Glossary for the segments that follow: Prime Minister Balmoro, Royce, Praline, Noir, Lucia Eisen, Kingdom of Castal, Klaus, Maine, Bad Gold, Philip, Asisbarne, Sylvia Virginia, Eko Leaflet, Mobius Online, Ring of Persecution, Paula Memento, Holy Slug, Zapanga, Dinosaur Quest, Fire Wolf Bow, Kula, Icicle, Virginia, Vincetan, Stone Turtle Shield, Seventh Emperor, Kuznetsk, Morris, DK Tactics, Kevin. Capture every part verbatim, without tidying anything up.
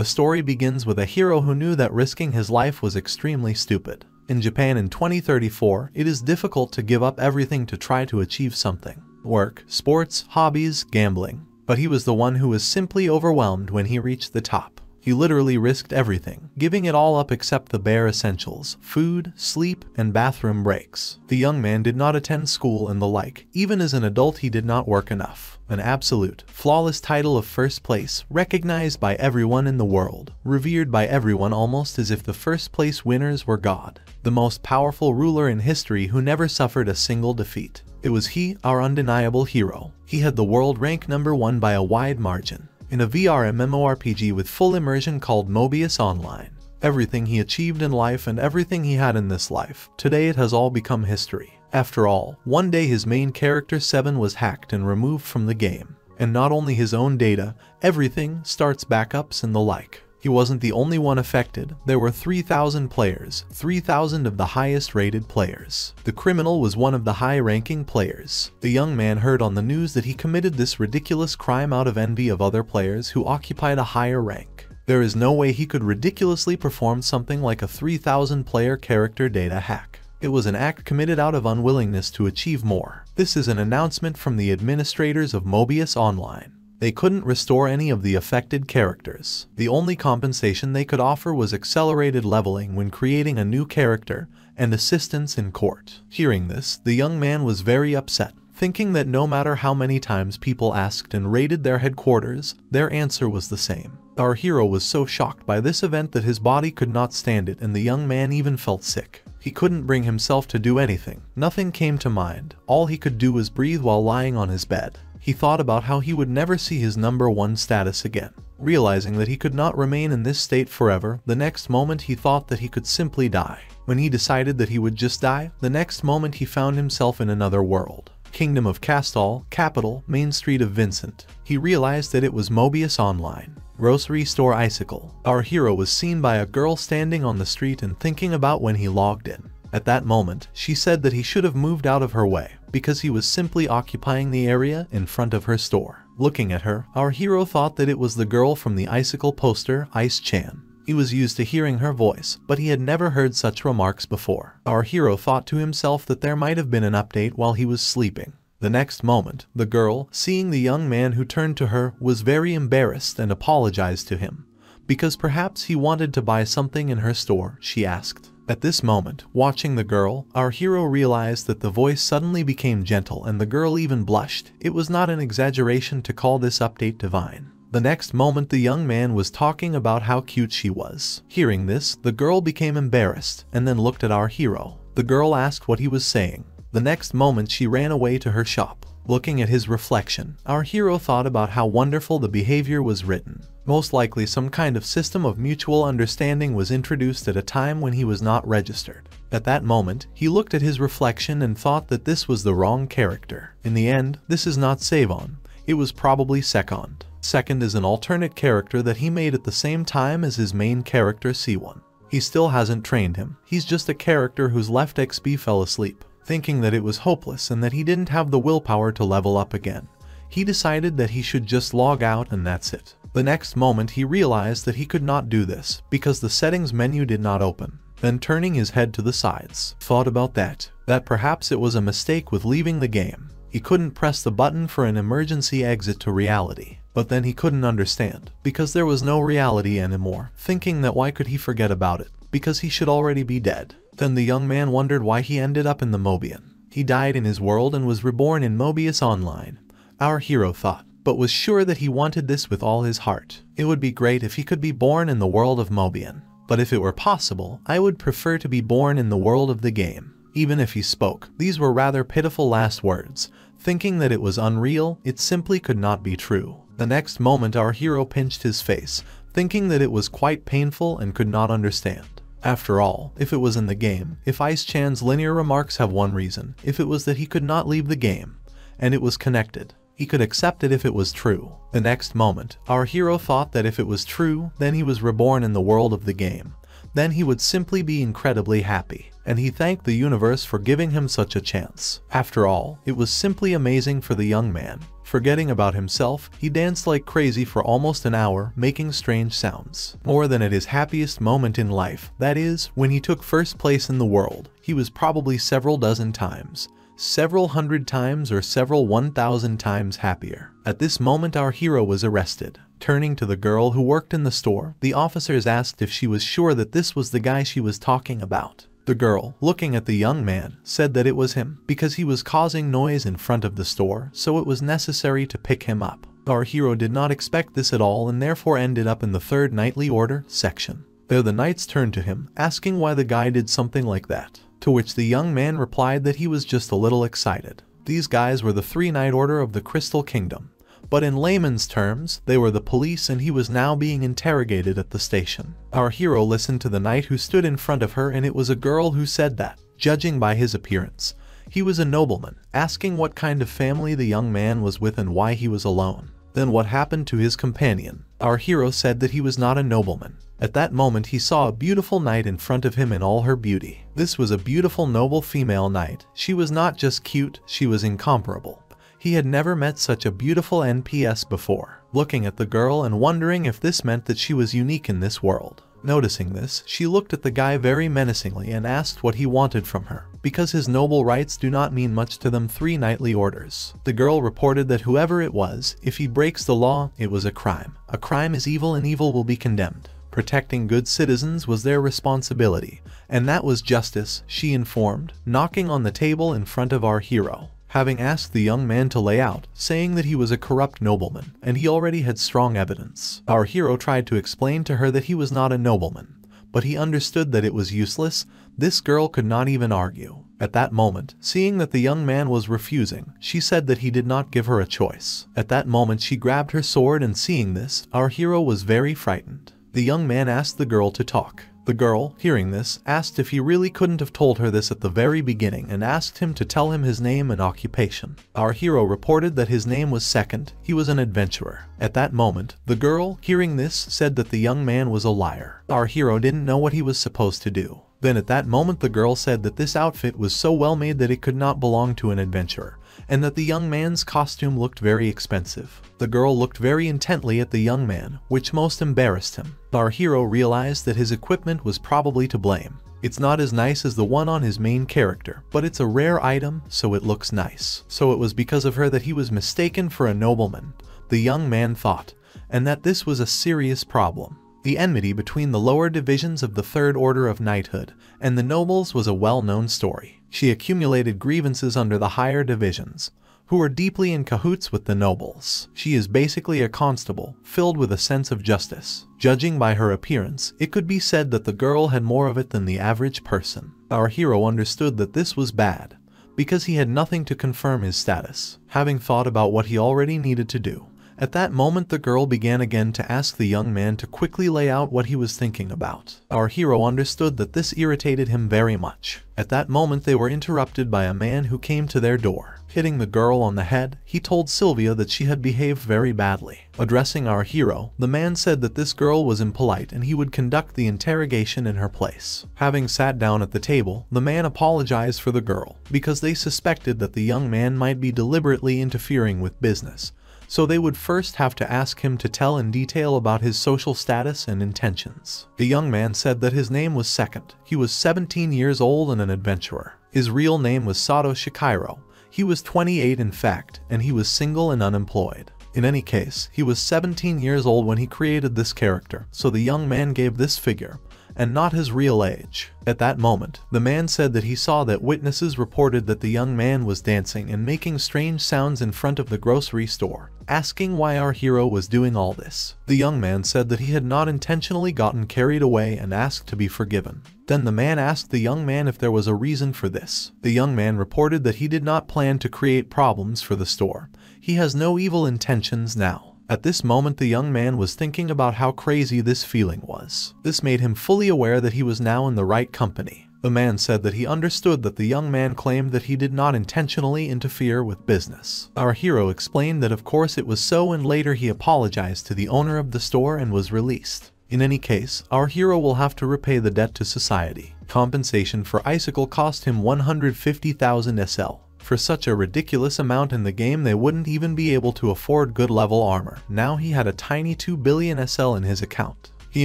The story begins with a hero who knew that risking his life was extremely stupid. In Japan in twenty thirty-four, it is difficult to give up everything to try to achieve something. Work, sports, hobbies, gambling. But he was the one who was simply overwhelmed when he reached the top. He literally risked everything, giving it all up except the bare essentials, food, sleep, and bathroom breaks. The young man did not attend school and the like. Even as an adult, he did not work enough. An absolute, flawless title of first place, recognized by everyone in the world, revered by everyone almost as if the first place winners were God, the most powerful ruler in history who never suffered a single defeat. It was he, our undeniable hero. He had the world rank number one by a wide margin. In a V R MMORPG with full immersion called Mobius Online. Everything he achieved in life and everything he had in this life, today it has all become history. After all, one day his main character Seven was hacked and removed from the game. And not only his own data, everything, starts backups and the like. He wasn't the only one affected. There were three thousand players, three thousand of the highest rated players. The criminal was one of the high-ranking players. The young man heard on the news that he committed this ridiculous crime out of envy of other players who occupied a higher rank. There is no way he could ridiculously perform something like a three thousand player character data hack. It was an act committed out of unwillingness to achieve more. This is an announcement from the administrators of Mobius Online. They couldn't restore any of the affected characters. The only compensation they could offer was accelerated leveling when creating a new character and assistance in court. Hearing this, the young man was very upset, thinking that no matter how many times people asked and raided their headquarters, their answer was the same. Our hero was so shocked by this event that his body could not stand it, and the young man even felt sick. He couldn't bring himself to do anything. Nothing came to mind. All he could do was breathe while lying on his bed. He thought about how he would never see his number one status again. Realizing that he could not remain in this state forever, the next moment he thought that he could simply die. When he decided that he would just die, the next moment he found himself in another world. Kingdom of Castal, capital, Main Street of Vincent. He realized that it was Mobius Online. Grocery store Icicle. Our hero was seen by a girl standing on the street and thinking about when he logged in. At that moment, she said that he should have moved out of her way, because he was simply occupying the area in front of her store. Looking at her, our hero thought that it was the girl from the Icicle poster, Ice Chan. He was used to hearing her voice, but he had never heard such remarks before. Our hero thought to himself that there might have been an update while he was sleeping. The next moment, the girl, seeing the young man who turned to her, was very embarrassed and apologized to him. Because perhaps he wanted to buy something in her store, she asked. At this moment, watching the girl, our hero realized that the voice suddenly became gentle and the girl even blushed. It was not an exaggeration to call this update divine. The next moment the young man was talking about how cute she was. Hearing this, the girl became embarrassed and then looked at our hero. The girl asked what he was saying. The next moment she ran away to her shop. Looking at his reflection, our hero thought about how wonderful the behavior was written. Most likely some kind of system of mutual understanding was introduced at a time when he was not registered. At that moment, he looked at his reflection and thought that this was the wrong character. In the end, this is not Savon. It was probably Second. Second is an alternate character that he made at the same time as his main character C one. He still hasn't trained him. He's just a character whose left X P fell asleep. Thinking that it was hopeless and that he didn't have the willpower to level up again, he decided that he should just log out and that's it. The next moment he realized that he could not do this, because the settings menu did not open. Then turning his head to the sides, thought about that, that perhaps it was a mistake with leaving the game. He couldn't press the button for an emergency exit to reality. But then he couldn't understand, because there was no reality anymore, thinking that why could he forget about it, because he should already be dead. Then the young man wondered why he ended up in the Mobian. He died in his world and was reborn in Mobius Online, our hero thought, but was sure that he wanted this with all his heart. It would be great if he could be born in the world of Mobian. But if it were possible, I would prefer to be born in the world of the game. Even if he spoke, these were rather pitiful last words. Thinking that it was unreal, it simply could not be true. The next moment our hero pinched his face, thinking that it was quite painful and could not understand. After all, if it was in the game, if Ice Chan's linear remarks have one reason, if it was that he could not leave the game, and it was connected, he could accept it if it was true. The next moment, our hero thought that if it was true, then he was reborn in the world of the game. Then he would simply be incredibly happy, and he thanked the universe for giving him such a chance. After all, it was simply amazing for the young man. Forgetting about himself, he danced like crazy for almost an hour, making strange sounds. More than at his happiest moment in life, that is, when he took first place in the world, he was probably several dozen times, several hundred times or several one thousand times happier. At this moment our hero was arrested. Turning to the girl who worked in the store, the officers asked if she was sure that this was the guy she was talking about. The girl, looking at the young man, said that it was him, because he was causing noise in front of the store, so it was necessary to pick him up. Our hero did not expect this at all and therefore ended up in the third nightly order section. There the knights turned to him, asking why the guy did something like that, to which the young man replied that he was just a little excited. These guys were the three knight order of the Crystal Kingdom, but in layman's terms, they were the police and he was now being interrogated at the station. Our hero listened to the knight who stood in front of her, and it was a girl who said that, judging by his appearance, he was a nobleman, asking what kind of family the young man was with and why he was alone. Then what happened to his companion? Our hero said that he was not a nobleman. At that moment he saw a beautiful knight in front of him in all her beauty. This was a beautiful noble female knight. She was not just cute, she was incomparable. He had never met such a beautiful N P C before. Looking at the girl and wondering if this meant that she was unique in this world. Noticing this, she looked at the guy very menacingly and asked what he wanted from her, because his noble rights do not mean much to them three knightly orders. The girl reported that whoever it was, if he breaks the law, it was a crime. A crime is evil and evil will be condemned. Protecting good citizens was their responsibility, and that was justice, she informed, knocking on the table in front of our hero. Having asked the young man to lay out, saying that he was a corrupt nobleman, and he already had strong evidence. Our hero tried to explain to her that he was not a nobleman, but he understood that it was useless. This girl could not even argue. At that moment, seeing that the young man was refusing, she said that he did not give her a choice. At that moment she grabbed her sword, and seeing this, our hero was very frightened. The young man asked the girl to talk. The girl, hearing this, asked if he really couldn't have told her this at the very beginning and asked him to tell him his name and occupation. Our hero reported that his name was Second, he was an adventurer. At that moment, the girl, hearing this, said that the young man was a liar. Our hero didn't know what he was supposed to do. Then at that moment the girl said that this outfit was so well made that it could not belong to an adventurer, and that the young man's costume looked very expensive. The girl looked very intently at the young man, which most embarrassed him. Our hero realized that his equipment was probably to blame. It's not as nice as the one on his main character, but it's a rare item, so it looks nice. So it was because of her that he was mistaken for a nobleman, the young man thought, and that this was a serious problem. The enmity between the lower divisions of the Third Order of Knighthood and the nobles was a well-known story. She accumulated grievances under the higher divisions, who were deeply in cahoots with the nobles. She is basically a constable, filled with a sense of justice. Judging by her appearance, it could be said that the girl had more of it than the average person. Our hero understood that this was bad, because he had nothing to confirm his status. Having thought about what he already needed to do, at that moment the girl began again to ask the young man to quickly lay out what he was thinking about. Our hero understood that this irritated him very much. At that moment they were interrupted by a man who came to their door. Hitting the girl on the head, he told Sylvia that she had behaved very badly. Addressing our hero, the man said that this girl was impolite and he would conduct the interrogation in her place. Having sat down at the table, the man apologized for the girl, because they suspected that the young man might be deliberately interfering with business. So they would first have to ask him to tell in detail about his social status and intentions. The young man said that his name was Second. He was seventeen years old and an adventurer. His real name was Sato Shikairo. He was twenty-eight in fact, and he was single and unemployed. In any case, he was seventeen years old when he created this character, so the young man gave this figure, and not his real age. At that moment, the man said that he saw that witnesses reported that the young man was dancing and making strange sounds in front of the grocery store, asking why our hero was doing all this. The young man said that he had not intentionally gotten carried away and asked to be forgiven. Then the man asked the young man if there was a reason for this. The young man reported that he did not plan to create problems for the store. He has no evil intentions now. At this moment the young man was thinking about how crazy this feeling was. This made him fully aware that he was now in the right company. The man said that he understood that the young man claimed that he did not intentionally interfere with business. Our hero explained that of course it was so, and later he apologized to the owner of the store and was released. In any case, our hero will have to repay the debt to society. Compensation for Icicle cost him one hundred fifty thousand S L. For such a ridiculous amount in the game, they wouldn't even be able to afford good level armor. Now he had a tiny two billion S L in his account. He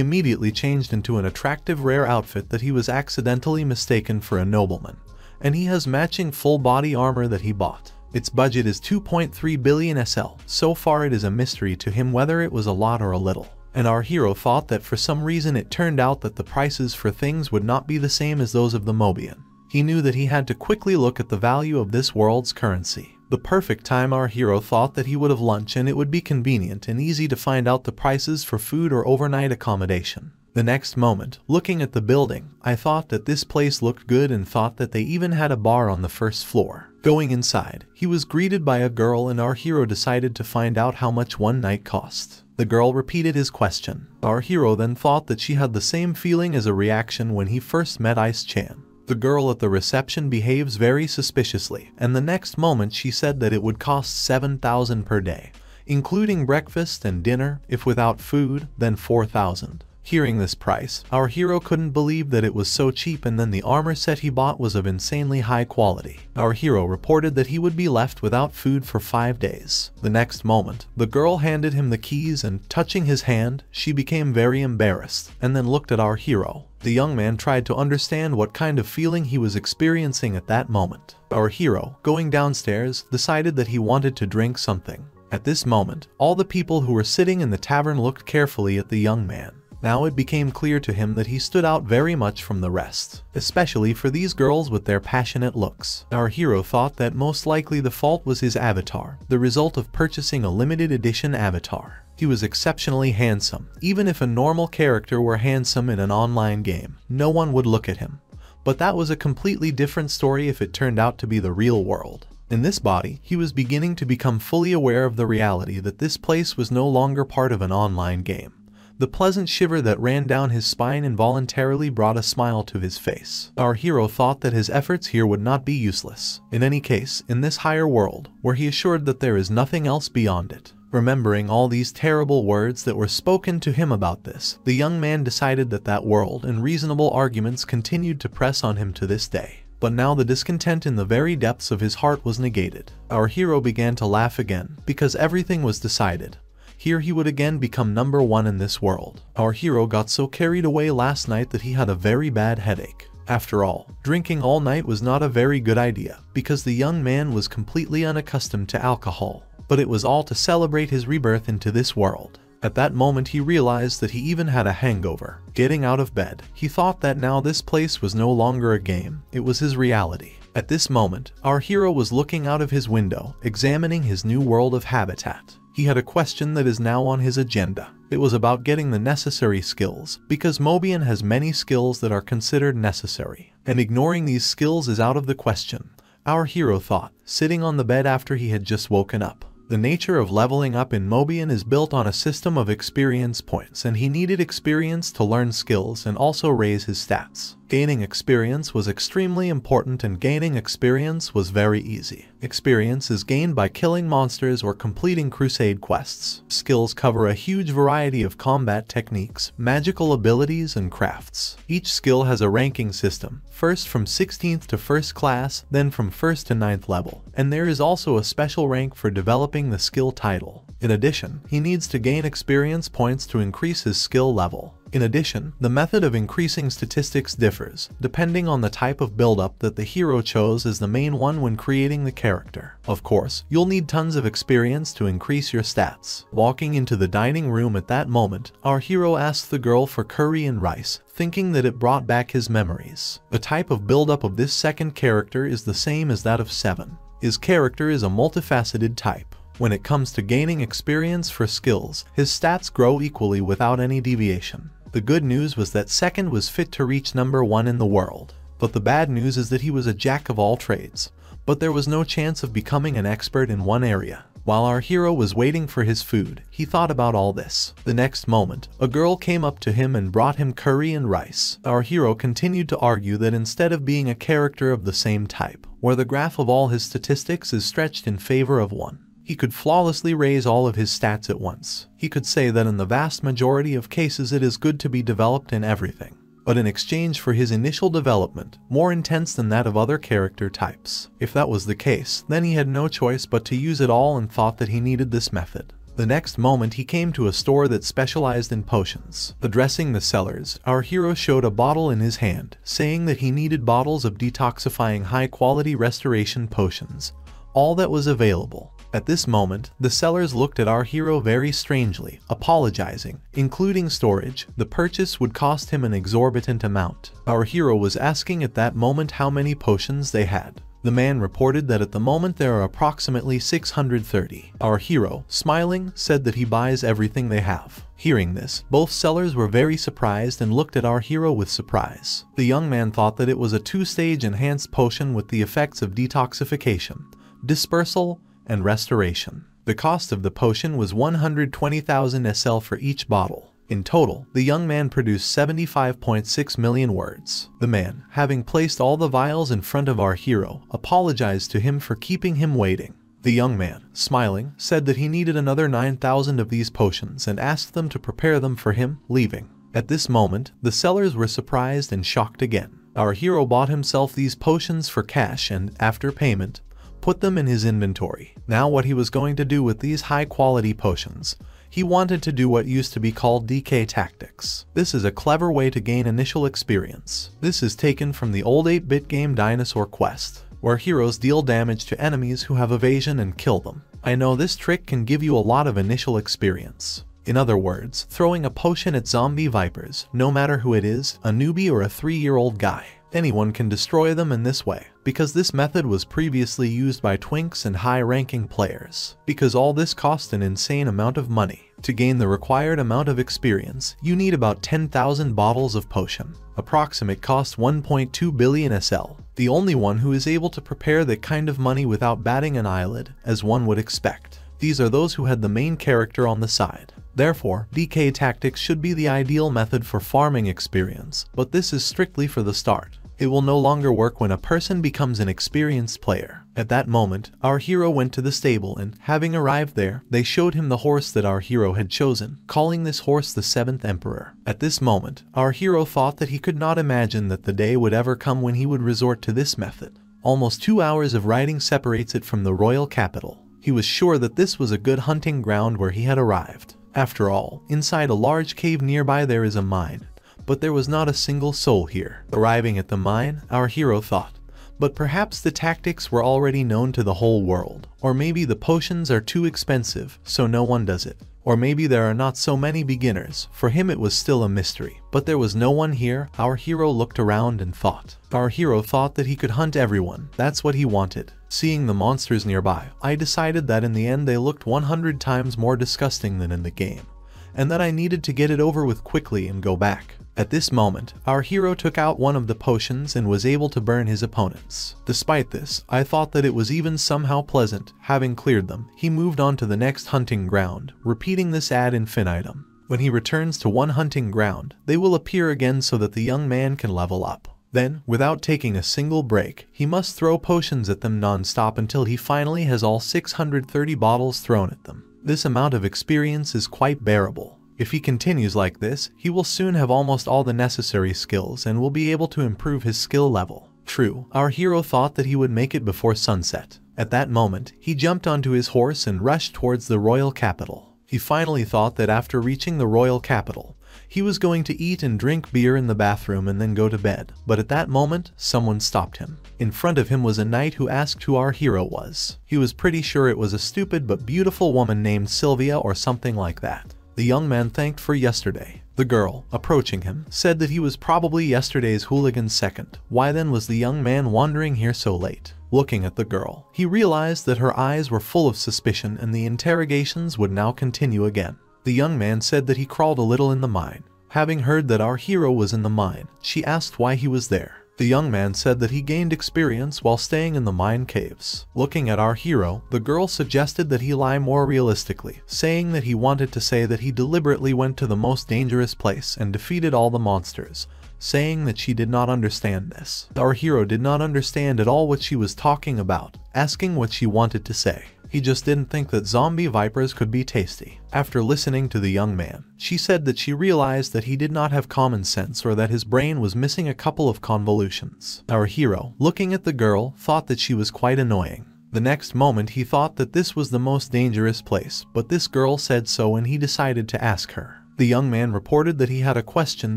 immediately changed into an attractive rare outfit that he was accidentally mistaken for a nobleman, and he has matching full body armor that he bought. Its budget is two point three billion S L. So far it is a mystery to him whether it was a lot or a little, and our hero thought that for some reason it turned out that the prices for things would not be the same as those of the Mobian. He knew that he had to quickly look at the value of this world's currency. The perfect time our hero thought that he would have lunch, and it would be convenient and easy to find out the prices for food or overnight accommodation. The next moment, looking at the building, I thought that this place looked good and thought that they even had a bar on the first floor. Going inside, he was greeted by a girl, and our hero decided to find out how much one night cost. The girl repeated his question. Our hero then thought that she had the same feeling as a reaction when he first met Ice Chan. The girl at the reception behaves very suspiciously, and the next moment she said that it would cost seven thousand per day, including breakfast and dinner, if without food, then four thousand. Hearing this price, our hero couldn't believe that it was so cheap, and then the armor set he bought was of insanely high quality. Our hero reported that he would be left without food for five days. The next moment, the girl handed him the keys, and touching his hand, she became very embarrassed, and then looked at our hero. The young man tried to understand what kind of feeling he was experiencing at that moment. Our hero, going downstairs, decided that he wanted to drink something. At this moment, all the people who were sitting in the tavern looked carefully at the young man. Now it became clear to him that he stood out very much from the rest, especially for these girls with their passionate looks. Our hero thought that most likely the fault was his avatar, the result of purchasing a limited edition avatar. He was exceptionally handsome. Even if a normal character were handsome in an online game, no one would look at him. But that was a completely different story if it turned out to be the real world. In this body, he was beginning to become fully aware of the reality that this place was no longer part of an online game. The pleasant shiver that ran down his spine involuntarily brought a smile to his face. Our hero thought that his efforts here would not be useless. In any case, in this higher world, where he assured that there is nothing else beyond it. Remembering all these terrible words that were spoken to him about this, the young man decided that that world and reasonable arguments continued to press on him to this day. But now the discontent in the very depths of his heart was negated. Our hero began to laugh again, because everything was decided. Here he would again become number one in this world. Our hero got so carried away last night that he had a very bad headache. After all, drinking all night was not a very good idea, because the young man was completely unaccustomed to alcohol. But it was all to celebrate his rebirth into this world. At that moment he realized that he even had a hangover. Getting out of bed, he thought that now this place was no longer a game, it was his reality. At this moment, our hero was looking out of his window, examining his new world of habitat. He had a question that is now on his agenda. It was about getting the necessary skills, because Mobian has many skills that are considered necessary, and ignoring these skills is out of the question, our hero thought, sitting on the bed after he had just woken up. The nature of leveling up in Mobian is built on a system of experience points, and he needed experience to learn skills and also raise his stats. Gaining experience was extremely important, and gaining experience was very easy. Experience is gained by killing monsters or completing crusade quests. Skills cover a huge variety of combat techniques, magical abilities, and crafts. Each skill has a ranking system, first from sixteenth to first class, then from first to ninth level, and there is also a special rank for developing the skill title. In addition, he needs to gain experience points to increase his skill level. In addition, the method of increasing statistics differs, depending on the type of build-up that the hero chose as the main one when creating the character. Of course, you'll need tons of experience to increase your stats. Walking into the dining room at that moment, our hero asked the girl for curry and rice, thinking that it brought back his memories. The type of build-up of this second character is the same as that of Seven. His character is a multifaceted type. When it comes to gaining experience for skills, his stats grow equally without any deviation. The good news was that Second was fit to reach number one in the world. But the bad news is that he was a jack of all trades, but there was no chance of becoming an expert in one area. While our hero was waiting for his food, he thought about all this. The next moment, a girl came up to him and brought him curry and rice. Our hero continued to argue that instead of being a character of the same type, where the graph of all his statistics is stretched in favor of one, he could flawlessly raise all of his stats at once. He could say that in the vast majority of cases it is good to be developed in everything. but in exchange for his initial development, more intense than that of other character types. If that was the case, then he had no choice but to use it all and thought that he needed this method. The next moment he came to a store that specialized in potions. Addressing the sellers, our hero showed a bottle in his hand, saying that he needed bottles of detoxifying high-quality restoration potions, all that was available. At this moment, the sellers looked at our hero very strangely, apologizing. Including storage, the purchase would cost him an exorbitant amount. Our hero was asking at that moment how many potions they had. The man reported that at the moment there are approximately six hundred thirty. Our hero, smiling, said that he buys everything they have. Hearing this, both sellers were very surprised and looked at our hero with surprise. The young man thought that it was a two-stage enhanced potion with the effects of detoxification, dispersal, and restoration. The cost of the potion was one hundred twenty thousand S L for each bottle. In total, the young man produced seventy-five point six million words. The man, having placed all the vials in front of our hero, apologized to him for keeping him waiting. The young man, smiling, said that he needed another nine thousand of these potions and asked them to prepare them for him, leaving. At this moment, the sellers were surprised and shocked again. Our hero bought himself these potions for cash and, after payment, put them in his inventory. Now what he was going to do with these high-quality potions. He wanted to do what used to be called D K Tactics. This is a clever way to gain initial experience. This is taken from the old eight-bit game Dinosaur Quest, where heroes deal damage to enemies who have evasion and kill them. I know this trick can give you a lot of initial experience. In other words, throwing a potion at zombie vipers, no matter who it is, a newbie or a three-year-old guy. Anyone can destroy them in this way, because this method was previously used by twinks and high-ranking players. Because all this cost an insane amount of money. To gain the required amount of experience, you need about ten thousand bottles of potion. Approximate cost one point two billion S L. The only one who is able to prepare that kind of money without batting an eyelid, as one would expect. These are those who had the main character on the side. Therefore, D K Tactics should be the ideal method for farming experience, but this is strictly for the start. It will no longer work when a person becomes an experienced player. At that moment, our hero went to the stable and, having arrived there, they showed him the horse that our hero had chosen, calling this horse the Seventh Emperor. At this moment, our hero thought that he could not imagine that the day would ever come when he would resort to this method. Almost two hours of riding separates it from the royal capital. He was sure that this was a good hunting ground where he had arrived. After all, inside a large cave nearby there is a mine. But there was not a single soul here. Arriving at the mine, our hero thought, but perhaps the tactics were already known to the whole world. Or maybe the potions are too expensive, so no one does it. Or maybe there are not so many beginners. For him it was still a mystery. But there was no one here. Our hero looked around and thought. Our hero thought that he could hunt everyone. That's what he wanted. Seeing the monsters nearby, I decided that in the end they looked one hundred times more disgusting than in the game, and that I needed to get it over with quickly and go back. At this moment, our hero took out one of the potions and was able to burn his opponents. Despite this, I thought that it was even somehow pleasant. Having cleared them, he moved on to the next hunting ground, repeating this ad infinitum. When he returns to one hunting ground, they will appear again so that the young man can level up. Then, without taking a single break, he must throw potions at them non-stop until he finally has all six hundred thirty bottles thrown at them. This amount of experience is quite bearable. If he continues like this, he will soon have almost all the necessary skills and will be able to improve his skill level. True, our hero thought that he would make it before sunset. At that moment, he jumped onto his horse and rushed towards the royal capital. He finally thought that after reaching the royal capital, he was going to eat and drink beer in the bathroom and then go to bed. But at that moment, someone stopped him. In front of him was a knight who asked who our hero was. He was pretty sure it was a stupid but beautiful woman named Sylvia or something like that. The young man thanked for yesterday. The girl, approaching him, said that he was probably yesterday's hooligan's second. Why then was the young man wandering here so late? Looking at the girl, he realized that her eyes were full of suspicion and the interrogations would now continue again. The young man said that he crawled a little in the mine. Having heard that our hero was in the mine, she asked why he was there. The young man said that he gained experience while staying in the mine caves. Looking at our hero, the girl suggested that he lie more realistically, saying that he wanted to say that he deliberately went to the most dangerous place and defeated all the monsters, saying that she did not understand this. Our hero did not understand at all what she was talking about, asking what she wanted to say. He just didn't think that zombie vipers could be tasty. After listening to the young man, she said that she realized that he did not have common sense or that his brain was missing a couple of convolutions. Our hero, looking at the girl, thought that she was quite annoying. The next moment he thought that this was the most dangerous place, but this girl said so and he decided to ask her. The young man reported that he had a question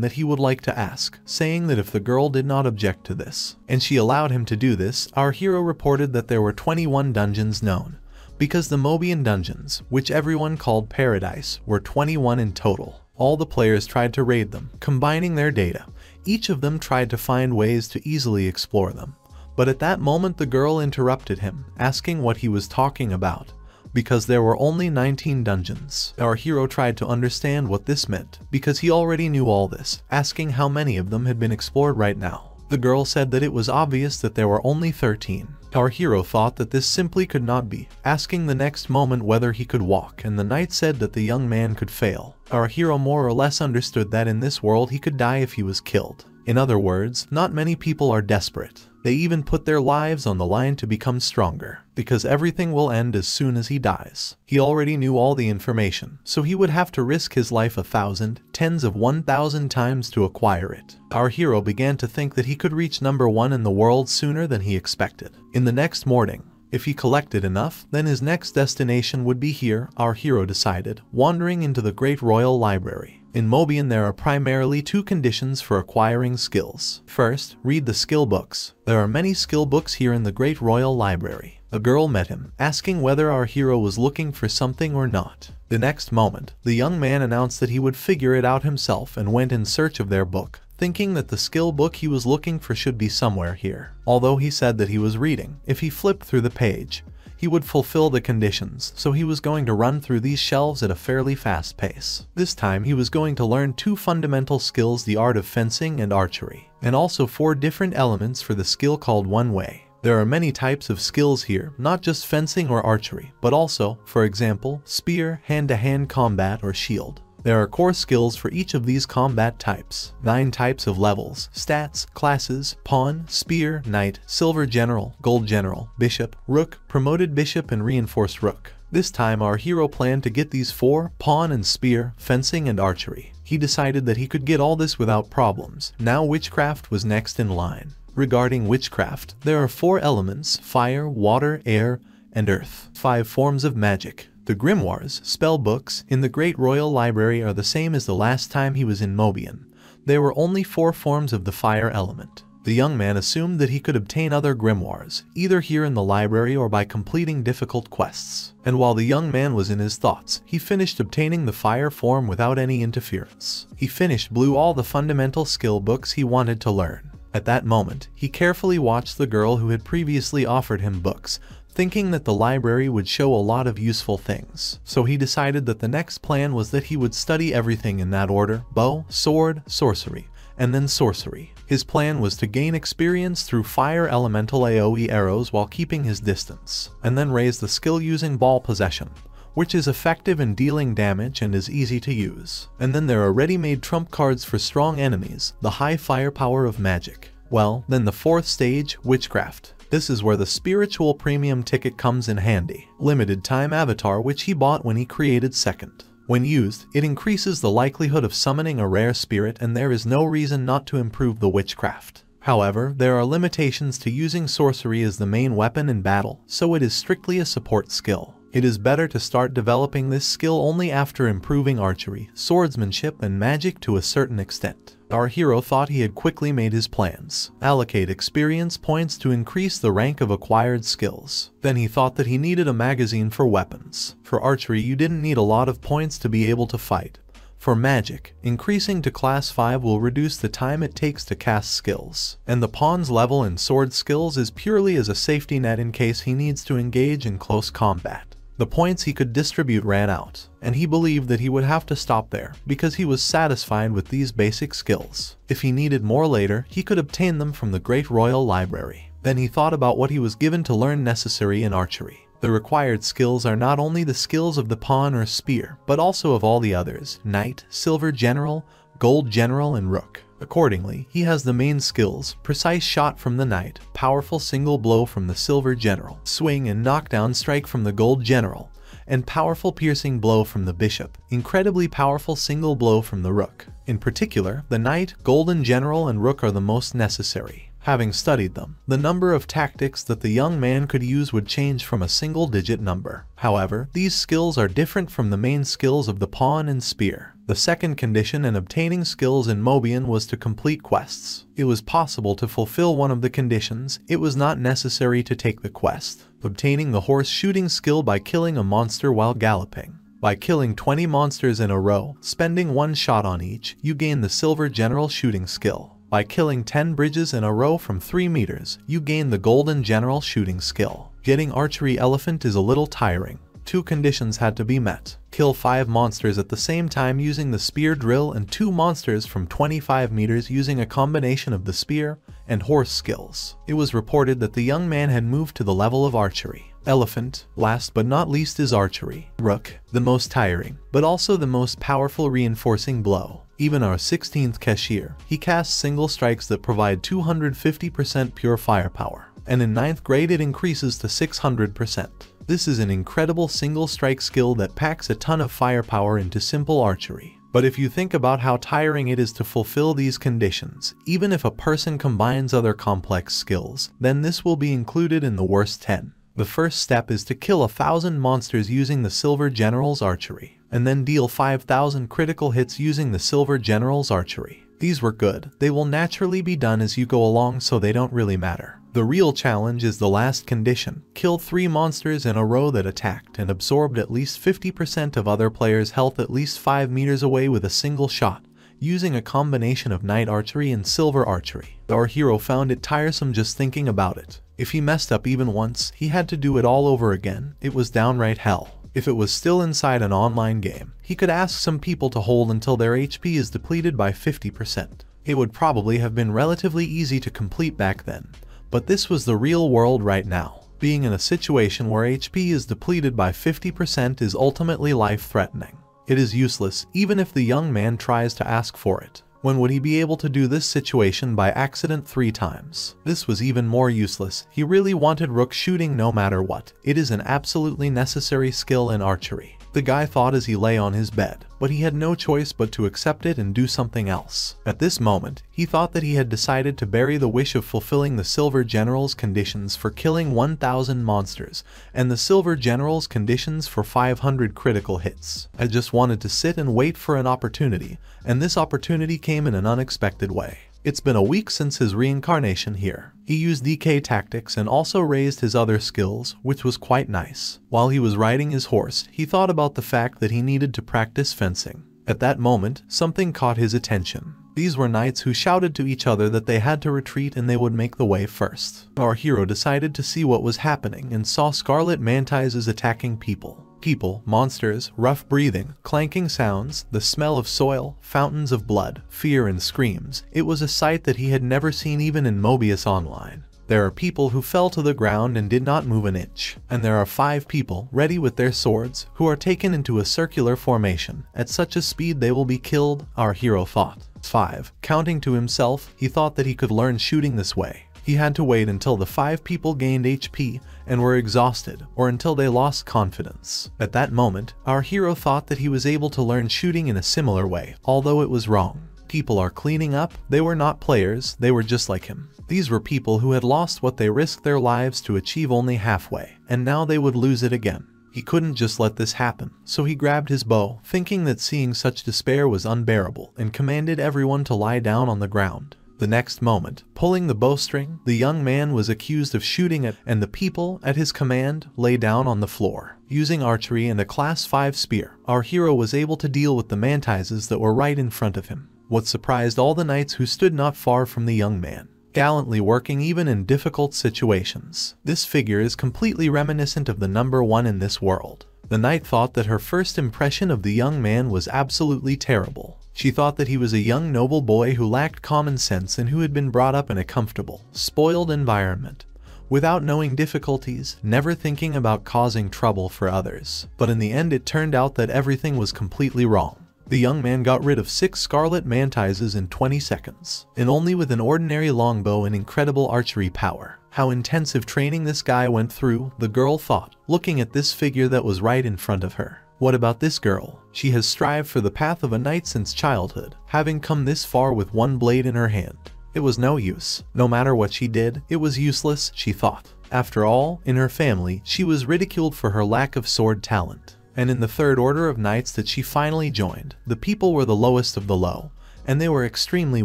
that he would like to ask, saying that if the girl did not object to this, and she allowed him to do this, our hero reported that there were twenty-one dungeons known, because the Mobian dungeons, which everyone called Paradise, were twenty-one in total. All the players tried to raid them, combining their data. Each of them tried to find ways to easily explore them. But at that moment the girl interrupted him, asking what he was talking about, because there were only nineteen dungeons. Our hero tried to understand what this meant, because he already knew all this, asking how many of them had been explored right now. The girl said that it was obvious that there were only thirteen. Our hero thought that this simply could not be, asking the next moment whether he could walk, and the knight said that the young man could fail. Our hero more or less understood that in this world he could die if he was killed. In other words, not many people are desperate. They even put their lives on the line to become stronger, because everything will end as soon as he dies. He already knew all the information, so he would have to risk his life a thousand, tens of one thousand times to acquire it. Our hero began to think that he could reach number one in the world sooner than he expected. In the next morning, if he collected enough, then his next destination would be here, our hero decided, wandering into the Great Royal Library. In Mobian there are primarily two conditions for acquiring skills. First, read the skill books. There are many skill books here in the Great Royal Library. A girl met him, asking whether our hero was looking for something or not. The next moment, the young man announced that he would figure it out himself and went in search of their book, thinking that the skill book he was looking for should be somewhere here. Although he said that he was reading, if he flipped through the page, he would fulfill the conditions, so he was going to run through these shelves at a fairly fast pace. This time he was going to learn two fundamental skills, the art of fencing and archery, and also four different elements for the skill called One Way. There are many types of skills here, not just fencing or archery, but also, for example, spear, hand-to-hand combat, or shield. There are core skills for each of these combat types. Nine types of levels, stats, classes, pawn, spear, knight, silver general, gold general, bishop, rook, promoted bishop, and reinforced rook. This time our hero planned to get these four, pawn and spear, fencing and archery. He decided that he could get all this without problems. Now witchcraft was next in line. Regarding witchcraft, there are four elements, fire, water, air, and earth. Five forms of magic. The grimoires, spell books, in the Great Royal Library are the same as the last time he was in Mobian. There were only four forms of the fire element. The young man assumed that he could obtain other grimoires, either here in the library or by completing difficult quests. And while the young man was in his thoughts, he finished obtaining the fire form without any interference. He finished blew all the fundamental skill books he wanted to learn. At that moment, he carefully watched the girl who had previously offered him books, thinking that the library would show a lot of useful things. So he decided that the next plan was that he would study everything in that order: bow, sword, sorcery, and then sorcery. His plan was to gain experience through fire elemental AoE arrows while keeping his distance, and then raise the skill using ball possession, which is effective in dealing damage and is easy to use. And then there are ready-made trump cards for strong enemies, the high firepower of magic. Well, then the fourth stage, witchcraft. This is where the spiritual premium ticket comes in handy. Limited time avatar, which he bought when he created second. When used, it increases the likelihood of summoning a rare spirit, and there is no reason not to improve the witchcraft. However, there are limitations to using sorcery as the main weapon in battle, so it is strictly a support skill. It is better to start developing this skill only after improving archery, swordsmanship, and magic to a certain extent. Our hero thought he had quickly made his plans. Allocate experience points to increase the rank of acquired skills. Then he thought that he needed a magazine for weapons. For archery, you didn't need a lot of points to be able to fight. For magic, increasing to class five will reduce the time it takes to cast skills. And the pawn's level in sword skills is purely as a safety net in case he needs to engage in close combat. The points he could distribute ran out, and he believed that he would have to stop there, because he was satisfied with these basic skills. If he needed more later, he could obtain them from the Great Royal Library. Then he thought about what he was given to learn necessary in archery. The required skills are not only the skills of the pawn or spear, but also of all the others: knight, silver general, Gold General and Rook. Accordingly, he has the main skills: precise shot from the knight, powerful single blow from the silver general, swing and knockdown strike from the gold general, and powerful piercing blow from the bishop, incredibly powerful single blow from the rook. In particular, the knight, golden general and rook are the most necessary. Having studied them, the number of tactics that the young man could use would change from a single digit number. However, these skills are different from the main skills of the pawn and spear. The second condition in obtaining skills in Mobian was to complete quests. It was possible to fulfill one of the conditions, it was not necessary to take the quest. Obtaining the horse shooting skill by killing a monster while galloping. By killing twenty monsters in a row, spending one shot on each, you gain the silver general shooting skill. By killing ten bridges in a row from three meters, you gain the golden general shooting skill. Getting archery elephant is a little tiring. Two conditions had to be met. Kill five monsters at the same time using the spear drill and two monsters from twenty-five meters using a combination of the spear and horse skills. It was reported that the young man had moved to the level of archery. Elephant, last but not least, is archery. Rook, the most tiring, but also the most powerful reinforcing blow. Even our sixteenth cashier, he casts single strikes that provide two hundred fifty percent pure firepower, and in ninth grade it increases to six hundred percent. This is an incredible single strike skill that packs a ton of firepower into simple archery. But if you think about how tiring it is to fulfill these conditions, even if a person combines other complex skills, then this will be included in the worst ten. The first step is to kill a thousand monsters using the Silver General's archery, and then deal five thousand critical hits using the Silver General's archery. These were good. They will naturally be done as you go along, so they don't really matter. The real challenge is the last condition. Kill three monsters in a row that attacked and absorbed at least fifty percent of other players' health at least five meters away with a single shot, using a combination of knight archery and silver archery. Our hero found it tiresome just thinking about it. If he messed up even once, he had to do it all over again. It was downright hell. If it was still inside an online game, he could ask some people to hold until their H P is depleted by fifty percent. It would probably have been relatively easy to complete back then. But this was the real world right now. Being in a situation where H P is depleted by fifty percent is ultimately life-threatening. It is useless, even if the young man tries to ask for it. When would he be able to do this situation by accident three times? This was even more useless. He really wanted rook shooting no matter what. It is an absolutely necessary skill in archery. The guy thought as he lay on his bed, but he had no choice but to accept it and do something else. At this moment, he thought that he had decided to bury the wish of fulfilling the Silver General's conditions for killing one thousand monsters and the Silver General's conditions for five hundred critical hits. I just wanted to sit and wait for an opportunity, and this opportunity came in an unexpected way. It's been a week since his reincarnation here. He used D K Tactics and also raised his other skills, which was quite nice. While he was riding his horse, he thought about the fact that he needed to practice fencing. At that moment, something caught his attention. These were knights who shouted to each other that they had to retreat and they would make the way first. Our hero decided to see what was happening and saw Scarlet Mantises attacking people. People, monsters, rough breathing, clanking sounds, the smell of soil, fountains of blood, fear and screams. It was a sight that he had never seen even in Mobius Online. There are people who fell to the ground and did not move an inch. And there are five people, ready with their swords, who are taken into a circular formation. At such a speed they will be killed, our hero thought. five. Counting to himself, he thought that he could learn shooting this way. He had to wait until the five people gained H P and were exhausted, or until they lost confidence. At that moment, our hero thought that he was able to learn shooting in a similar way, although it was wrong. People are cleaning up. They were not players, they were just like him. These were people who had lost what they risked their lives to achieve only halfway, and now they would lose it again. He couldn't just let this happen, so he grabbed his bow, thinking that seeing such despair was unbearable, and commanded everyone to lie down on the ground. The next moment, pulling the bowstring, the young man was accused of shooting at, and the people, at his command, lay down on the floor. Using archery and a class five spear, our hero was able to deal with the mantises that were right in front of him. What surprised all the knights who stood not far from the young man, gallantly working even in difficult situations. This figure is completely reminiscent of the number one in this world. The knight thought that her first impression of the young man was absolutely terrible. She thought that he was a young noble boy who lacked common sense and who had been brought up in a comfortable, spoiled environment, without knowing difficulties, never thinking about causing trouble for others. But in the end it turned out that everything was completely wrong. The young man got rid of six scarlet mantises in twenty seconds, and only with an ordinary longbow and incredible archery power. How intensive training this guy went through, the girl thought, looking at this figure that was right in front of her. What about this girl? She has strived for the path of a knight since childhood, having come this far with one blade in her hand. It was no use. No matter what she did, it was useless, she thought. After all, in her family, she was ridiculed for her lack of sword talent. And in the third order of knights that she finally joined, the people were the lowest of the low, and they were extremely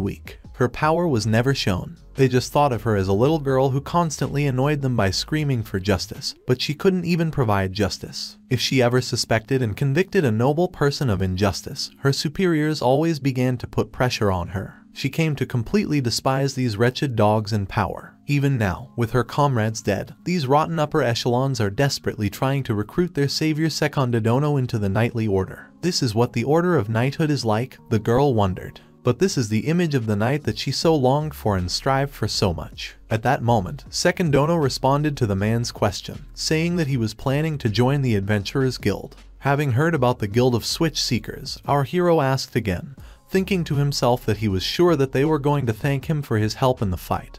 weak. Her power was never shown. They just thought of her as a little girl who constantly annoyed them by screaming for justice, but she couldn't even provide justice. If she ever suspected and convicted a noble person of injustice, her superiors always began to put pressure on her. She came to completely despise these wretched dogs in power. Even now, with her comrades dead, these rotten upper echelons are desperately trying to recruit their savior Secondadono into the knightly order. This is what the order of knighthood is like, the girl wondered. But this is the image of the knight that she so longed for and strived for so much. At that moment, Secondadono responded to the man's question, saying that he was planning to join the Adventurers Guild. Having heard about the Guild of Switch Seekers, our hero asked again, thinking to himself that he was sure that they were going to thank him for his help in the fight.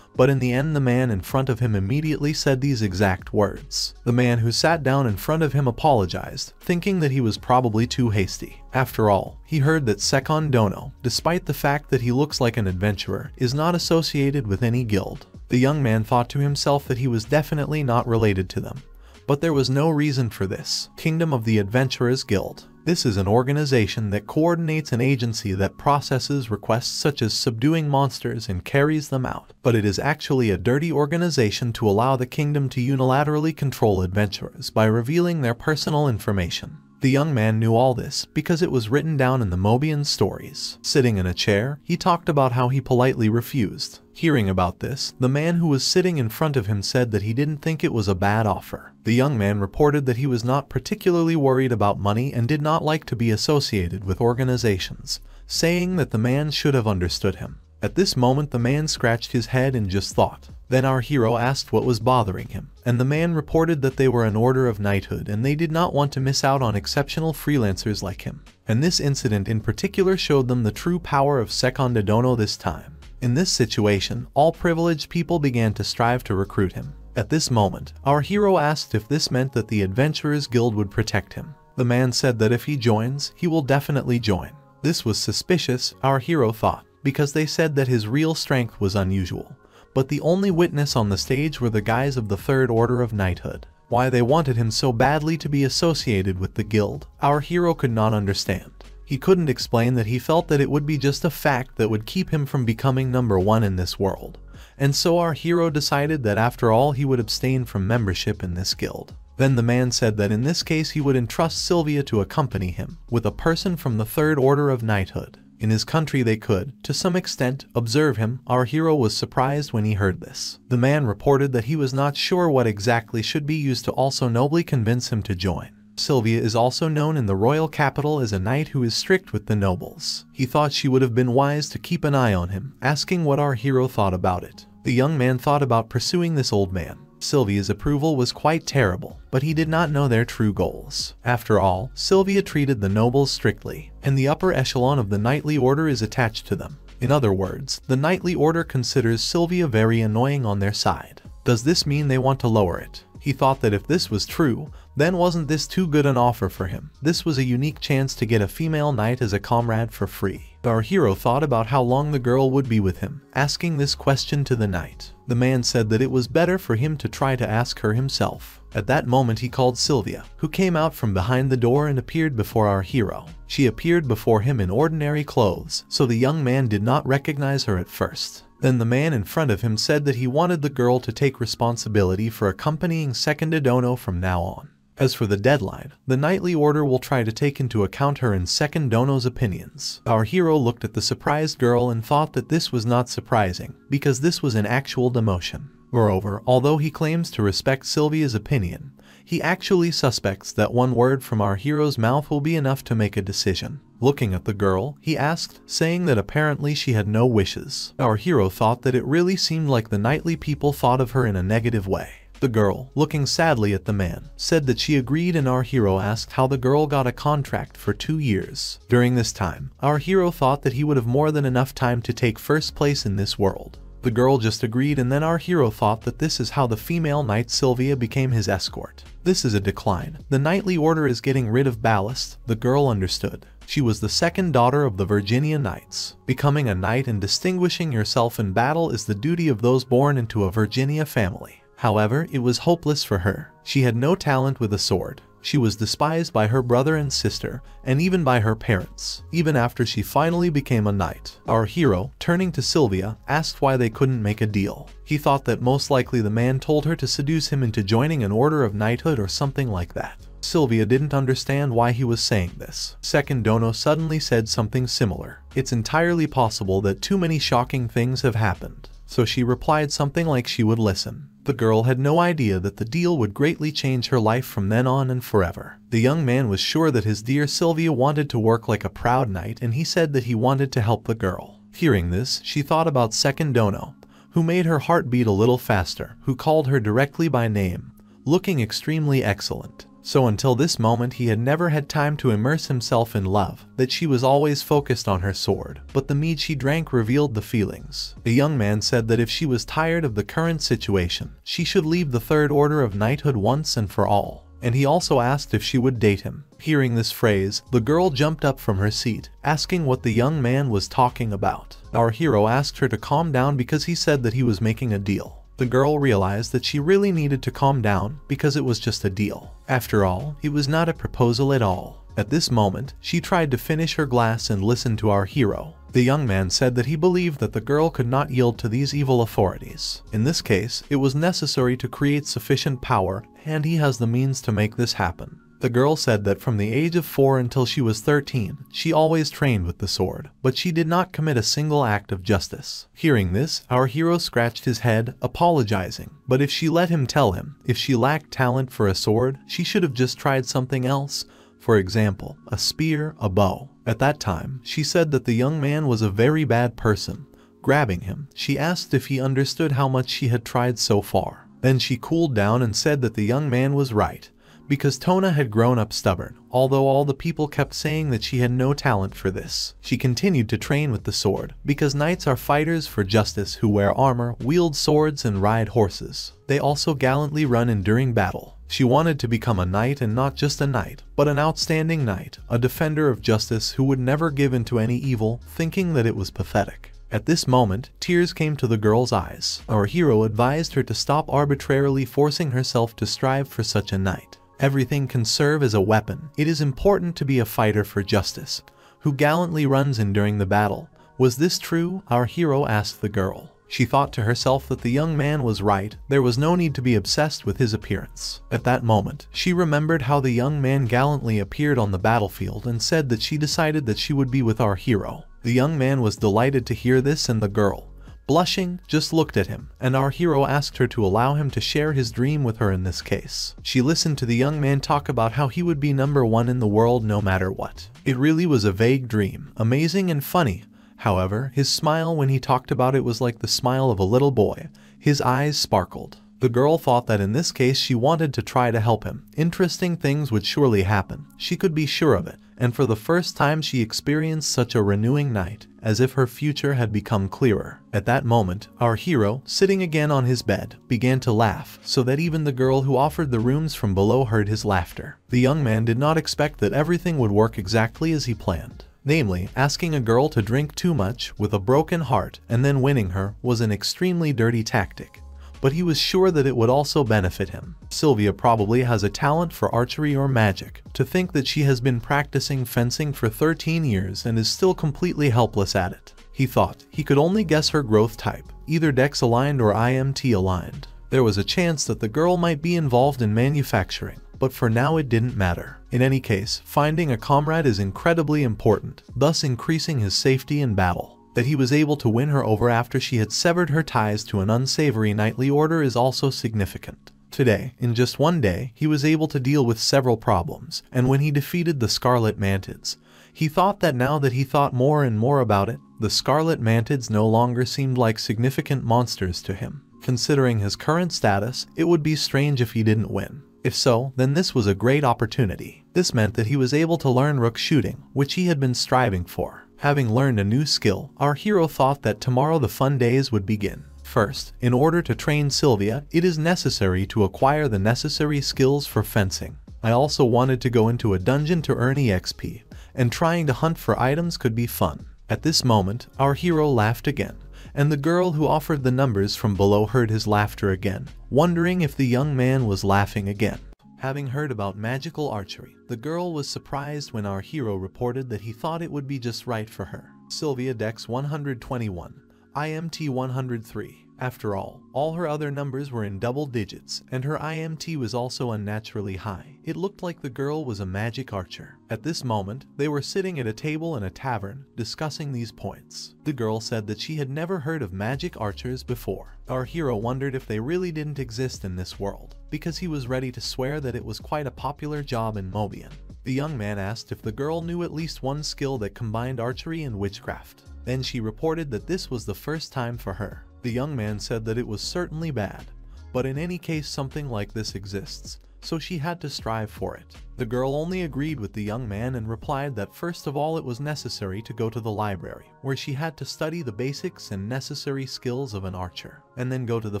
But in the end, the man in front of him immediately said these exact words. The man who sat down in front of him apologized, thinking that he was probably too hasty. After all, he heard that Secondadono, despite the fact that he looks like an adventurer, is not associated with any guild. The young man thought to himself that he was definitely not related to them. But there was no reason for this. Kingdom of the Adventurers Guild. This is an organization that coordinates an agency that processes requests such as subduing monsters and carries them out. But it is actually a dirty organization to allow the kingdom to unilaterally control adventurers by revealing their personal information. The young man knew all this because it was written down in the Mobian stories. Sitting in a chair, he talked about how he politely refused. Hearing about this, the man who was sitting in front of him said that he didn't think it was a bad offer. The young man reported that he was not particularly worried about money and did not like to be associated with organizations, saying that the man should have understood him. At this moment, the man scratched his head and just thought. Then our hero asked what was bothering him, and the man reported that they were an order of knighthood and they did not want to miss out on exceptional freelancers like him. And this incident in particular showed them the true power of Secondadono this time. In this situation, all privileged people began to strive to recruit him. At this moment, our hero asked if this meant that the Adventurers Guild would protect him. The man said that if he joins, he will definitely join. This was suspicious, our hero thought, because they said that his real strength was unusual. But the only witness on the stage were the guys of the Third Order of Knighthood. Why they wanted him so badly to be associated with the guild, our hero could not understand. He couldn't explain that he felt that it would be just a fact that would keep him from becoming number one in this world. And so our hero decided that after all he would abstain from membership in this guild. Then the man said that in this case he would entrust Sylvia to accompany him, with a person from the Third Order of Knighthood. In his country they could, to some extent, observe him. Our hero was surprised when he heard this. The man reported that he was not sure what exactly should be used to also nobly convince him to join. Sylvia is also known in the royal capital as a knight who is strict with the nobles. He thought she would have been wise to keep an eye on him, asking what our hero thought about it. The young man thought about pursuing this old man. Sylvia's approval was quite terrible, but he did not know their true goals. After all, Sylvia treated the nobles strictly, and the upper echelon of the knightly order is attached to them. In other words, the knightly order considers Sylvia very annoying on their side. Does this mean they want to lower it? He thought that if this was true, then wasn't this too good an offer for him? This was a unique chance to get a female knight as a comrade for free. Our hero thought about how long the girl would be with him, asking this question to the knight. The man said that it was better for him to try to ask her himself. At that moment he called Sylvia, who came out from behind the door and appeared before our hero. She appeared before him in ordinary clothes, so the young man did not recognize her at first. Then the man in front of him said that he wanted the girl to take responsibility for accompanying Secondadono from now on. As for the deadline, the knightly order will try to take into account her and Secondadono's opinions. Our hero looked at the surprised girl and thought that this was not surprising, because this was an actual demotion. Moreover, although he claims to respect Sylvia's opinion, he actually suspects that one word from our hero's mouth will be enough to make a decision. Looking at the girl, he asked, saying that apparently she had no wishes. Our hero thought that it really seemed like the knightly people thought of her in a negative way. The girl, looking sadly at the man, said that she agreed, and our hero asked how the girl got a contract for two years. During this time, our hero thought that he would have more than enough time to take first place in this world. The girl just agreed, and then our hero thought that this is how the female knight Sylvia became his escort. This is a decline. The knightly order is getting rid of ballast. The girl understood. She was the second daughter of the Virginia Knights. Becoming a knight and distinguishing yourself in battle is the duty of those born into a Virginia family. However, it was hopeless for her. She had no talent with a sword. She was despised by her brother and sister, and even by her parents, even after she finally became a knight. Our hero, turning to Sylvia, asked why they couldn't make a deal. He thought that most likely the man told her to seduce him into joining an order of knighthood or something like that. Sylvia didn't understand why he was saying this. Second Dono suddenly said something similar. It's entirely possible that too many shocking things have happened. So she replied something like she would listen. The girl had no idea that the deal would greatly change her life from then on and forever. The young man was sure that his dear Sylvia wanted to work like a proud knight, and he said that he wanted to help the girl. Hearing this, she thought about Second Dono, who made her heart beat a little faster, who called her directly by name, looking extremely excellent. So until this moment he had never had time to immerse himself in love, that she was always focused on her sword, but the mead she drank revealed the feelings. The young man said that if she was tired of the current situation, she should leave the Third Order of Knighthood once and for all, and he also asked if she would date him. Hearing this phrase, the girl jumped up from her seat, asking what the young man was talking about. Our hero asked her to calm down because he said that he was making a deal. The girl realized that she really needed to calm down because it was just a deal. After all, it was not a proposal at all. At this moment, she tried to finish her glass and listen to our hero. The young man said that he believed that the girl could not yield to these evil authorities. In this case, it was necessary to create sufficient power, and he has the means to make this happen. The girl said that from the age of four until she was thirteen, she always trained with the sword, but she did not commit a single act of justice. Hearing this, our hero scratched his head, apologizing. But if she let him tell him, if she lacked talent for a sword, she should have just tried something else, for example, a spear, a bow. At that time, she said that the young man was a very bad person. Grabbing him, she asked if he understood how much she had tried so far. Then she cooled down and said that the young man was right, because Tona had grown up stubborn, although all the people kept saying that she had no talent for this. She continued to train with the sword, because knights are fighters for justice who wear armor, wield swords, and ride horses. They also gallantly run enduring battle. She wanted to become a knight, and not just a knight, but an outstanding knight, a defender of justice who would never give in to any evil, thinking that it was pathetic. At this moment, tears came to the girl's eyes. Our hero advised her to stop arbitrarily forcing herself to strive for such a knight. Everything can serve as a weapon. It is important to be a fighter for justice, who gallantly runs in during the battle. Was this true? Our hero asked the girl. She thought to herself that the young man was right. There was no need to be obsessed with his appearance. At that moment, she remembered how the young man gallantly appeared on the battlefield and said that she decided that she would be with our hero. The young man was delighted to hear this, and the girl, blushing, just looked at him, and our hero asked her to allow him to share his dream with her in this case. She listened to the young man talk about how he would be number one in the world no matter what. It really was a vague dream, amazing and funny. However, his smile when he talked about it was like the smile of a little boy. His eyes sparkled. The girl thought that in this case she wanted to try to help him. Interesting things would surely happen. She could be sure of it. And for the first time she experienced such a renewing night, as if her future had become clearer. At that moment, our hero, sitting again on his bed, began to laugh, so that even the girl who offered the rooms from below heard his laughter. The young man did not expect that everything would work exactly as he planned. Namely, asking a girl to drink too much, with a broken heart, and then winning her, was an extremely dirty tactic. But he was sure that it would also benefit him. Sylvia probably has a talent for archery or magic. To think that she has been practicing fencing for thirteen years and is still completely helpless at it. He thought he could only guess her growth type, either Dex aligned or I M T aligned. There was a chance that the girl might be involved in manufacturing, but for now it didn't matter. In any case, finding a comrade is incredibly important, thus increasing his safety in battle. That he was able to win her over after she had severed her ties to an unsavory knightly order is also significant. Today, in just one day, he was able to deal with several problems, and when he defeated the Scarlet Mantids, he thought that now that he thought more and more about it, the Scarlet Mantids no longer seemed like significant monsters to him. Considering his current status, it would be strange if he didn't win. If so, then this was a great opportunity. This meant that he was able to learn rook shooting, which he had been striving for. Having learned a new skill, our hero thought that tomorrow the fun days would begin. First, in order to train Sylvia, it is necessary to acquire the necessary skills for fencing. I also wanted to go into a dungeon to earn E X P, and trying to hunt for items could be fun. At this moment, our hero laughed again, and the girl who offered the numbers from below heard his laughter again, wondering if the young man was laughing again. Having heard about magical archery, the girl was surprised when our hero reported that he thought it would be just right for her. Sylvia Dex one hundred twenty-one, I M T one hundred three. After all, all her other numbers were in double digits, and her I M T was also unnaturally high. It looked like the girl was a magic archer. At this moment, they were sitting at a table in a tavern, discussing these points. The girl said that she had never heard of magic archers before. Our hero wondered if they really didn't exist in this world, because he was ready to swear that it was quite a popular job in Mobian. The young man asked if the girl knew at least one skill that combined archery and witchcraft. Then she reported that this was the first time for her. The young man said that it was certainly bad, but in any case something like this exists, so she had to strive for it. The girl only agreed with the young man and replied that first of all it was necessary to go to the library, where she had to study the basics and necessary skills of an archer, and then go to the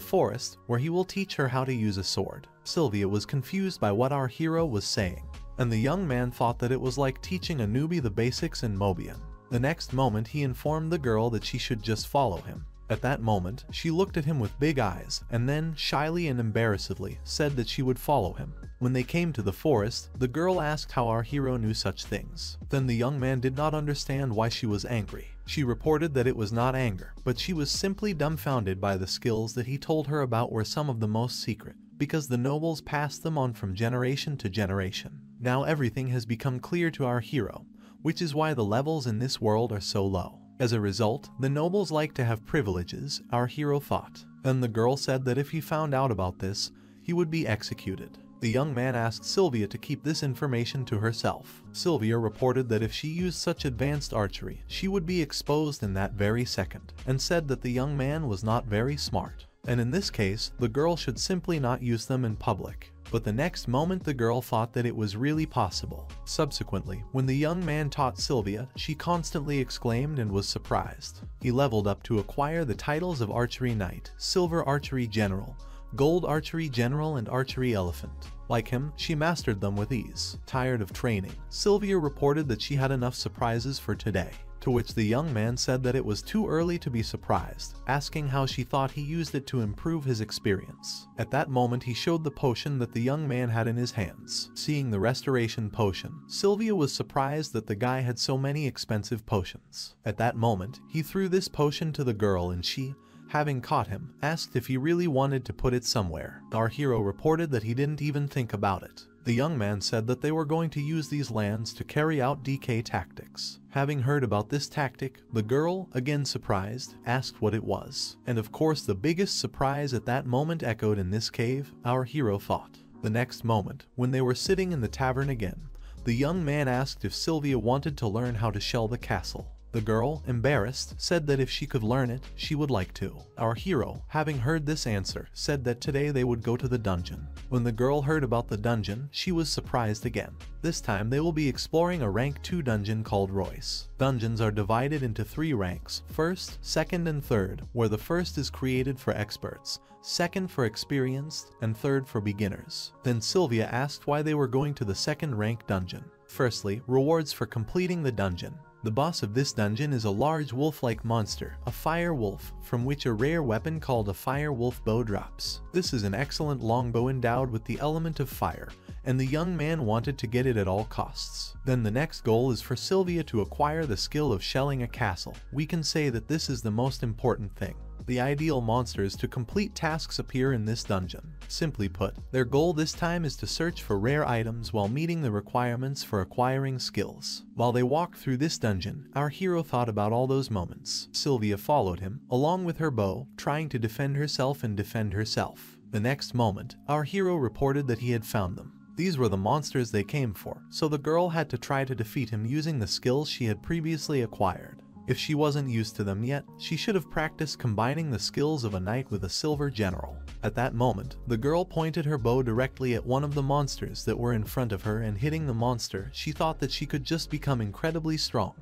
forest, where he will teach her how to use a sword. Sylvia was confused by what our hero was saying, and the young man thought that it was like teaching a newbie the basics in Mobian. The next moment he informed the girl that she should just follow him. At that moment, she looked at him with big eyes and then, shyly and embarrassedly, said that she would follow him. When they came to the forest, the girl asked how our hero knew such things. Then the young man did not understand why she was angry. She reported that it was not anger, but she was simply dumbfounded by the skills that he told her about were some of the most secret, because the nobles passed them on from generation to generation. Now everything has become clear to our hero, which is why the levels in this world are so low. As a result, the nobles like to have privileges, our hero thought. Then the girl said that if he found out about this, he would be executed. The young man asked Sylvia to keep this information to herself. Sylvia reported that if she used such advanced archery, she would be exposed in that very second, and said that the young man was not very smart. And in this case, the girl should simply not use them in public. But the next moment the girl thought that it was really possible. Subsequently, when the young man taught Sylvia, she constantly exclaimed and was surprised. He leveled up to acquire the titles of Archery Knight, Silver Archery General, Gold Archery General and Archery Elephant. Like him, she mastered them with ease. Tired of training, Sylvia reported that she had enough surprises for today. To which the young man said that it was too early to be surprised, asking how she thought he used it to improve his experience. At that moment he showed the potion that the young man had in his hands. Seeing the restoration potion, Sylvia was surprised that the guy had so many expensive potions. At that moment, he threw this potion to the girl and she, having caught him, asked if he really wanted to put it somewhere. Our hero reported that he didn't even think about it. The young man said that they were going to use these lands to carry out D K tactics. Having heard about this tactic, the girl, again surprised, asked what it was. And of course the biggest surprise at that moment echoed in this cave, our hero thought. The next moment, when they were sitting in the tavern again, the young man asked if Sylvia wanted to learn how to shell the castle. The girl, embarrassed, said that if she could learn it, she would like to. Our hero, having heard this answer, said that today they would go to the dungeon. When the girl heard about the dungeon, she was surprised again. This time they will be exploring a rank two dungeon called Royce. Dungeons are divided into three ranks, first, second and third, where the first is created for experts, second for experienced, and third for beginners. Then Sylvia asked why they were going to the second rank dungeon. Firstly, rewards for completing the dungeon. The boss of this dungeon is a large wolf-like monster, a fire wolf, from which a rare weapon called a Fire Wolf Bow drops. This is an excellent longbow endowed with the element of fire, and the young man wanted to get it at all costs. Then the next goal is for Sylvia to acquire the skill of shelling a castle. We can say that this is the most important thing. The ideal monsters to complete tasks appear in this dungeon. Simply put, their goal this time is to search for rare items while meeting the requirements for acquiring skills. While they walked through this dungeon, our hero thought about all those moments. Sylvia followed him, along with her bow, trying to defend herself and defend herself. The next moment, our hero reported that he had found them. These were the monsters they came for, so the girl had to try to defeat him using the skills she had previously acquired. If she wasn't used to them yet, she should have practiced combining the skills of a knight with a silver general. At that moment, the girl pointed her bow directly at one of the monsters that were in front of her, and hitting the monster, she thought that she could just become incredibly strong.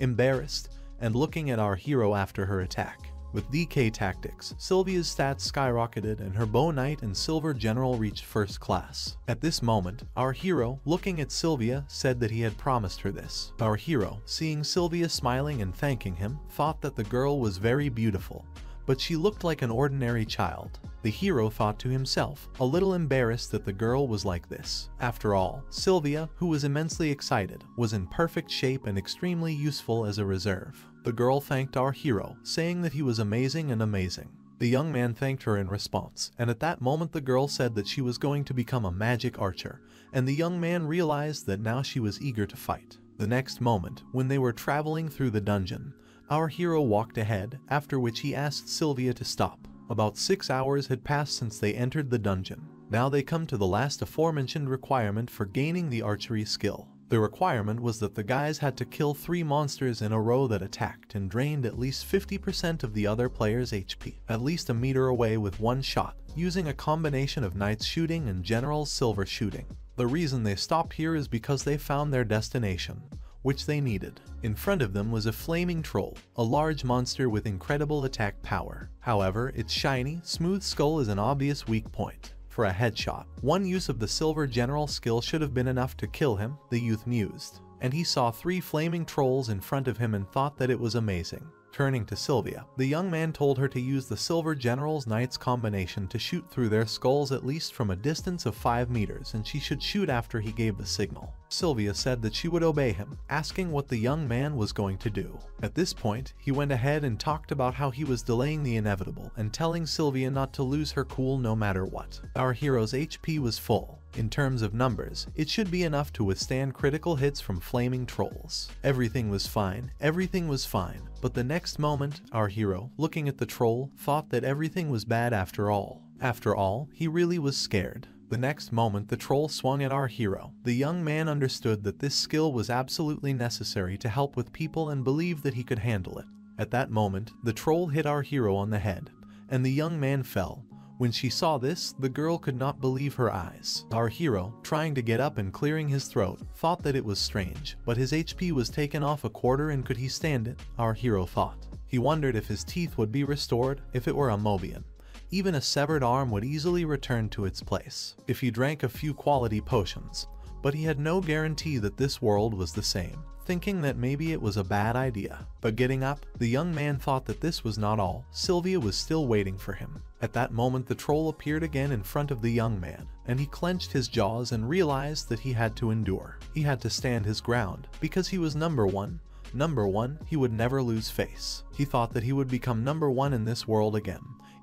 Embarrassed, and looking at our hero after her attack. With D K Tactics, Sylvia's stats skyrocketed and her bow knight and silver general reached first class. At this moment, our hero, looking at Sylvia, said that he had promised her this. Our hero, seeing Sylvia smiling and thanking him, thought that the girl was very beautiful, but she looked like an ordinary child. The hero thought to himself, a little embarrassed that the girl was like this. After all, Sylvia, who was immensely excited, was in perfect shape and extremely useful as a reserve. The girl thanked our hero, saying that he was amazing and amazing. The young man thanked her in response, and at that moment the girl said that she was going to become a magic archer, and the young man realized that now she was eager to fight. The next moment, when they were traveling through the dungeon, our hero walked ahead, after which he asked Sylvia to stop. About six hours had passed since they entered the dungeon. Now they come to the last aforementioned requirement for gaining the archery skill. The requirement was that the guys had to kill three monsters in a row that attacked and drained at least fifty percent of the other player's H P, at least a meter away with one shot, using a combination of knight's shooting and general's silver shooting. The reason they stopped here is because they found their destination, which they needed. In front of them was a flaming troll, a large monster with incredible attack power. However, its shiny, smooth skull is an obvious weak point. For a headshot, one use of the silver general skill should have been enough to kill him, the youth mused, and he saw three flaming trolls in front of him and thought that it was amazing. Turning to Sylvia, the young man told her to use the silver general's knight's combination to shoot through their skulls at least from a distance of five meters, and she should shoot after he gave the signal. Sylvia said that she would obey him, asking what the young man was going to do. At this point, he went ahead and talked about how he was delaying the inevitable and telling Sylvia not to lose her cool no matter what. Our hero's H P was full. In terms of numbers, it should be enough to withstand critical hits from flaming trolls. Everything was fine, everything was fine, but the next moment, our hero, looking at the troll, thought that everything was bad after all. After all, he really was scared. The next moment the troll swung at our hero. The young man understood that this skill was absolutely necessary to help with people and believed that he could handle it. At that moment, the troll hit our hero on the head, and the young man fell. When she saw this, the girl could not believe her eyes. Our hero, trying to get up and clearing his throat, thought that it was strange, but his H P was taken off a quarter and could he stand it, our hero thought. He wondered if his teeth would be restored. If it were a Mobian, even a severed arm would easily return to its place. If he drank a few quality potions, but he had no guarantee that this world was the same, thinking that maybe it was a bad idea. But getting up, the young man thought that this was not all. Sylvia was still waiting for him. At that moment the troll appeared again in front of the young man, and he clenched his jaws and realized that he had to endure. He had to stand his ground, because he was number one. Number one, he would never lose face. He thought that he would become number one in this world again.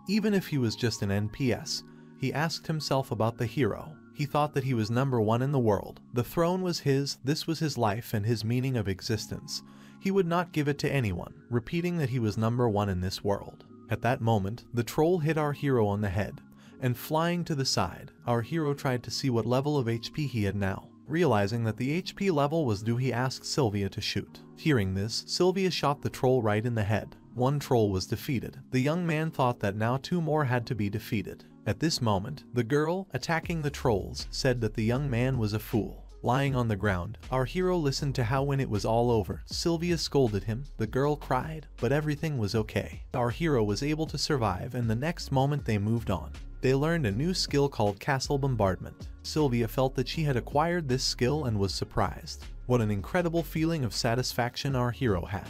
Even if he was just an N P S, he asked himself about the hero. He thought that he was number one in the world. The throne was his, this was his life and his meaning of existence. He would not give it to anyone, repeating that he was number one in this world. At that moment, the troll hit our hero on the head, and flying to the side, our hero tried to see what level of H P he had now. Realizing that the H P level was due, he asked Sylvia to shoot. Hearing this, Sylvia shot the troll right in the head. One troll was defeated. The young man thought that now two more had to be defeated. At this moment, the girl, attacking the trolls, said that the young man was a fool. Lying on the ground, our hero listened to how when it was all over, Sylvia scolded him, the girl cried, but everything was okay. Our hero was able to survive, and the next moment they moved on. They learned a new skill called Castle Bombardment. Sylvia felt that she had acquired this skill and was surprised. What an incredible feeling of satisfaction our hero had,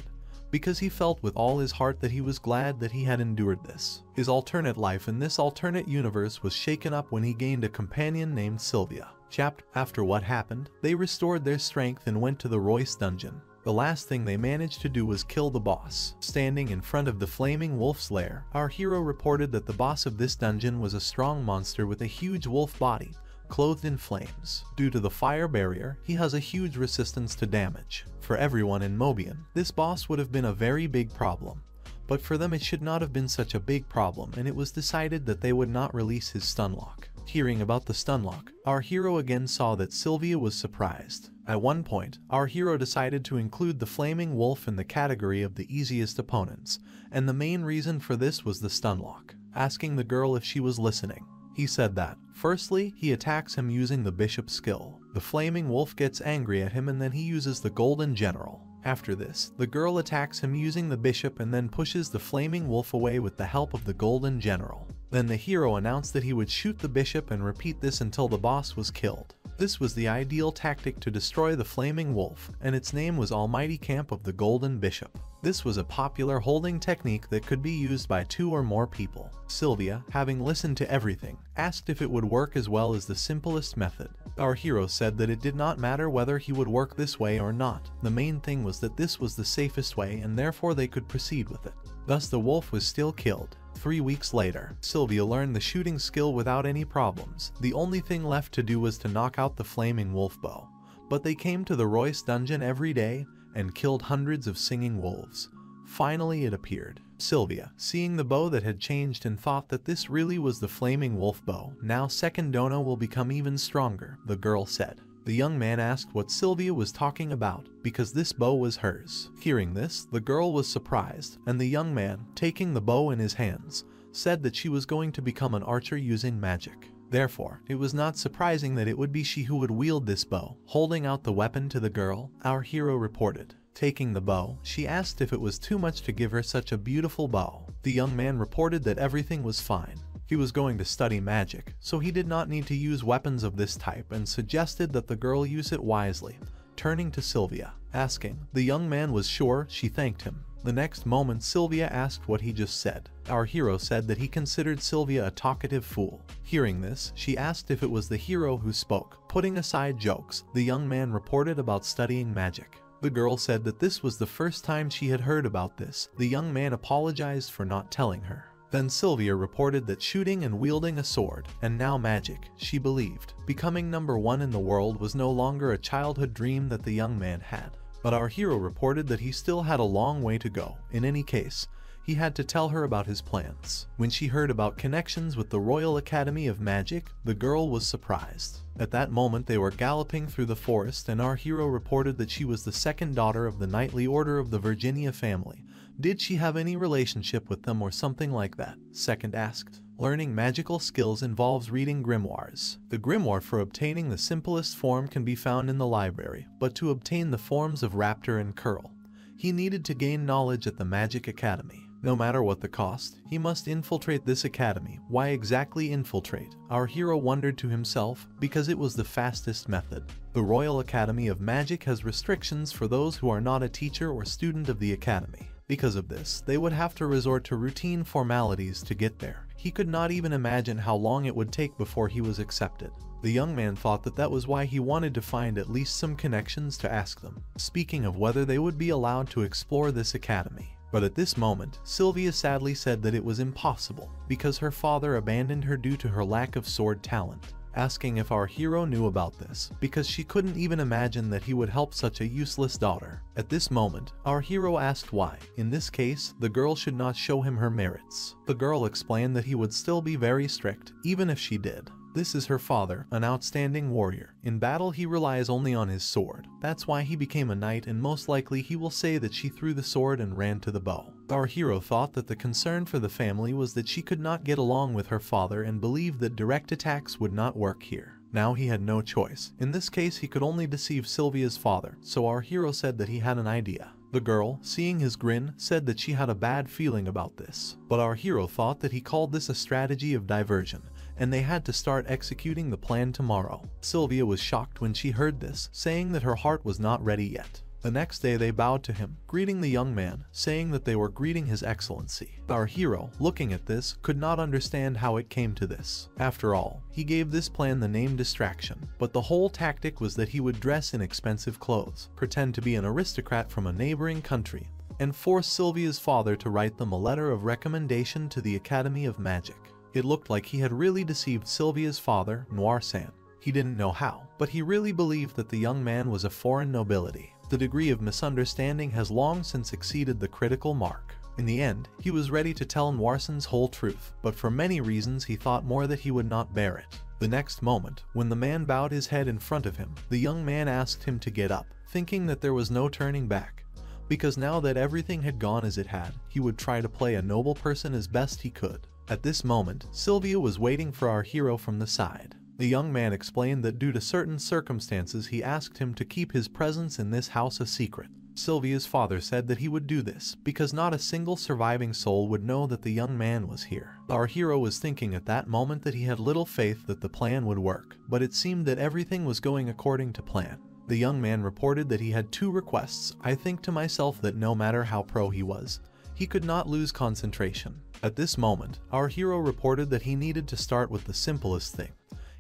because he felt with all his heart that he was glad that he had endured this. His alternate life in this alternate universe was shaken up when he gained a companion named Sylvia. Chapter After what happened, they restored their strength and went to the Royce dungeon. The last thing they managed to do was kill the boss. Standing in front of the flaming wolf's lair, our hero reported that the boss of this dungeon was a strong monster with a huge wolf body, clothed in flames. Due to the fire barrier, he has a huge resistance to damage. For everyone in Mobian, this boss would have been a very big problem, but for them it should not have been such a big problem, and it was decided that they would not release his stun lock. Hearing about the stun lock, our hero again saw that Sylvia was surprised. At one point, our hero decided to include the Flaming Wolf in the category of the easiest opponents, and the main reason for this was the stun lock. Asking the girl if she was listening, he said that, firstly, he attacks him using the bishop skill. The Flaming Wolf gets angry at him and then he uses the Golden General. After this, the girl attacks him using the bishop and then pushes the Flaming Wolf away with the help of the Golden General. Then the hero announced that he would shoot the bishop and repeat this until the boss was killed. This was the ideal tactic to destroy the Flaming Wolf, and its name was Almighty Camp of the Golden Bishop. This was a popular holding technique that could be used by two or more people. Sylvia, having listened to everything, asked if it would work as well as the simplest method. Our hero said that it did not matter whether he would work this way or not. The main thing was that this was the safest way and therefore they could proceed with it. Thus the wolf was still killed. Three weeks later, Sylvia learned the shooting skill without any problems. The only thing left to do was to knock out the Flaming Wolf Bow. But they came to the Royce dungeon every day and killed hundreds of singing wolves. Finally it appeared. Sylvia, seeing the bow that had changed and thought that this really was the Flaming Wolf Bow, now second dono will become even stronger, the girl said. The young man asked what Sylvia was talking about, because this bow was hers. Hearing this, the girl was surprised, and the young man, taking the bow in his hands, said that she was going to become an archer using magic. Therefore, it was not surprising that it would be she who would wield this bow. Holding out the weapon to the girl, our hero reported. Taking the bow, she asked if it was too much to give her such a beautiful bow. The young man reported that everything was fine. He was going to study magic, so he did not need to use weapons of this type and suggested that the girl use it wisely. Turning to Sylvia, asking, the young man was sure she thanked him. The next moment Sylvia asked what he just said. Our hero said that he considered Sylvia a talkative fool. Hearing this, she asked if it was the hero who spoke. Putting aside jokes, the young man reported about studying magic. The girl said that this was the first time she had heard about this. The young man apologized for not telling her. Then Sylvia reported that shooting and wielding a sword, and now magic, she believed. Becoming number one in the world was no longer a childhood dream that the young man had. But our hero reported that he still had a long way to go. In any case, he had to tell her about his plans. When she heard about connections with the Royal Academy of Magic, the girl was surprised. At that moment they were galloping through the forest and our hero reported that she was the second daughter of the Knightly Order of the Virginia family. Did she have any relationship with them or something like that? Second asked. Learning magical skills involves reading grimoires. The grimoire for obtaining the simplest form can be found in the library, but to obtain the forms of Raptor and Curl, he needed to gain knowledge at the Magic Academy. No matter what the cost, he must infiltrate this academy. Why exactly infiltrate? Our hero wondered to himself, because it was the fastest method. The Royal Academy of Magic has restrictions for those who are not a teacher or student of the academy. Because of this, they would have to resort to routine formalities to get there. He could not even imagine how long it would take before he was accepted. The young man thought that that was why he wanted to find at least some connections to ask them, speaking of whether they would be allowed to explore this academy. But at this moment, Sylvia sadly said that it was impossible, because her father abandoned her due to her lack of sword talent. Asking if our hero knew about this, because she couldn't even imagine that he would help such a useless daughter. At this moment, our hero asked why. In this case, the girl should not show him her merits. The girl explained that he would still be very strict, even if she did. This is her father, an outstanding warrior. In battle he relies only on his sword. That's why he became a knight and most likely he will say that she threw the sword and ran to the bow. Our hero thought that the concern for the family was that she could not get along with her father and believed that direct attacks would not work here. Now he had no choice. In this case he could only deceive Sylvia's father, so our hero said that he had an idea. The girl, seeing his grin, said that she had a bad feeling about this. But our hero thought that he called this a strategy of diversion, and they had to start executing the plan tomorrow. Sylvia was shocked when she heard this, saying that her heart was not ready yet. The next day they bowed to him, greeting the young man, saying that they were greeting His Excellency. Our hero, looking at this, could not understand how it came to this. After all, he gave this plan the name distraction, but the whole tactic was that he would dress in expensive clothes, pretend to be an aristocrat from a neighboring country, and force Sylvia's father to write them a letter of recommendation to the Academy of Magic. It looked like he had really deceived Sylvia's father, Noir-san. He didn't know how, but he really believed that the young man was a foreign nobility. The degree of misunderstanding has long since exceeded the critical mark. In the end, he was ready to tell Noir-san's whole truth, but for many reasons he thought more that he would not bear it. The next moment, when the man bowed his head in front of him, the young man asked him to get up, thinking that there was no turning back, because now that everything had gone as it had, he would try to play a noble person as best he could. At this moment, Sylvia was waiting for our hero from the side. The young man explained that due to certain circumstances he asked him to keep his presence in this house a secret. Sylvia's father said that he would do this because not a single surviving soul would know that the young man was here. Our hero was thinking at that moment that he had little faith that the plan would work, but it seemed that everything was going according to plan. The young man reported that he had two requests. I think to myself that no matter how pro he was, he could not lose concentration. At this moment, our hero reported that he needed to start with the simplest thing.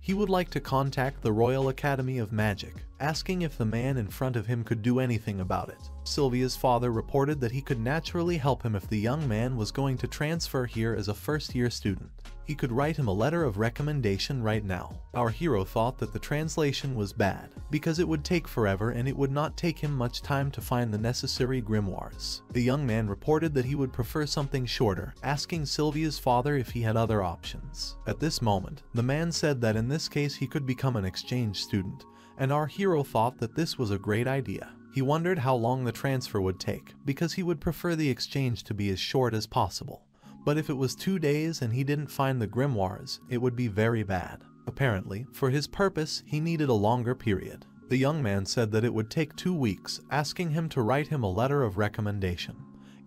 He would like to contact the Royal Academy of Magic, asking if the man in front of him could do anything about it. Sylvia's father reported that he could naturally help him if the young man was going to transfer here as a first-year student. He could write him a letter of recommendation right now. Our hero thought that the translation was bad, because it would take forever and it would not take him much time to find the necessary grimoires. The young man reported that he would prefer something shorter, asking Sylvia's father if he had other options. At this moment, the man said that in this case he could become an exchange student, and our hero thought that this was a great idea. He wondered how long the transfer would take, because he would prefer the exchange to be as short as possible. But if it was two days and he didn't find the grimoires, it would be very bad. Apparently, for his purpose, he needed a longer period. The young man said that it would take two weeks, asking him to write him a letter of recommendation,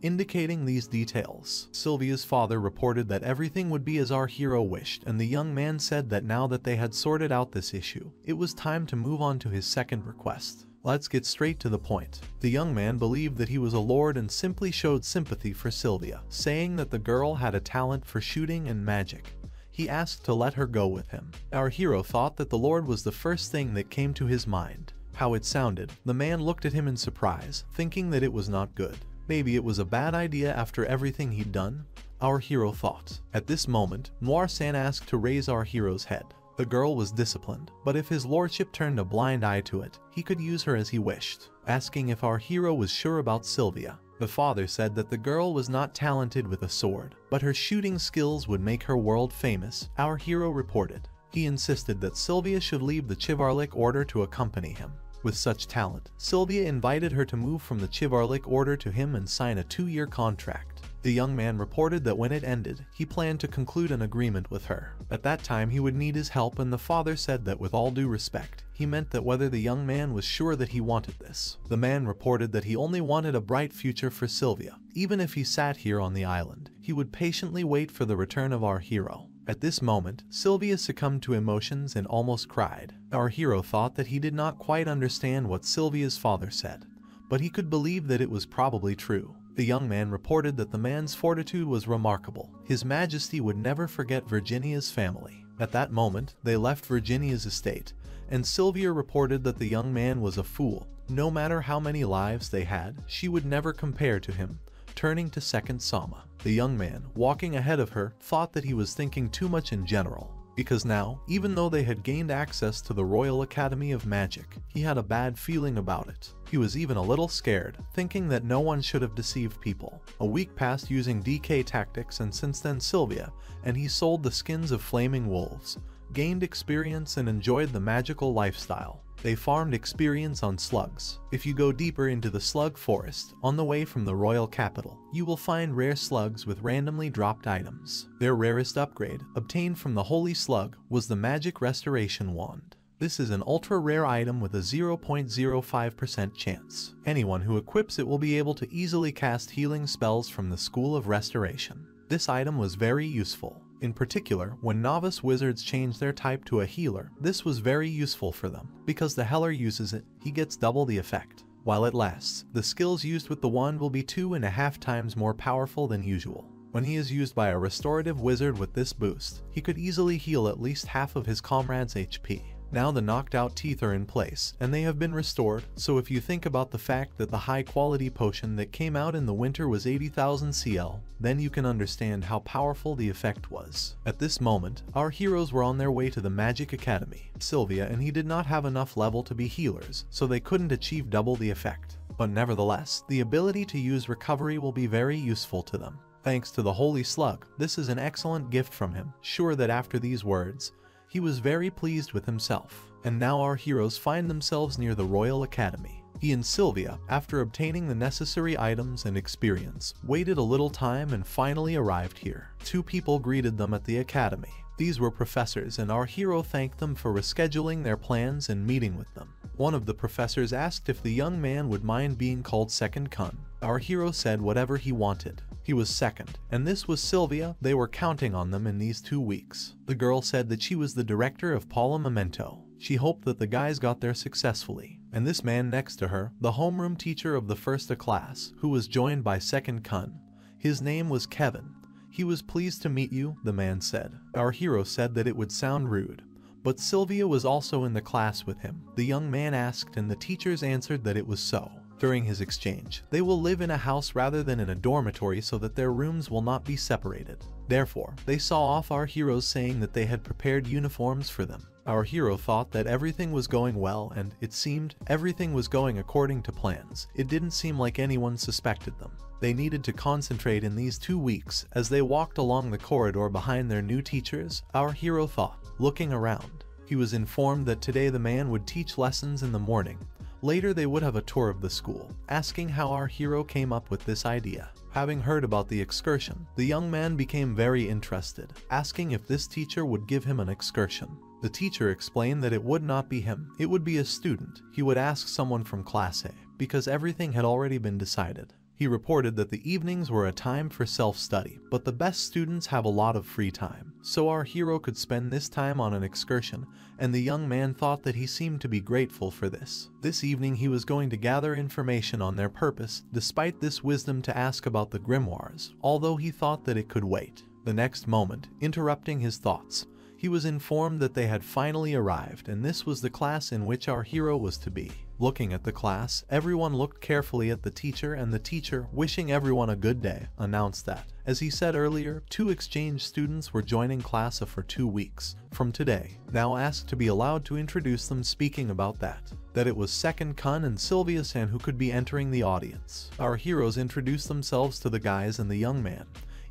indicating these details. Sylvia's father reported that everything would be as our hero wished, and the young man said that now that they had sorted out this issue, it was time to move on to his second request. Let's get straight to the point. The young man believed that he was a lord and simply showed sympathy for Sylvia, saying that the girl had a talent for shooting and magic. He asked to let her go with him. Our hero thought that the lord was the first thing that came to his mind. How it sounded, the man looked at him in surprise, thinking that it was not good. Maybe it was a bad idea after everything he'd done, our hero thought. At this moment, Noir-san asked to raise our hero's head. The girl was disciplined, but if his lordship turned a blind eye to it, he could use her as he wished. Asking if our hero was sure about Sylvia, the father said that the girl was not talented with a sword, but her shooting skills would make her world famous, our hero reported. He insisted that Sylvia should leave the Chivarlik Order to accompany him. With such talent, Sylvia invited her to move from the Chivarlik Order to him and sign a two-year contract. The young man reported that when it ended, he planned to conclude an agreement with her. At that time he would need his help, and the father said that with all due respect, he meant that whether the young man was sure that he wanted this. The man reported that he only wanted a bright future for Sylvia. Even if he sat here on the island, he would patiently wait for the return of our hero. At this moment, Sylvia succumbed to emotions and almost cried. Our hero thought that he did not quite understand what Sylvia's father said, but he could believe that it was probably true. The young man reported that the man's fortitude was remarkable. His Majesty would never forget Virginia's family. At that moment, they left Virginia's estate, and Sylvia reported that the young man was a fool. No matter how many lives they had, she would never compare to him. Turning to Second Sama, the young man, walking ahead of her, thought that he was thinking too much in general. Because now, even though they had gained access to the Royal Academy of Magic, he had a bad feeling about it. He was even a little scared, thinking that no one should have deceived people. A week passed using D K Tactics, and since then Sylvia, and he sold the skins of flaming wolves, gained experience and enjoyed the magical lifestyle. They farmed experience on slugs. If you go deeper into the slug forest, on the way from the royal capital, you will find rare slugs with randomly dropped items. Their rarest upgrade, obtained from the Holy Slug, was the Magic Restoration Wand. This is an ultra-rare item with a zero point zero five percent chance. Anyone who equips it will be able to easily cast healing spells from the School of Restoration. This item was very useful. In particular, when novice wizards change their type to a healer, this was very useful for them. Because the healer uses it, he gets double the effect. While it lasts, the skills used with the wand will be two and a half times more powerful than usual. When he is used by a restorative wizard with this boost, he could easily heal at least half of his comrades' H P. Now the knocked out teeth are in place, and they have been restored, so if you think about the fact that the high quality potion that came out in the winter was eighty thousand C L, then you can understand how powerful the effect was. At this moment, our heroes were on their way to the Magic Academy. Sylvia and he did not have enough level to be healers, so they couldn't achieve double the effect. But nevertheless, the ability to use recovery will be very useful to them. Thanks to the Holy Slug, this is an excellent gift from him, sure that after these words, He was very pleased with himself, and now our heroes find themselves near the Royal Academy. He and Sylvia, after obtaining the necessary items and experience, waited a little time and finally arrived here. Two people greeted them at the academy. These were professors, and our hero thanked them for rescheduling their plans and meeting with them. One of the professors asked if the young man would mind being called Second Kun. Our hero said whatever he wanted. He was second, and this was Sylvia. They were counting on them in these two weeks. The girl said that she was the director of Paula Memento. She hoped that the guys got there successfully. And this man next to her, the homeroom teacher of the first class, who was joined by Second Kun. His name was Kevin. He was pleased to meet you, the man said. Our hero said that it would sound rude, but Sylvia was also in the class with him. The young man asked, and the teachers answered that it was so. During his exchange, they will live in a house rather than in a dormitory so that their rooms will not be separated. Therefore, they saw off our heroes, saying that they had prepared uniforms for them. Our hero thought that everything was going well, and it seemed everything was going according to plans. It didn't seem like anyone suspected them. They needed to concentrate in these two weeks. As they walked along the corridor behind their new teachers, our hero thought, looking around. He was informed that today the man would teach lessons in the morning. Later they would have a tour of the school, asking how our hero came up with this idea. Having heard about the excursion, the young man became very interested, asking if this teacher would give him an excursion. The teacher explained that it would not be him, it would be a student. He would ask someone from Class A, because everything had already been decided. He reported that the evenings were a time for self-study, but the best students have a lot of free time, so our hero could spend this time on an excursion, and the young man thought that he seemed to be grateful for this. This evening he was going to gather information on their purpose, despite this wisdom to ask about the grimoires, although he thought that it could wait. The next moment, interrupting his thoughts, he was informed that they had finally arrived, and this was the class in which our hero was to be. Looking at the class, everyone looked carefully at the teacher, and the teacher, wishing everyone a good day, announced that, as he said earlier, two exchange students were joining Class A for two weeks from today, now asked to be allowed to introduce them. Speaking about that, that it was Second Kun and Sylvia-san who could be entering the audience. Our heroes introduced themselves to the guys, and the young man,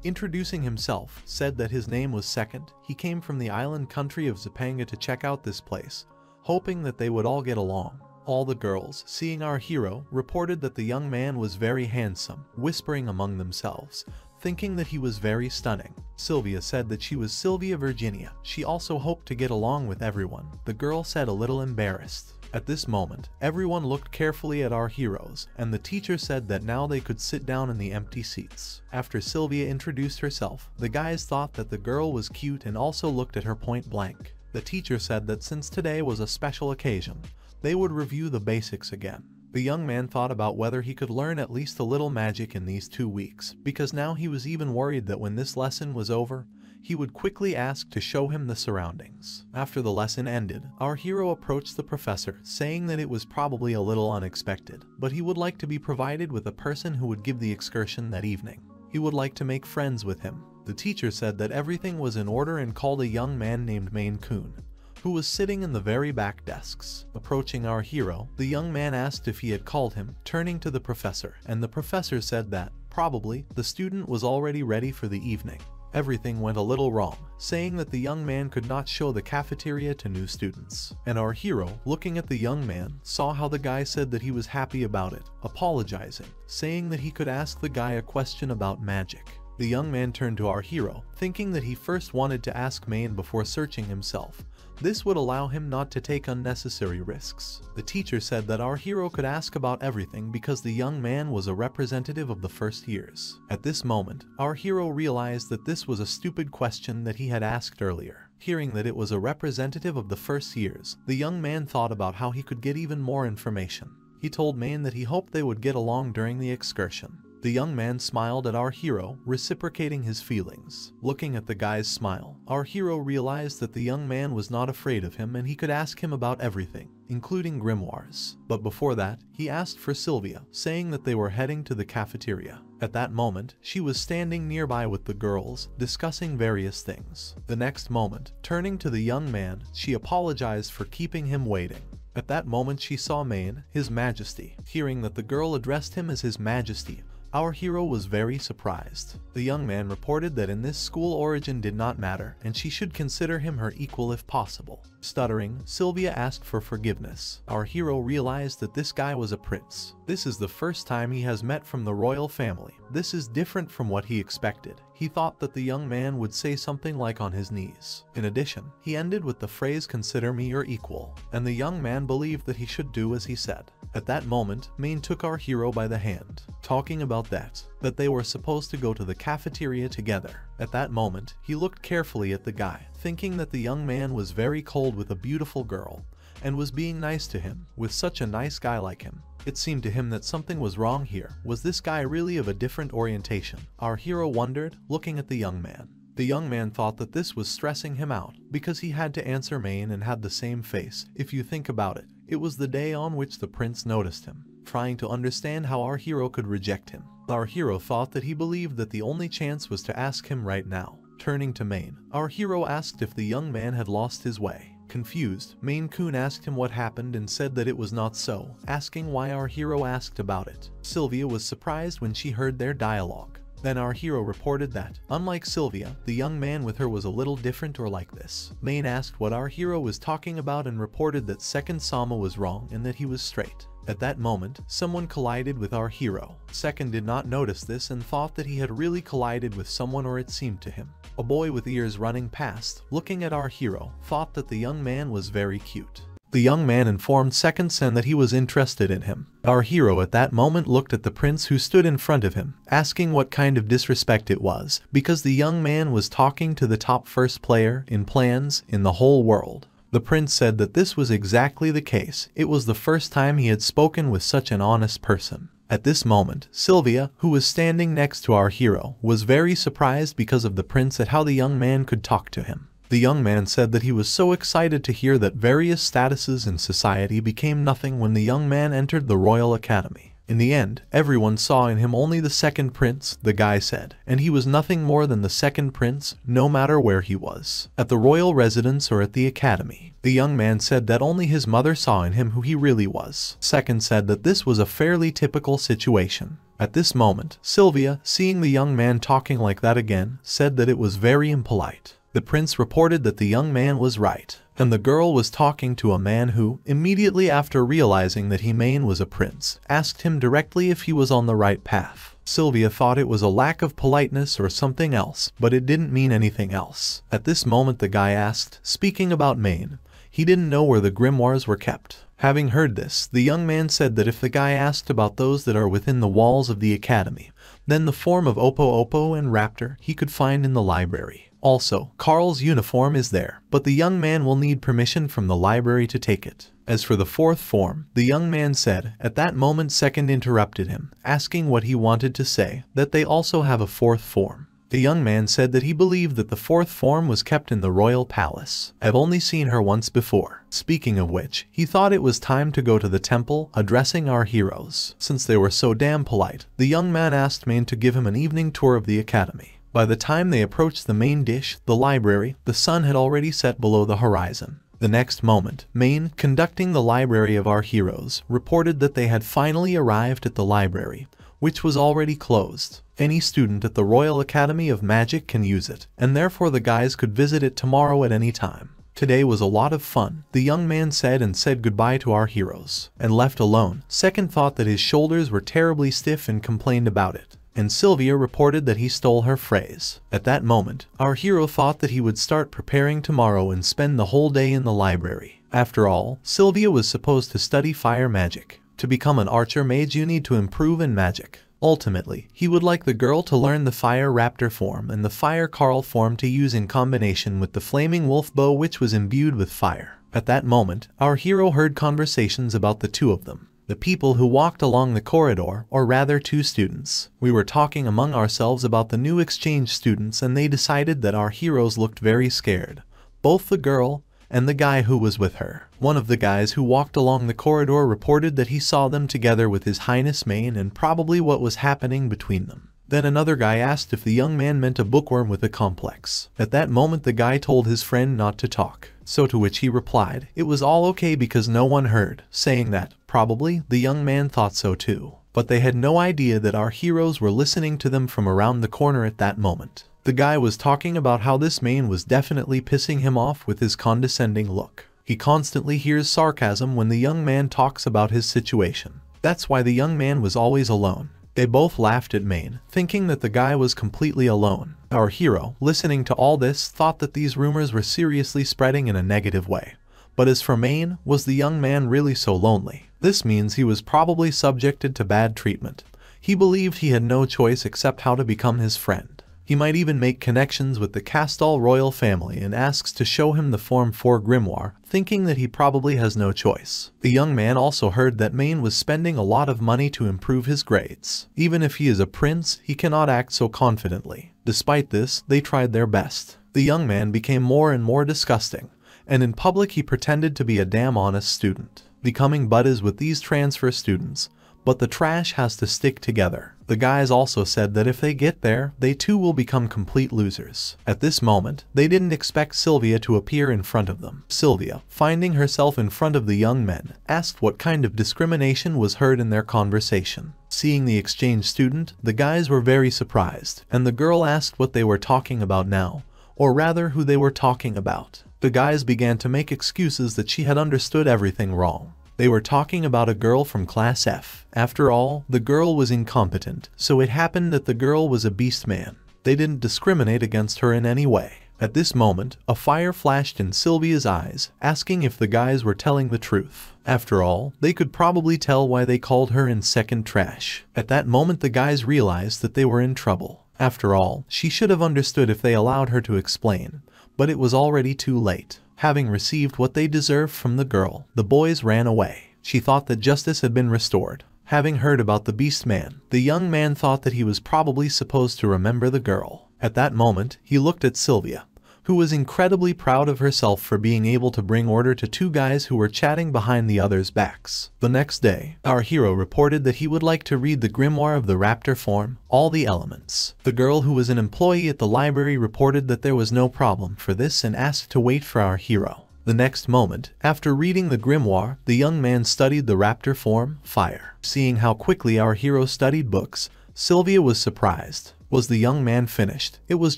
introducing himself, said that his name was Second. He came from the island country of Zapanga to check out this place, hoping that they would all get along. All the girls, seeing our hero, reported that the young man was very handsome, whispering among themselves, thinking that he was very stunning. Sylvia said that she was Sylvia Virginia. She also hoped to get along with everyone. The girl said a little embarrassed. At this moment, everyone looked carefully at our heroes, and the teacher said that now they could sit down in the empty seats. After Sylvia introduced herself, the guys thought that the girl was cute and also looked at her point blank. The teacher said that since today was a special occasion, they would review the basics again. The young man thought about whether he could learn at least a little magic in these two weeks, because now he was even worried that when this lesson was over, he would quickly ask to show him the surroundings. After the lesson ended, our hero approached the professor, saying that it was probably a little unexpected, but he would like to be provided with a person who would give the excursion that evening. He would like to make friends with him. The teacher said that everything was in order and called a young man named Maine Kun, who was sitting in the very back desks. Approaching our hero, the young man asked if he had called him, turning to the professor, and the professor said that, probably, the student was already ready for the evening. Everything went a little wrong, saying that the young man could not show the cafeteria to new students. And our hero, looking at the young man, saw how the guy said that he was happy about it, apologizing, saying that he could ask the guy a question about magic. The young man turned to our hero, thinking that he first wanted to ask Maine before searching himself. This would allow him not to take unnecessary risks. The teacher said that our hero could ask about everything because the young man was a representative of the first years. At this moment, our hero realized that this was a stupid question that he had asked earlier. Hearing that it was a representative of the first years, the young man thought about how he could get even more information. He told Maine that he hoped they would get along during the excursion. The young man smiled at our hero, reciprocating his feelings. Looking at the guy's smile, our hero realized that the young man was not afraid of him and he could ask him about everything, including grimoires. But before that, he asked for Sylvia, saying that they were heading to the cafeteria. At that moment, she was standing nearby with the girls, discussing various things. The next moment, turning to the young man, she apologized for keeping him waiting. At that moment she saw Maine, His Majesty. Hearing that the girl addressed him as His Majesty, Our hero was very surprised. The young man reported that in this school origin did not matter and she should consider him her equal if possible. Stuttering, Sylvia asked for forgiveness. Our hero realized that this guy was a prince. This is the first time he has met from the royal family. This is different from what he expected. He thought that the young man would say something like on his knees. In addition, he ended with the phrase "consider me your equal," and the young man believed that he should do as he said. At that moment, Maine took our hero by the hand, talking about that, that they were supposed to go to the cafeteria together. At that moment, he looked carefully at the guy, thinking that the young man was very cold with a beautiful girl, and was being nice to him, with such a nice guy like him. It seemed to him that something was wrong here. Was this guy really of a different orientation? Our hero wondered, looking at the young man. The young man thought that this was stressing him out, because he had to answer Maine and had the same face. If you think about it, it was the day on which the prince noticed him, trying to understand how our hero could reject him. Our hero thought that he believed that the only chance was to ask him right now. Turning to Maine, our hero asked if the young man had lost his way. Confused, Maine-kun asked him what happened and said that it was not so, asking why our hero asked about it. Sylvia was surprised when she heard their dialogue. Then our hero reported that, unlike Sylvia, the young man with her was a little different or like this. Maine asked what our hero was talking about and reported that Second Sama was wrong and that he was straight. At that moment, someone collided with our hero. Second did not notice this and thought that he had really collided with someone, or it seemed to him. A boy with ears running past, looking at our hero, thought that the young man was very cute. The young man informed Second Sen that he was interested in him. Our hero at that moment looked at the prince who stood in front of him, asking what kind of disrespect it was, because the young man was talking to the top first player in plans in the whole world. The prince said that this was exactly the case. It was the first time he had spoken with such an honest person. At this moment, Sylvia, who was standing next to our hero, was very surprised because of the prince at how the young man could talk to him. The young man said that he was so excited to hear that various statuses in society became nothing when the young man entered the Royal Academy. In the end, everyone saw in him only the second prince, the guy said, and he was nothing more than the second prince, no matter where he was, at the royal residence or at the academy. The young man said that only his mother saw in him who he really was. Second said that this was a fairly typical situation. At this moment, Sylvia, seeing the young man talking like that again, said that it was very impolite. The prince reported that the young man was right, and the girl was talking to a man who, immediately after realizing that he Maine was a prince, asked him directly if he was on the right path. Sylvia thought it was a lack of politeness or something else, but it didn't mean anything else. At this moment the guy asked, speaking about Maine, he didn't know where the grimoires were kept. Having heard this, the young man said that if the guy asked about those that are within the walls of the academy, then the form of Oppo Oppo and Raptor he could find in the library. Also, Carl's uniform is there, but the young man will need permission from the library to take it. As for the fourth form, the young man said, at that moment Second interrupted him, asking what he wanted to say, that they also have a fourth form. The young man said that he believed that the fourth form was kept in the royal palace. I've only seen her once before. Speaking of which, he thought it was time to go to the temple, addressing our heroes. Since they were so damn polite, the young man asked Maine to give him an evening tour of the academy. By the time they approached the main dish, the library, the sun had already set below the horizon. The next moment, Maine, conducting the library of our heroes, reported that they had finally arrived at the library, which was already closed. Any student at the Royal Academy of Magic can use it, and therefore the guys could visit it tomorrow at any time. Today was a lot of fun, the young man said, and said goodbye to our heroes. And left alone, Second thought that his shoulders were terribly stiff and complained about it. And Sylvia reported that he stole her phrase. At that moment, our hero thought that he would start preparing tomorrow and spend the whole day in the library. After all, Sylvia was supposed to study fire magic. To become an archer mage you need to improve in magic. Ultimately, he would like the girl to learn the fire raptor form and the fire Carl form to use in combination with the flaming wolf bow, which was imbued with fire. At that moment, our hero heard conversations about the two of them. The people who walked along the corridor, or rather two students. We were talking among ourselves about the new exchange students, and they decided that our heroes looked very scared, both the girl and the guy who was with her. One of the guys who walked along the corridor reported that he saw them together with His Highness Maine and probably what was happening between them. Then another guy asked if the young man meant a bookworm with a complex. At that moment the guy told his friend not to talk. So to which he replied, it was all okay because no one heard, saying that, probably, the young man thought so too. but they had no idea that our heroes were listening to them from around the corner at that moment. The guy was talking about how this Maine was definitely pissing him off with his condescending look. He constantly hears sarcasm when the young man talks about his situation. That's why the young man was always alone. They both laughed at Maine, thinking that the guy was completely alone. Our hero, listening to all this, thought that these rumors were seriously spreading in a negative way. But as for Maine, was the young man really so lonely? This means he was probably subjected to bad treatment. He believed he had no choice except how to become his friend. He might even make connections with the Castal royal family and asks to show him the Form four grimoire, thinking that he probably has no choice. The young man also heard that Maine was spending a lot of money to improve his grades. Even if he is a prince, he cannot act so confidently. Despite this, they tried their best. The young man became more and more disgusting, and in public he pretended to be a damn honest student. Becoming buddies with these transfer students, but the trash has to stick together. The guys also said that if they get there, they too will become complete losers. At this moment, they didn't expect Sylvia to appear in front of them. Sylvia, finding herself in front of the young men, asked what kind of discrimination was heard in their conversation. Seeing the exchange student, the guys were very surprised, and the girl asked what they were talking about now, or rather who they were talking about. The guys began to make excuses that she had understood everything wrong. They were talking about a girl from Class F. After all, the girl was incompetent, so it happened that the girl was a beast man. They didn't discriminate against her in any way. At this moment, a fire flashed in Sylvia's eyes, asking if the guys were telling the truth. After all, they could probably tell why they called her in second trash. At that moment, the guys realized that they were in trouble. After all, she should have understood if they allowed her to explain, but it was already too late. Having received what they deserved from the girl, the boys ran away. She thought that justice had been restored. Having heard about the beast man, the young man thought that he was probably supposed to remember the girl. At that moment, he looked at Sylvia, who was incredibly proud of herself for being able to bring order to two guys who were chatting behind the others' backs. The next day, our hero reported that he would like to read the grimoire of the raptor form, All the Elements. The girl who was an employee at the library reported that there was no problem for this and asked to wait for our hero. The next moment, after reading the grimoire, the young man studied the raptor form, Fire. Seeing how quickly our hero studied books, Sylvia was surprised. Was the young man finished? It was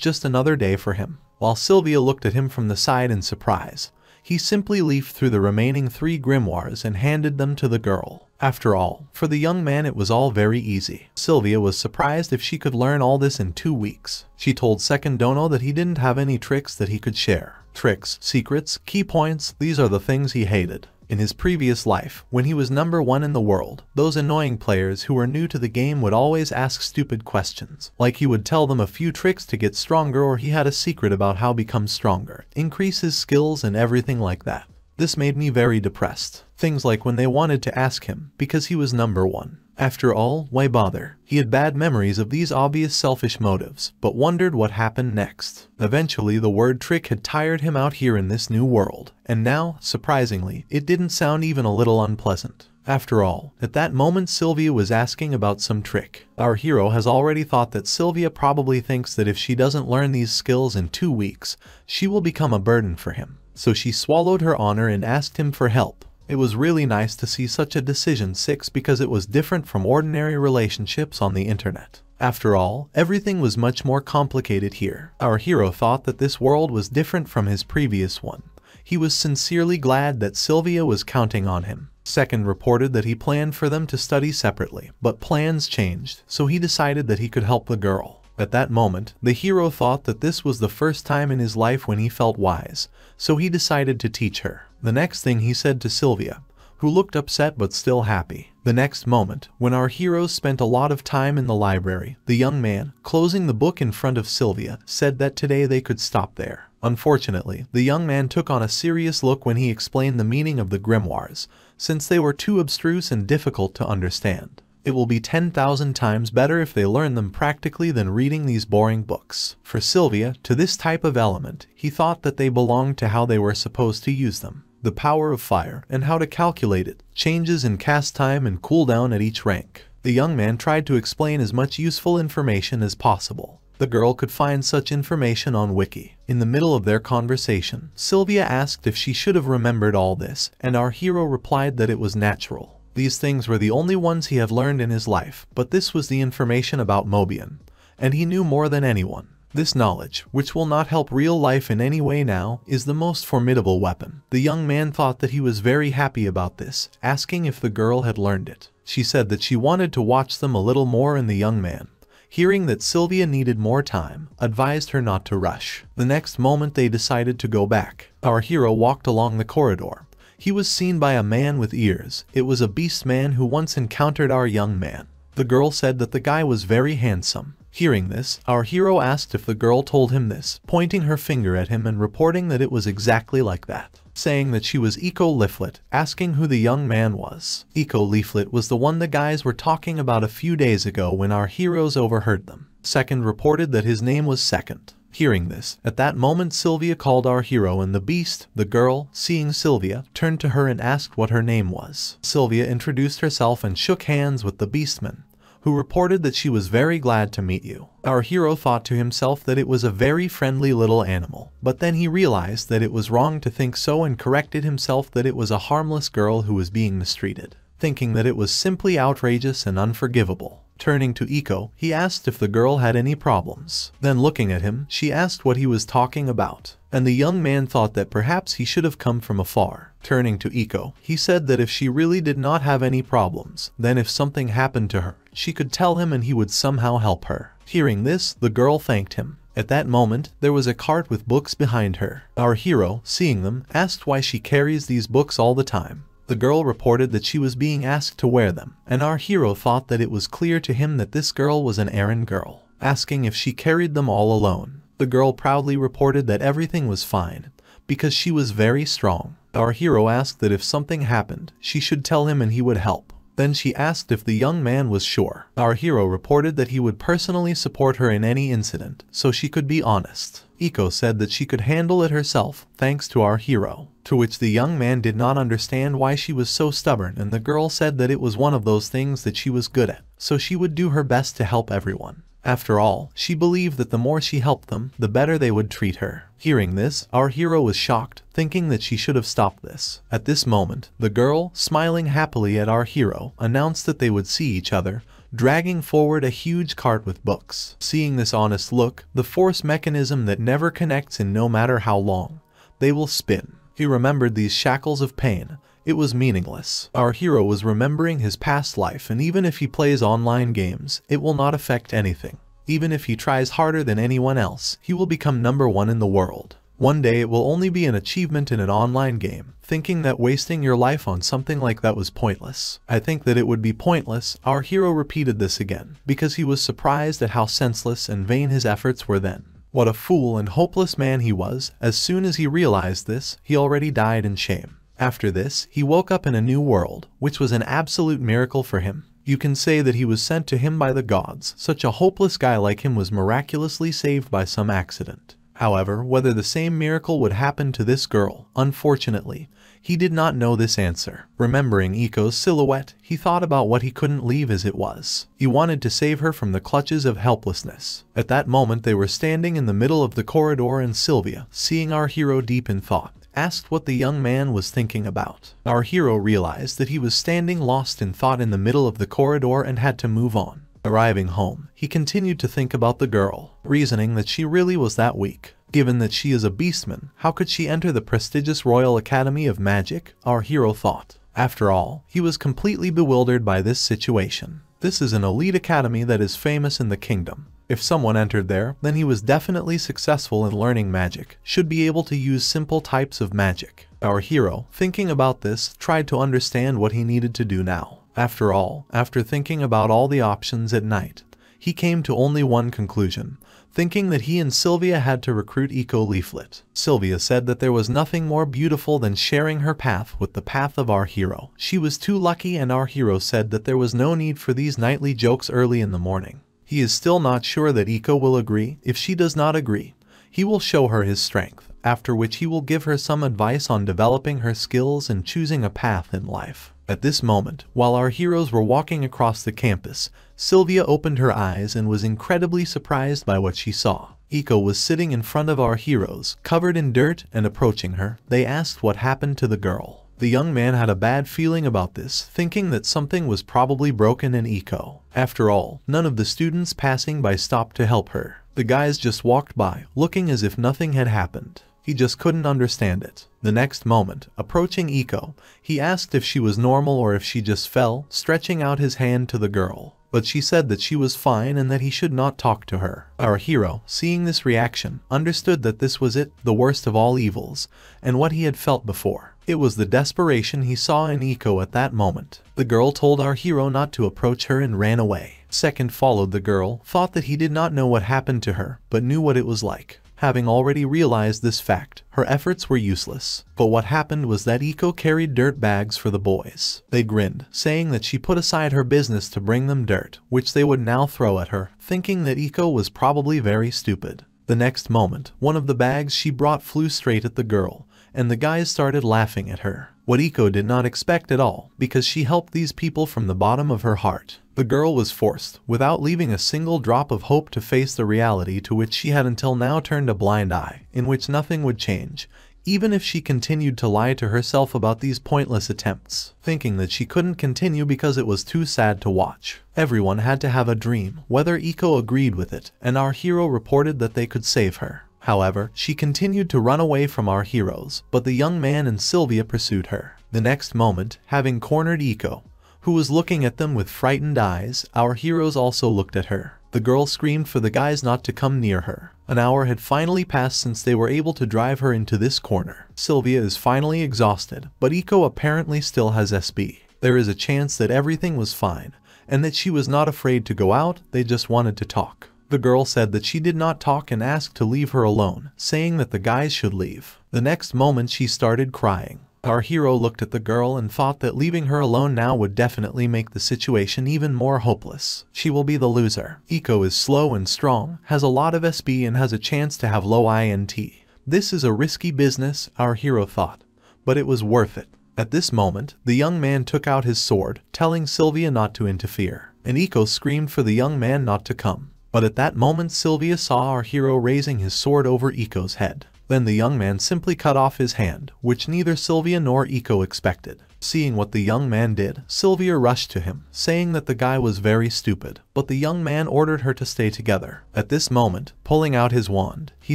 just another day for him. While Sylvia looked at him from the side in surprise, he simply leafed through the remaining three grimoires and handed them to the girl. After all, for the young man it was all very easy. Sylvia was surprised if she could learn all this in two weeks. She told Second Dono that he didn't have any tricks that he could share. Tricks, secrets, key points, these are the things he hated. In his previous life, when he was number one in the world, those annoying players who were new to the game would always ask stupid questions. Like he would tell them a few tricks to get stronger, or he had a secret about how become stronger, increase his skills and everything like that. This made me very depressed. Things like when they wanted to ask him, because he was number one. After all, why bother? He had bad memories of these obvious selfish motives, but wondered what happened next. Eventually the word trick had tired him out here in this new world, and now, surprisingly, it didn't sound even a little unpleasant. After all, at that moment Sylvia was asking about some trick. Our hero has already thought that Sylvia probably thinks that if she doesn't learn these skills in two weeks, she will become a burden for him. So she swallowed her honor and asked him for help. It was really nice to see such a decision six because it was different from ordinary relationships on the internet. After all, everything was much more complicated here. Our hero thought that this world was different from his previous one. He was sincerely glad that Sylvia was counting on him. Second reported that he planned for them to study separately, but plans changed, so he decided that he could help the girl. At that moment, the hero thought that this was the first time in his life when he felt wise, so he decided to teach her. The next thing he said to Sylvia, who looked upset but still happy. The next moment, when our heroes spent a lot of time in the library, the young man, closing the book in front of Sylvia, said that today they could stop there. Unfortunately, the young man took on a serious look when he explained the meaning of the grimoires, since they were too abstruse and difficult to understand. It will be ten thousand times better if they learn them practically than reading these boring books. For Sylvia, to this type of element, he thought that they belonged to how they were supposed to use them. The power of fire, and how to calculate it, changes in cast time and cooldown at each rank. The young man tried to explain as much useful information as possible. The girl could find such information on Wiki. In the middle of their conversation, Sylvia asked if she should have remembered all this, and our hero replied that it was natural. These things were the only ones he had learned in his life, but this was the information about Mobian, and he knew more than anyone. This knowledge, which will not help real life in any way now, is the most formidable weapon. The young man thought that he was very happy about this, asking if the girl had learned it. She said that she wanted to watch them a little more, and the young man, hearing that Sylvia needed more time, advised her not to rush. The next moment they decided to go back. Our hero walked along the corridor. He was seen by a man with ears. It was a beast man who once encountered our young man. The girl said that the guy was very handsome. Hearing this, our hero asked if the girl told him this, pointing her finger at him and reporting that it was exactly like that, saying that she was Eko Leaflet, asking who the young man was. Eko Leaflet was the one the guys were talking about a few days ago when our heroes overheard them. Second reported that his name was Second. Hearing this, at that moment Sylvia called our hero, and the beast, the girl, seeing Sylvia, turned to her and asked what her name was. Sylvia introduced herself and shook hands with the beastman, who reported that she was very glad to meet you. Our hero thought to himself that it was a very friendly little animal, but then he realized that it was wrong to think so and corrected himself that it was a harmless girl who was being mistreated, thinking that it was simply outrageous and unforgivable. Turning to Eko, he asked if the girl had any problems. Then looking at him, she asked what he was talking about, and the young man thought that perhaps he should have come from afar. Turning to Eko, he said that if she really did not have any problems, then if something happened to her, she could tell him and he would somehow help her. Hearing this, the girl thanked him. At that moment, there was a cart with books behind her. Our hero, seeing them, asked why she carries these books all the time. The girl reported that she was being asked to wear them, and our hero thought that it was clear to him that this girl was an errand girl, asking if she carried them all alone. The girl proudly reported that everything was fine, because she was very strong. Our hero asked that if something happened, she should tell him and he would help. Then she asked if the young man was sure. Our hero reported that he would personally support her in any incident, so she could be honest. Eko said that she could handle it herself, thanks to our hero. To which the young man did not understand why she was so stubborn, and the girl said that it was one of those things that she was good at, so she would do her best to help everyone. After all, she believed that the more she helped them, the better they would treat her. Hearing this, our hero was shocked, thinking that she should have stopped this. At this moment, the girl, smiling happily at our hero, announced that they would see each other, dragging forward a huge cart with books. Seeing this honest look, the force mechanism that never connects, and no matter how long they will spin. He remembered these shackles of pain. It was meaningless. Our hero was remembering his past life, and even if he plays online games, it will not affect anything. Even if he tries harder than anyone else, he will become number one in the world. One day it will only be an achievement in an online game, thinking that wasting your life on something like that was pointless. I think that it would be pointless, our hero repeated this again, because he was surprised at how senseless and vain his efforts were then. What a fool and hopeless man he was. As soon as he realized this, he already died in shame. After this, he woke up in a new world, which was an absolute miracle for him. You can say that he was sent to him by the gods. Such a hopeless guy like him was miraculously saved by some accident. However, whether the same miracle would happen to this girl, unfortunately, he did not know this answer. Remembering Eko's silhouette, he thought about what he couldn't leave as it was. He wanted to save her from the clutches of helplessness. At that moment they were standing in the middle of the corridor, and Sylvia, seeing our hero deep in thought, asked what the young man was thinking about. Our hero realized that he was standing lost in thought in the middle of the corridor and had to move on. Arriving home, he continued to think about the girl, reasoning that she really was that weak. Given that she is a beastman, how could she enter the prestigious Royal Academy of Magic? Our hero thought. After all, he was completely bewildered by this situation. This is an elite academy that is famous in the kingdom. If someone entered there, then he was definitely successful in learning magic, should be able to use simple types of magic. Our hero, thinking about this, tried to understand what he needed to do now. After all, after thinking about all the options at night, he came to only one conclusion, thinking that he and Sylvia had to recruit Eko Leaflet. Sylvia said that there was nothing more beautiful than sharing her path with the path of our hero. She was too lucky, and our hero said that there was no need for these nightly jokes early in the morning. He is still not sure that Eko will agree. If she does not agree, he will show her his strength, after which he will give her some advice on developing her skills and choosing a path in life. At this moment, while our heroes were walking across the campus, Sylvia opened her eyes and was incredibly surprised by what she saw. Eko was sitting in front of our heroes, covered in dirt, and approaching her, they asked what happened to the girl. The young man had a bad feeling about this, thinking that something was probably broken in Eko. After all, none of the students passing by stopped to help her. The guys just walked by, looking as if nothing had happened. He just couldn't understand it. The next moment, approaching Eko, he asked if she was normal or if she just fell, stretching out his hand to the girl. But she said that she was fine and that he should not talk to her. Our hero, seeing this reaction, understood that this was it, the worst of all evils, and what he had felt before. It was the desperation he saw in Eko at that moment. The girl told our hero not to approach her and ran away. Second followed the girl, thought that he did not know what happened to her, but knew what it was like. Having already realized this fact, her efforts were useless. But what happened was that Eko carried dirt bags for the boys. They grinned, saying that she put aside her business to bring them dirt, which they would now throw at her, thinking that Eko was probably very stupid. The next moment, one of the bags she brought flew straight at the girl, and the guys started laughing at her. What Eko did not expect at all, because she helped these people from the bottom of her heart. The girl was forced, without leaving a single drop of hope, to face the reality to which she had until now turned a blind eye, in which nothing would change, even if she continued to lie to herself about these pointless attempts, thinking that she couldn't continue because it was too sad to watch. Everyone had to have a dream, whether Eko agreed with it, and our hero reported that they could save her. However, she continued to run away from our heroes, but the young man and Sylvia pursued her. The next moment, having cornered Eko, who was looking at them with frightened eyes, our heroes also looked at her. The girl screamed for the guys not to come near her. An hour had finally passed since they were able to drive her into this corner. Sylvia is finally exhausted, but Eko apparently still has S B. There is a chance that everything was fine, and that she was not afraid to go out, they just wanted to talk. The girl said that she did not talk and asked to leave her alone, saying that the guys should leave. The next moment she started crying. Our hero looked at the girl and thought that leaving her alone now would definitely make the situation even more hopeless. She will be the loser. Eko is slow and strong, has a lot of S B and has a chance to have low I N T. This is a risky business, our hero thought, but it was worth it. At this moment, the young man took out his sword, telling Sylvia not to interfere, and Eko screamed for the young man not to come. But at that moment Sylvia saw our hero raising his sword over Eko's head. Then the young man simply cut off his hand, which neither Sylvia nor Eko expected. Seeing what the young man did, Sylvia rushed to him, saying that the guy was very stupid, but the young man ordered her to stay together. At this moment, pulling out his wand, he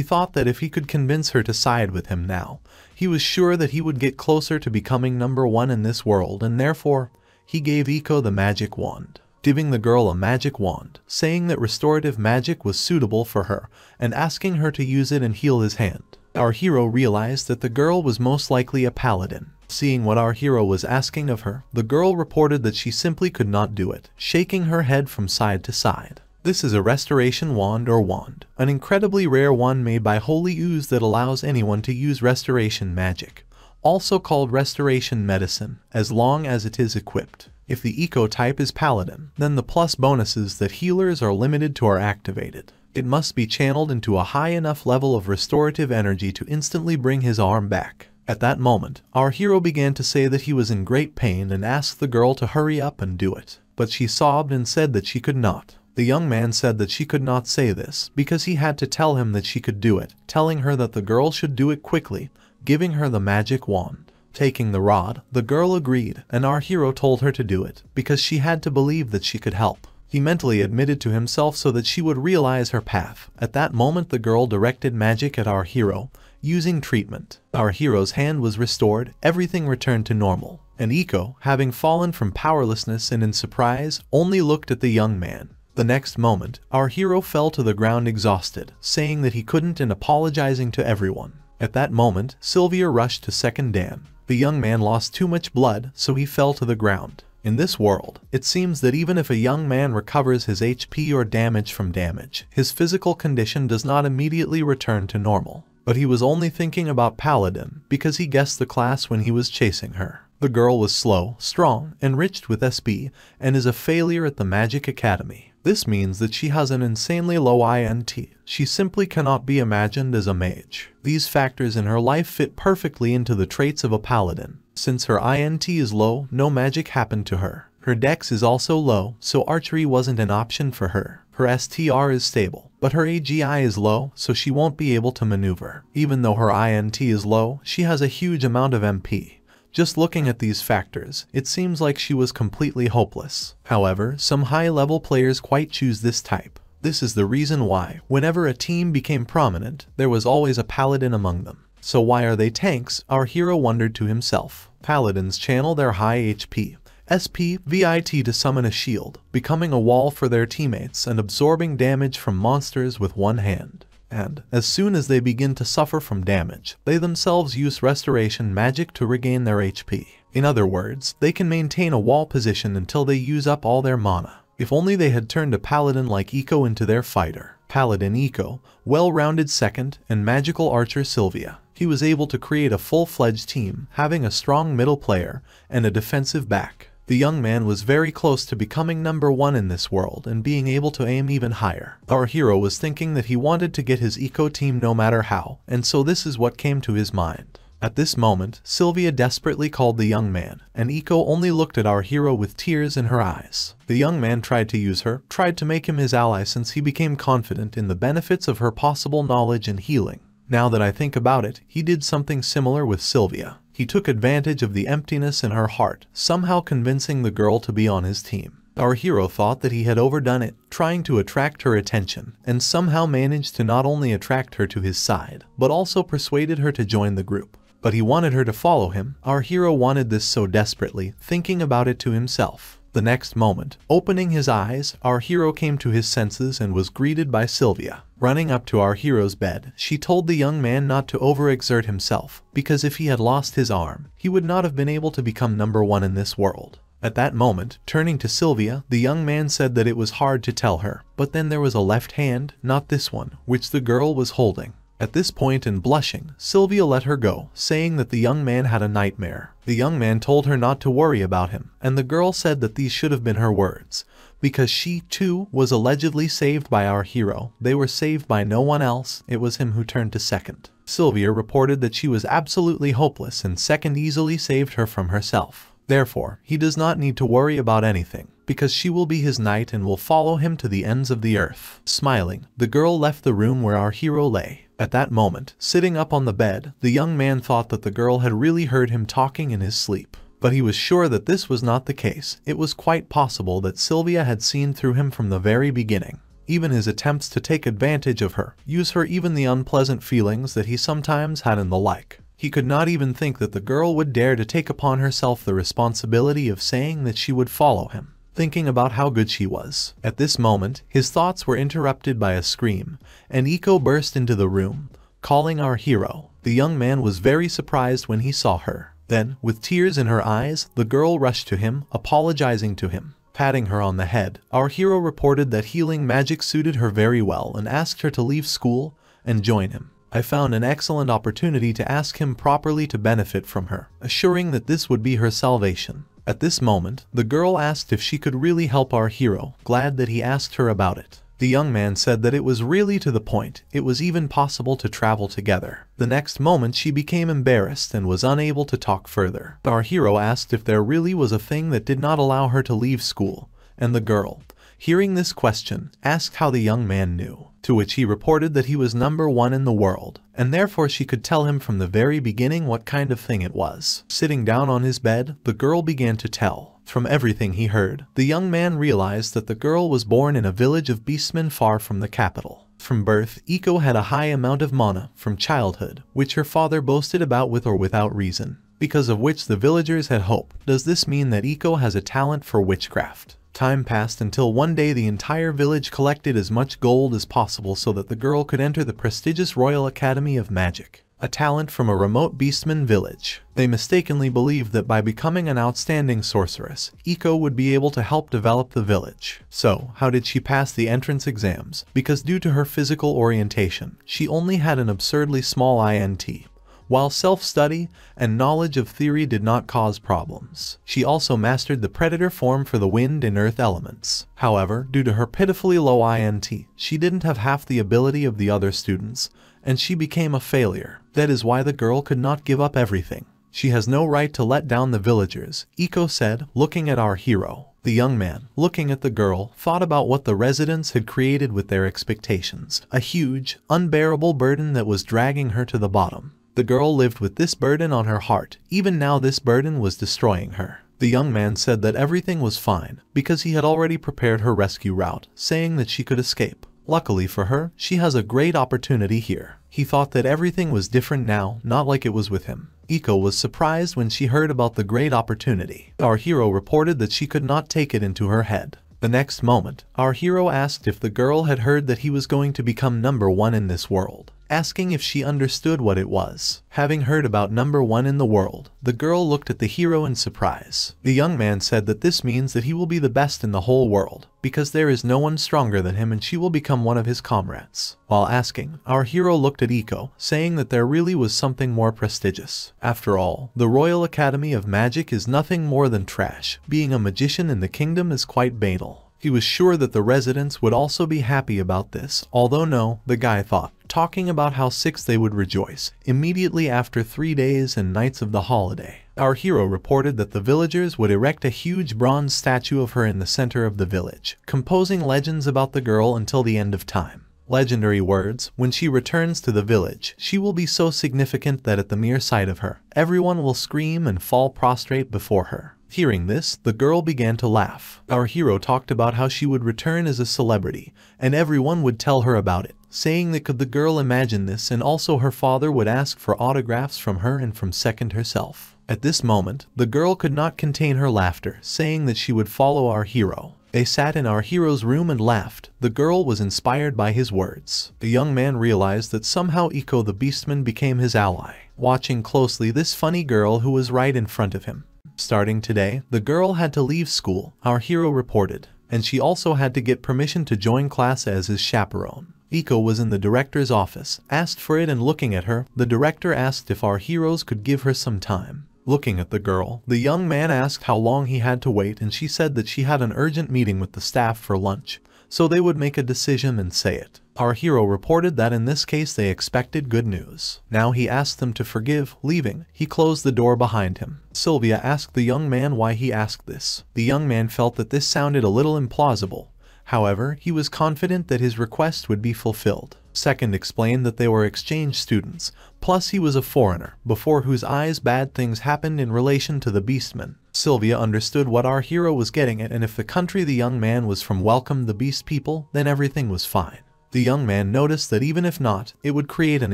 thought that if he could convince her to side with him now, he was sure that he would get closer to becoming number one in this world, and therefore, he gave Eko the magic wand, giving the girl a magic wand, saying that restorative magic was suitable for her, and asking her to use it and heal his hand. Our hero realized that the girl was most likely a paladin. Seeing what our hero was asking of her, the girl reported that she simply could not do it, shaking her head from side to side. This is a restoration wand or wand, an incredibly rare one made by Holy Ooze that allows anyone to use restoration magic, also called restoration medicine, as long as it is equipped. If the Eko type is paladin, then the plus bonuses that healers are limited to are activated. It must be channeled into a high enough level of restorative energy to instantly bring his arm back. At that moment, our hero began to say that he was in great pain and asked the girl to hurry up and do it. But she sobbed and said that she could not. The young man said that she could not say this because he had to tell him that she could do it, telling her that the girl should do it quickly, giving her the magic wand. Taking the rod, the girl agreed, and our hero told her to do it because she had to believe that she could help. He mentally admitted to himself so that she would realize her path. At that moment the girl directed magic at our hero, using treatment. Our hero's hand was restored, everything returned to normal, and Eko, having fallen from powerlessness and in surprise, only looked at the young man. The next moment, our hero fell to the ground exhausted, saying that he couldn't and apologizing to everyone. At that moment, Sylvia rushed to second Dan. The young man lost too much blood, so he fell to the ground. In this world, it seems that even if a young man recovers his H P or damage from damage, his physical condition does not immediately return to normal. But he was only thinking about Paladin because he guessed the class when he was chasing her. The girl was slow, strong, enriched with S B, and is a failure at the Magic Academy. This means that she has an insanely low I N T. She simply cannot be imagined as a mage. These factors in her life fit perfectly into the traits of a paladin. Since her I N T is low, no magic happened to her. Her dex is also low, so archery wasn't an option for her. Her S T R is stable, but her A G I is low, so she won't be able to maneuver. Even though her I N T is low, she has a huge amount of M P. Just looking at these factors, it seems like she was completely hopeless. However, some high-level players quite choose this type. This is the reason why, whenever a team became prominent, there was always a paladin among them. So why are they tanks? Our hero wondered to himself. Paladins channel their high H P, S P, V I T to summon a shield, becoming a wall for their teammates and absorbing damage from monsters with one hand. And, as soon as they begin to suffer from damage, they themselves use restoration magic to regain their H P. In other words, they can maintain a wall position until they use up all their mana. If only they had turned a paladin like Eko into their fighter. Paladin Eko, well-rounded second, and magical archer Sylvia. He was able to create a full-fledged team, having a strong middle player and a defensive back. The young man was very close to becoming number one in this world and being able to aim even higher. Our hero was thinking that he wanted to get his Eko team no matter how, and so this is what came to his mind. At this moment, Sylvia desperately called the young man, and Eko only looked at our hero with tears in her eyes. The young man tried to use her, tried to make him his ally since he became confident in the benefits of her possible knowledge and healing. Now that I think about it, he did something similar with Sylvia. He took advantage of the emptiness in her heart, somehow convincing the girl to be on his team. Our hero thought that he had overdone it, trying to attract her attention, and somehow managed to not only attract her to his side, but also persuaded her to join the group. But he wanted her to follow him. Our hero wanted this so desperately, thinking about it to himself. The next moment, opening his eyes, our hero came to his senses and was greeted by Sylvia. Running up to our hero's bed, she told the young man not to overexert himself, because if he had lost his arm, he would not have been able to become number one in this world. At that moment, turning to Sylvia, the young man said that it was hard to tell her, but then there was a left hand, not this one, which the girl was holding. At this point and blushing, Sylvia let her go, saying that the young man had a nightmare. The young man told her not to worry about him, and the girl said that these should have been her words. Because she, too, was allegedly saved by our hero, they were saved by no one else, it was him who turned to second. Sylvia reported that she was absolutely hopeless and second easily saved her from herself. Therefore, he does not need to worry about anything, because she will be his knight and will follow him to the ends of the earth. Smiling, the girl left the room where our hero lay. At that moment, sitting up on the bed, the young man thought that the girl had really heard him talking in his sleep. But he was sure that this was not the case. It was quite possible that Sylvia had seen through him from the very beginning. Even his attempts to take advantage of her, use her, even the unpleasant feelings that he sometimes had and the like. He could not even think that the girl would dare to take upon herself the responsibility of saying that she would follow him, thinking about how good she was. At this moment, his thoughts were interrupted by a scream, and Eko burst into the room, calling our hero. The young man was very surprised when he saw her. Then, with tears in her eyes, the girl rushed to him, apologizing to him. Patting her on the head, our hero reported that healing magic suited her very well and asked her to leave school and join him. I found an excellent opportunity to ask him properly to benefit from her, assuring that this would be her salvation. At this moment, the girl asked if she could really help our hero, glad that he asked her about it. The young man said that it was really to the point, it was even possible to travel together. The next moment she became embarrassed and was unable to talk further. Our hero asked if there really was a thing that did not allow her to leave school, and the girl, hearing this question, asked how the young man knew. To which he reported that he was number one in the world, and therefore she could tell him from the very beginning what kind of thing it was. Sitting down on his bed, the girl began to tell. From everything he heard, the young man realized that the girl was born in a village of beastmen far from the capital. From birth, Eko had a high amount of mana from childhood, which her father boasted about with or without reason, because of which the villagers had hope. Does this mean that Eko has a talent for witchcraft? Time passed until one day the entire village collected as much gold as possible so that the girl could enter the prestigious Royal Academy of Magic, a talent from a remote beastman village. They mistakenly believed that by becoming an outstanding sorceress, Eko would be able to help develop the village. So, how did she pass the entrance exams? Because due to her physical orientation, she only had an absurdly small I N T. While self-study and knowledge of theory did not cause problems, she also mastered the predator form for the wind and earth elements. However, due to her pitifully low I N T, she didn't have half the ability of the other students, and she became a failure. That is why the girl could not give up everything. She has no right to let down the villagers, Eko said, looking at our hero. The young man, looking at the girl, thought about what the residents had created with their expectations, a huge, unbearable burden that was dragging her to the bottom. The girl lived with this burden on her heart. Even now this burden was destroying her. The young man said that everything was fine, because he had already prepared her rescue route, saying that she could escape. Luckily for her, she has a great opportunity here. He thought that everything was different now, not like it was with him. Eko was surprised when she heard about the great opportunity. Our hero reported that she could not take it into her head. The next moment, our hero asked if the girl had heard that he was going to become number one in this world, asking if she understood what it was. Having heard about number one in the world, the girl looked at the hero in surprise. The young man said that this means that he will be the best in the whole world, because there is no one stronger than him and she will become one of his comrades. While asking, our hero looked at Eko, saying that there really was something more prestigious. After all, the Royal Academy of Magic is nothing more than trash. Being a magician in the kingdom is quite banal. He was sure that the residents would also be happy about this, although no, the guy thought, talking about how sick they would rejoice, immediately after three days and nights of the holiday. Our hero reported that the villagers would erect a huge bronze statue of her in the center of the village, composing legends about the girl until the end of time. Legendary words, when she returns to the village, she will be so significant that at the mere sight of her, everyone will scream and fall prostrate before her. Hearing this, the girl began to laugh. Our hero talked about how she would return as a celebrity, and everyone would tell her about it, saying that could the girl imagine this, and also her father would ask for autographs from her and from Second herself. At this moment, the girl could not contain her laughter, saying that she would follow our hero. They sat in our hero's room and laughed. The girl was inspired by his words. The young man realized that somehow Eko the Beastman became his ally, watching closely this funny girl who was right in front of him. Starting today, the girl had to leave school, our hero reported, and she also had to get permission to join class as his chaperone. Eko was in the director's office, asked for it, and looking at her, the director asked if our heroes could give her some time. Looking at the girl, the young man asked how long he had to wait, and she said that she had an urgent meeting with the staff for lunch, so they would make a decision and say it. Our hero reported that in this case they expected good news. Now he asked them to forgive, leaving. He closed the door behind him. Sylvia asked the young man why he asked this. The young man felt that this sounded a little implausible. However, he was confident that his request would be fulfilled. Second explained that they were exchange students, plus he was a foreigner, before whose eyes bad things happened in relation to the Beastmen. Sylvia understood what our hero was getting at, and if the country the young man was from welcomed the Beast people, then everything was fine. The young man noticed that even if not, it would create an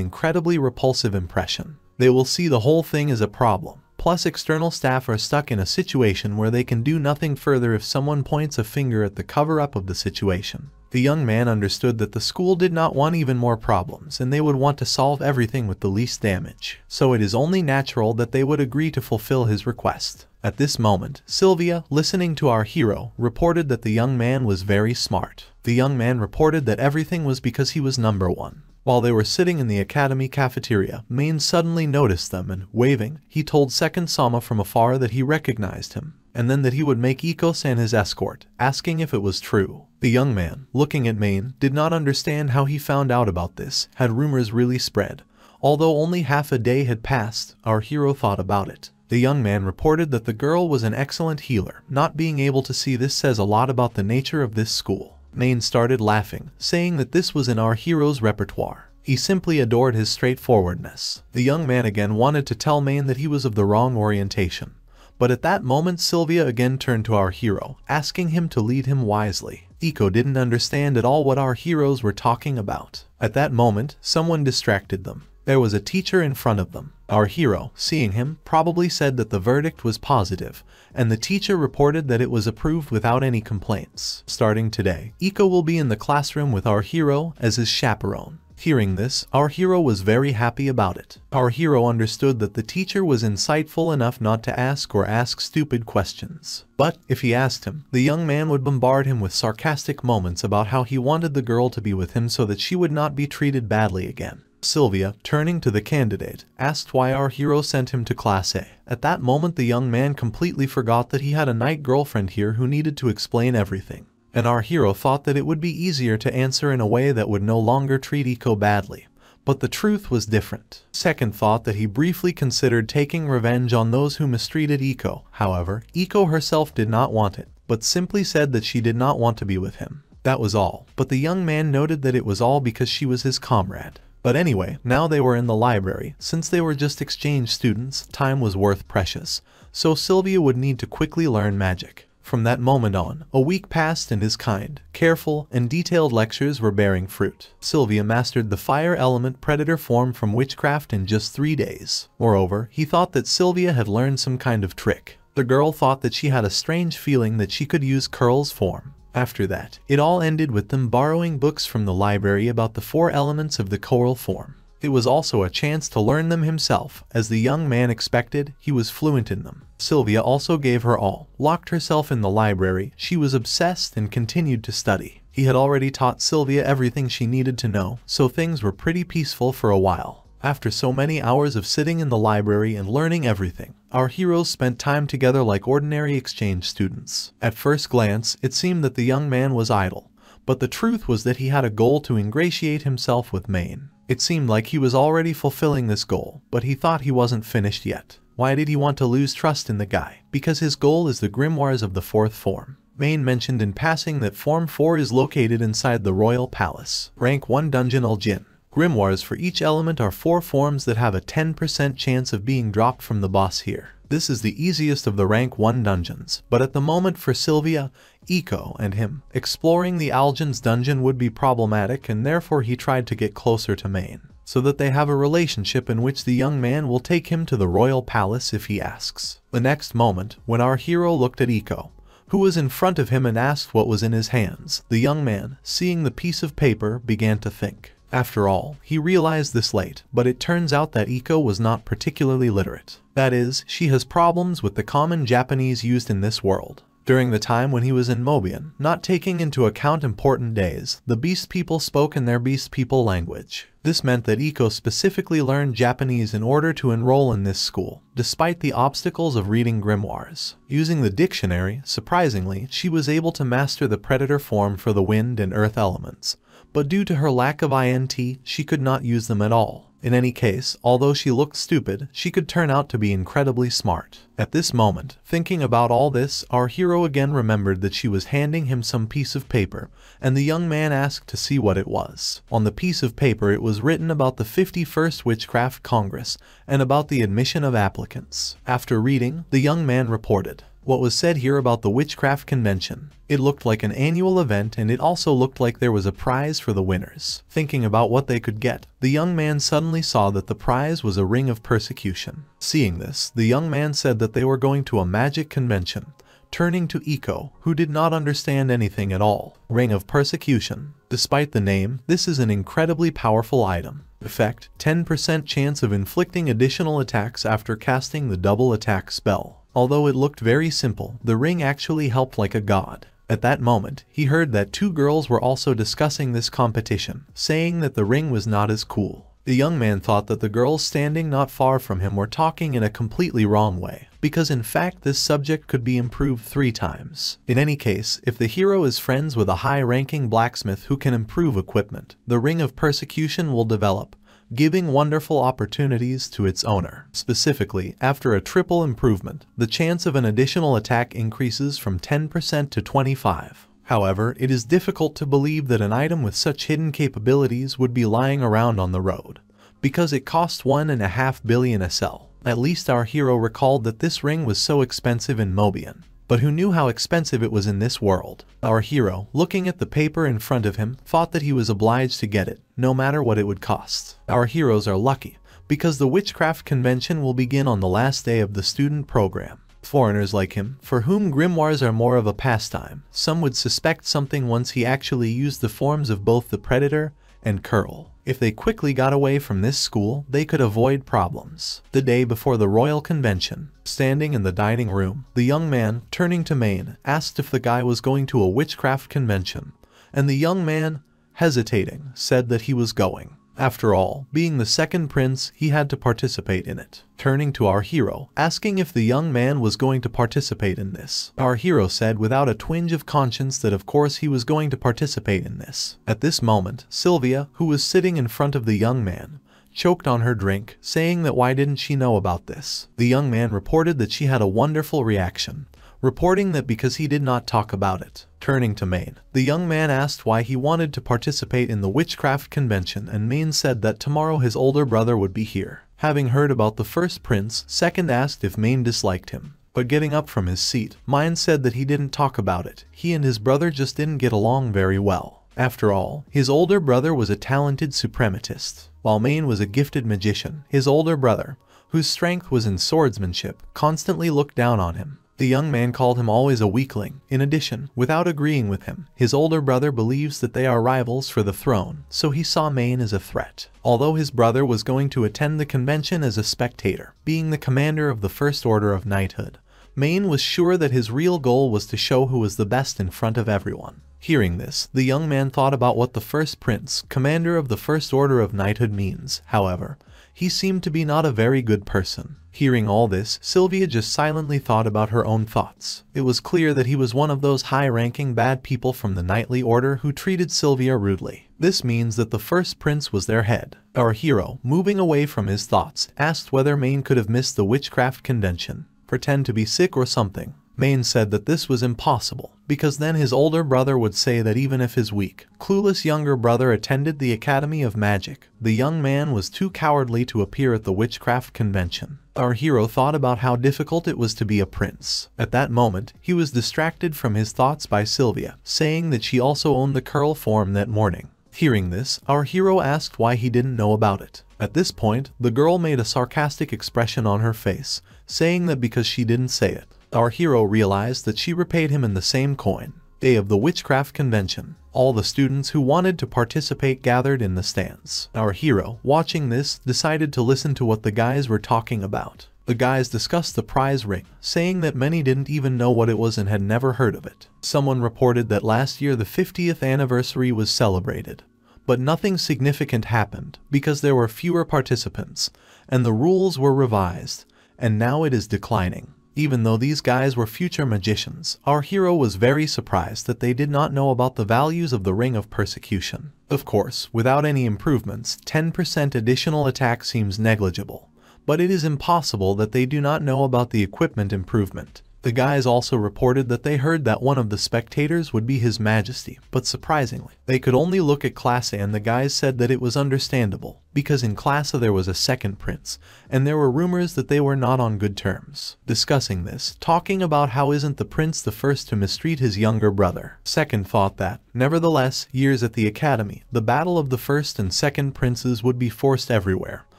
incredibly repulsive impression. They will see the whole thing as a problem. Plus external staff are stuck in a situation where they can do nothing further if someone points a finger at the cover-up of the situation. The young man understood that the school did not want even more problems and they would want to solve everything with the least damage. So it is only natural that they would agree to fulfill his request. At this moment, Sylvia, listening to our hero, reported that the young man was very smart. The young man reported that everything was because he was number one. While they were sitting in the academy cafeteria, Maine suddenly noticed them and, waving, he told Second Sama from afar that he recognized him, and then that he would make Eko-san his escort, asking if it was true. The young man, looking at Maine, did not understand how he found out about this. Had rumors really spread? Although only half a day had passed, our hero thought about it. The young man reported that the girl was an excellent healer. Not being able to see this says a lot about the nature of this school. Maine started laughing, saying that this was in our hero's repertoire. He simply adored his straightforwardness. The young man again wanted to tell Maine that he was of the wrong orientation. But at that moment Sylvia again turned to our hero, asking him to lead him wisely. Eko didn't understand at all what our heroes were talking about. At that moment, someone distracted them. There was a teacher in front of them. Our hero, seeing him, probably said that the verdict was positive, and the teacher reported that it was approved without any complaints. Starting today, Eko will be in the classroom with our hero as his chaperone. Hearing this, our hero was very happy about it. Our hero understood that the teacher was insightful enough not to ask or ask stupid questions. But, if he asked him, the young man would bombard him with sarcastic moments about how he wanted the girl to be with him so that she would not be treated badly again. Sylvia, turning to the candidate, asked why our hero sent him to Class A. At that moment the young man completely forgot that he had a night girlfriend here who needed to explain everything. And our hero thought that it would be easier to answer in a way that would no longer treat Eko badly. But the truth was different. Second thought that he briefly considered taking revenge on those who mistreated Eko. However, Eko herself did not want it, but simply said that she did not want to be with him. That was all. But the young man noted that it was all because she was his comrade. But anyway, now they were in the library. Since they were just exchange students, time was worth precious, so Sylvia would need to quickly learn magic. From that moment on, a week passed and his kind, careful, and detailed lectures were bearing fruit. Sylvia mastered the fire element predator form from witchcraft in just three days. Moreover, he thought that Sylvia had learned some kind of trick. The girl thought that she had a strange feeling that she could use Curl's form. After that, it all ended with them borrowing books from the library about the four elements of the Curl form. It was also a chance to learn them himself. As the young man expected, he was fluent in them. Sylvia also gave her all. Locked herself in the library, she was obsessed and continued to study. He had already taught Sylvia everything she needed to know, so things were pretty peaceful for a while. After so many hours of sitting in the library and learning everything, our heroes spent time together like ordinary exchange students. At first glance, it seemed that the young man was idle, but the truth was that he had a goal to ingratiate himself with Maine. It seemed like he was already fulfilling this goal, but he thought he wasn't finished yet. Why did he want to lose trust in the guy? Because his goal is the grimoires of the fourth form. Maine mentioned in passing that Form four is located inside the Royal Palace. Rank one Dungeon Aljin. Grimoires for each element are four forms that have a ten percent chance of being dropped from the boss here. This is the easiest of the Rank one dungeons, but at the moment for Sylvia, Eko, and him, exploring the Aljin's dungeon would be problematic, and therefore he tried to get closer to Maine, so that they have a relationship in which the young man will take him to the royal palace if he asks. The next moment, when our hero looked at Eko, who was in front of him, and asked what was in his hands, the young man, seeing the piece of paper, began to think. After all, he realized this late, but it turns out that Eko was not particularly literate. That is, she has problems with the common Japanese used in this world. During the time when he was in Mobian, not taking into account important days, the beast people spoke in their beast people language. This meant that Eko specifically learned Japanese in order to enroll in this school, despite the obstacles of reading grimoires. Using the dictionary, surprisingly, she was able to master the predator form for the wind and earth elements, but due to her lack of int, she could not use them at all. In any case, although she looked stupid, she could turn out to be incredibly smart. At this moment, thinking about all this, our hero again remembered that she was handing him some piece of paper, and the young man asked to see what it was. On the piece of paper it was written about the fifty-first Witchcraft Congress, and about the admission of applicants. After reading, the young man reported what was said here about the Witchcraft Convention. It looked like an annual event, and it also looked like there was a prize for the winners. Thinking about what they could get, the young man suddenly saw that the prize was a Ring of Persecution. Seeing this, the young man said that they were going to a magic convention, turning to Eko, who did not understand anything at all. Ring of Persecution. Despite the name, this is an incredibly powerful item. Effect, ten percent chance of inflicting additional attacks after casting the double attack spell. Although it looked very simple, the ring actually helped like a god. At that moment, he heard that two girls were also discussing this competition, saying that the ring was not as cool. The young man thought that the girls standing not far from him were talking in a completely wrong way, because in fact this subject could be improved three times. In any case, if the hero is friends with a high-ranking blacksmith who can improve equipment, the Ring of Persecution will develop, giving wonderful opportunities to its owner. Specifically, after a triple improvement, the chance of an additional attack increases from ten percent to twenty-five percent. However, it is difficult to believe that an item with such hidden capabilities would be lying around on the road, because it costs one point five billion S L. At least our hero recalled that this ring was so expensive in Mobian, but who knew how expensive it was in this world? Our hero, looking at the paper in front of him, thought that he was obliged to get it, no matter what it would cost. Our heroes are lucky, because the Witchcraft Convention will begin on the last day of the student program. Foreigners like him, for whom grimoires are more of a pastime, some would suspect something once he actually used the forms of both the Predator and Curl. If they quickly got away from this school, they could avoid problems. The day before the Royal Convention, standing in the dining room, the young man, turning to Maine, asked if the guy was going to a witchcraft convention, and the young man, hesitating, said that he was going. After all, being the second prince, he had to participate in it. Turning to our hero, asking if the young man was going to participate in this. Our hero said without a twinge of conscience that of course he was going to participate in this. At this moment, Sylvia, who was sitting in front of the young man, choked on her drink, saying that why didn't she know about this? The young man reported that she had a wonderful reaction, reporting that because he did not talk about it. Turning to Maine, the young man asked why he wanted to participate in the witchcraft convention, and Maine said that tomorrow his older brother would be here. Having heard about the first prince, Second asked if Maine disliked him. But getting up from his seat, Maine said that he didn't talk about it. He and his brother just didn't get along very well. After all, his older brother was a talented suprematist, while Maine was a gifted magician. His older brother, whose strength was in swordsmanship, constantly looked down on him. The young man called him always a weakling. In addition, without agreeing with him, his older brother believes that they are rivals for the throne, so he saw Maine as a threat. Although his brother was going to attend the convention as a spectator, being the commander of the First Order of Knighthood, Maine was sure that his real goal was to show who was the best in front of everyone. Hearing this, the young man thought about what the First Prince, commander of the First Order of Knighthood, means. However, he seemed to be not a very good person. Hearing all this, Sylvia just silently thought about her own thoughts. It was clear that he was one of those high-ranking bad people from the knightly order who treated Sylvia rudely. This means that the First Prince was their head. Our hero, moving away from his thoughts, asked whether Maine could have missed the witchcraft convention, pretend to be sick or something. Maine said that this was impossible, because then his older brother would say that even if his weak, clueless younger brother attended the Academy of Magic, the young man was too cowardly to appear at the witchcraft convention. Our hero thought about how difficult it was to be a prince. At that moment, he was distracted from his thoughts by Sylvia, saying that she also owned the curl form that morning. Hearing this, our hero asked why he didn't know about it. At this point, the girl made a sarcastic expression on her face, saying that because she didn't say it. Our hero realized that she repaid him in the same coin. Day of the witchcraft convention. All the students who wanted to participate gathered in the stands. Our hero, watching this, decided to listen to what the guys were talking about. The guys discussed the prize ring, saying that many didn't even know what it was and had never heard of it. Someone reported that last year the fiftieth anniversary was celebrated, but nothing significant happened because there were fewer participants, and the rules were revised, and now it is declining. Even though these guys were future magicians, our hero was very surprised that they did not know about the values of the Ring of Persecution. Of course, without any improvements, ten percent additional attack seems negligible, but it is impossible that they do not know about the equipment improvement. The guys also reported that they heard that one of the spectators would be His Majesty, but surprisingly, they could only look at Klasa, and the guys said that it was understandable, because in Klasa there was a second prince, and there were rumors that they were not on good terms. Discussing this, talking about how isn't the prince the first to mistreat his younger brother. Second thought that, nevertheless, years at the academy, the battle of the first and second princes would be forced everywhere.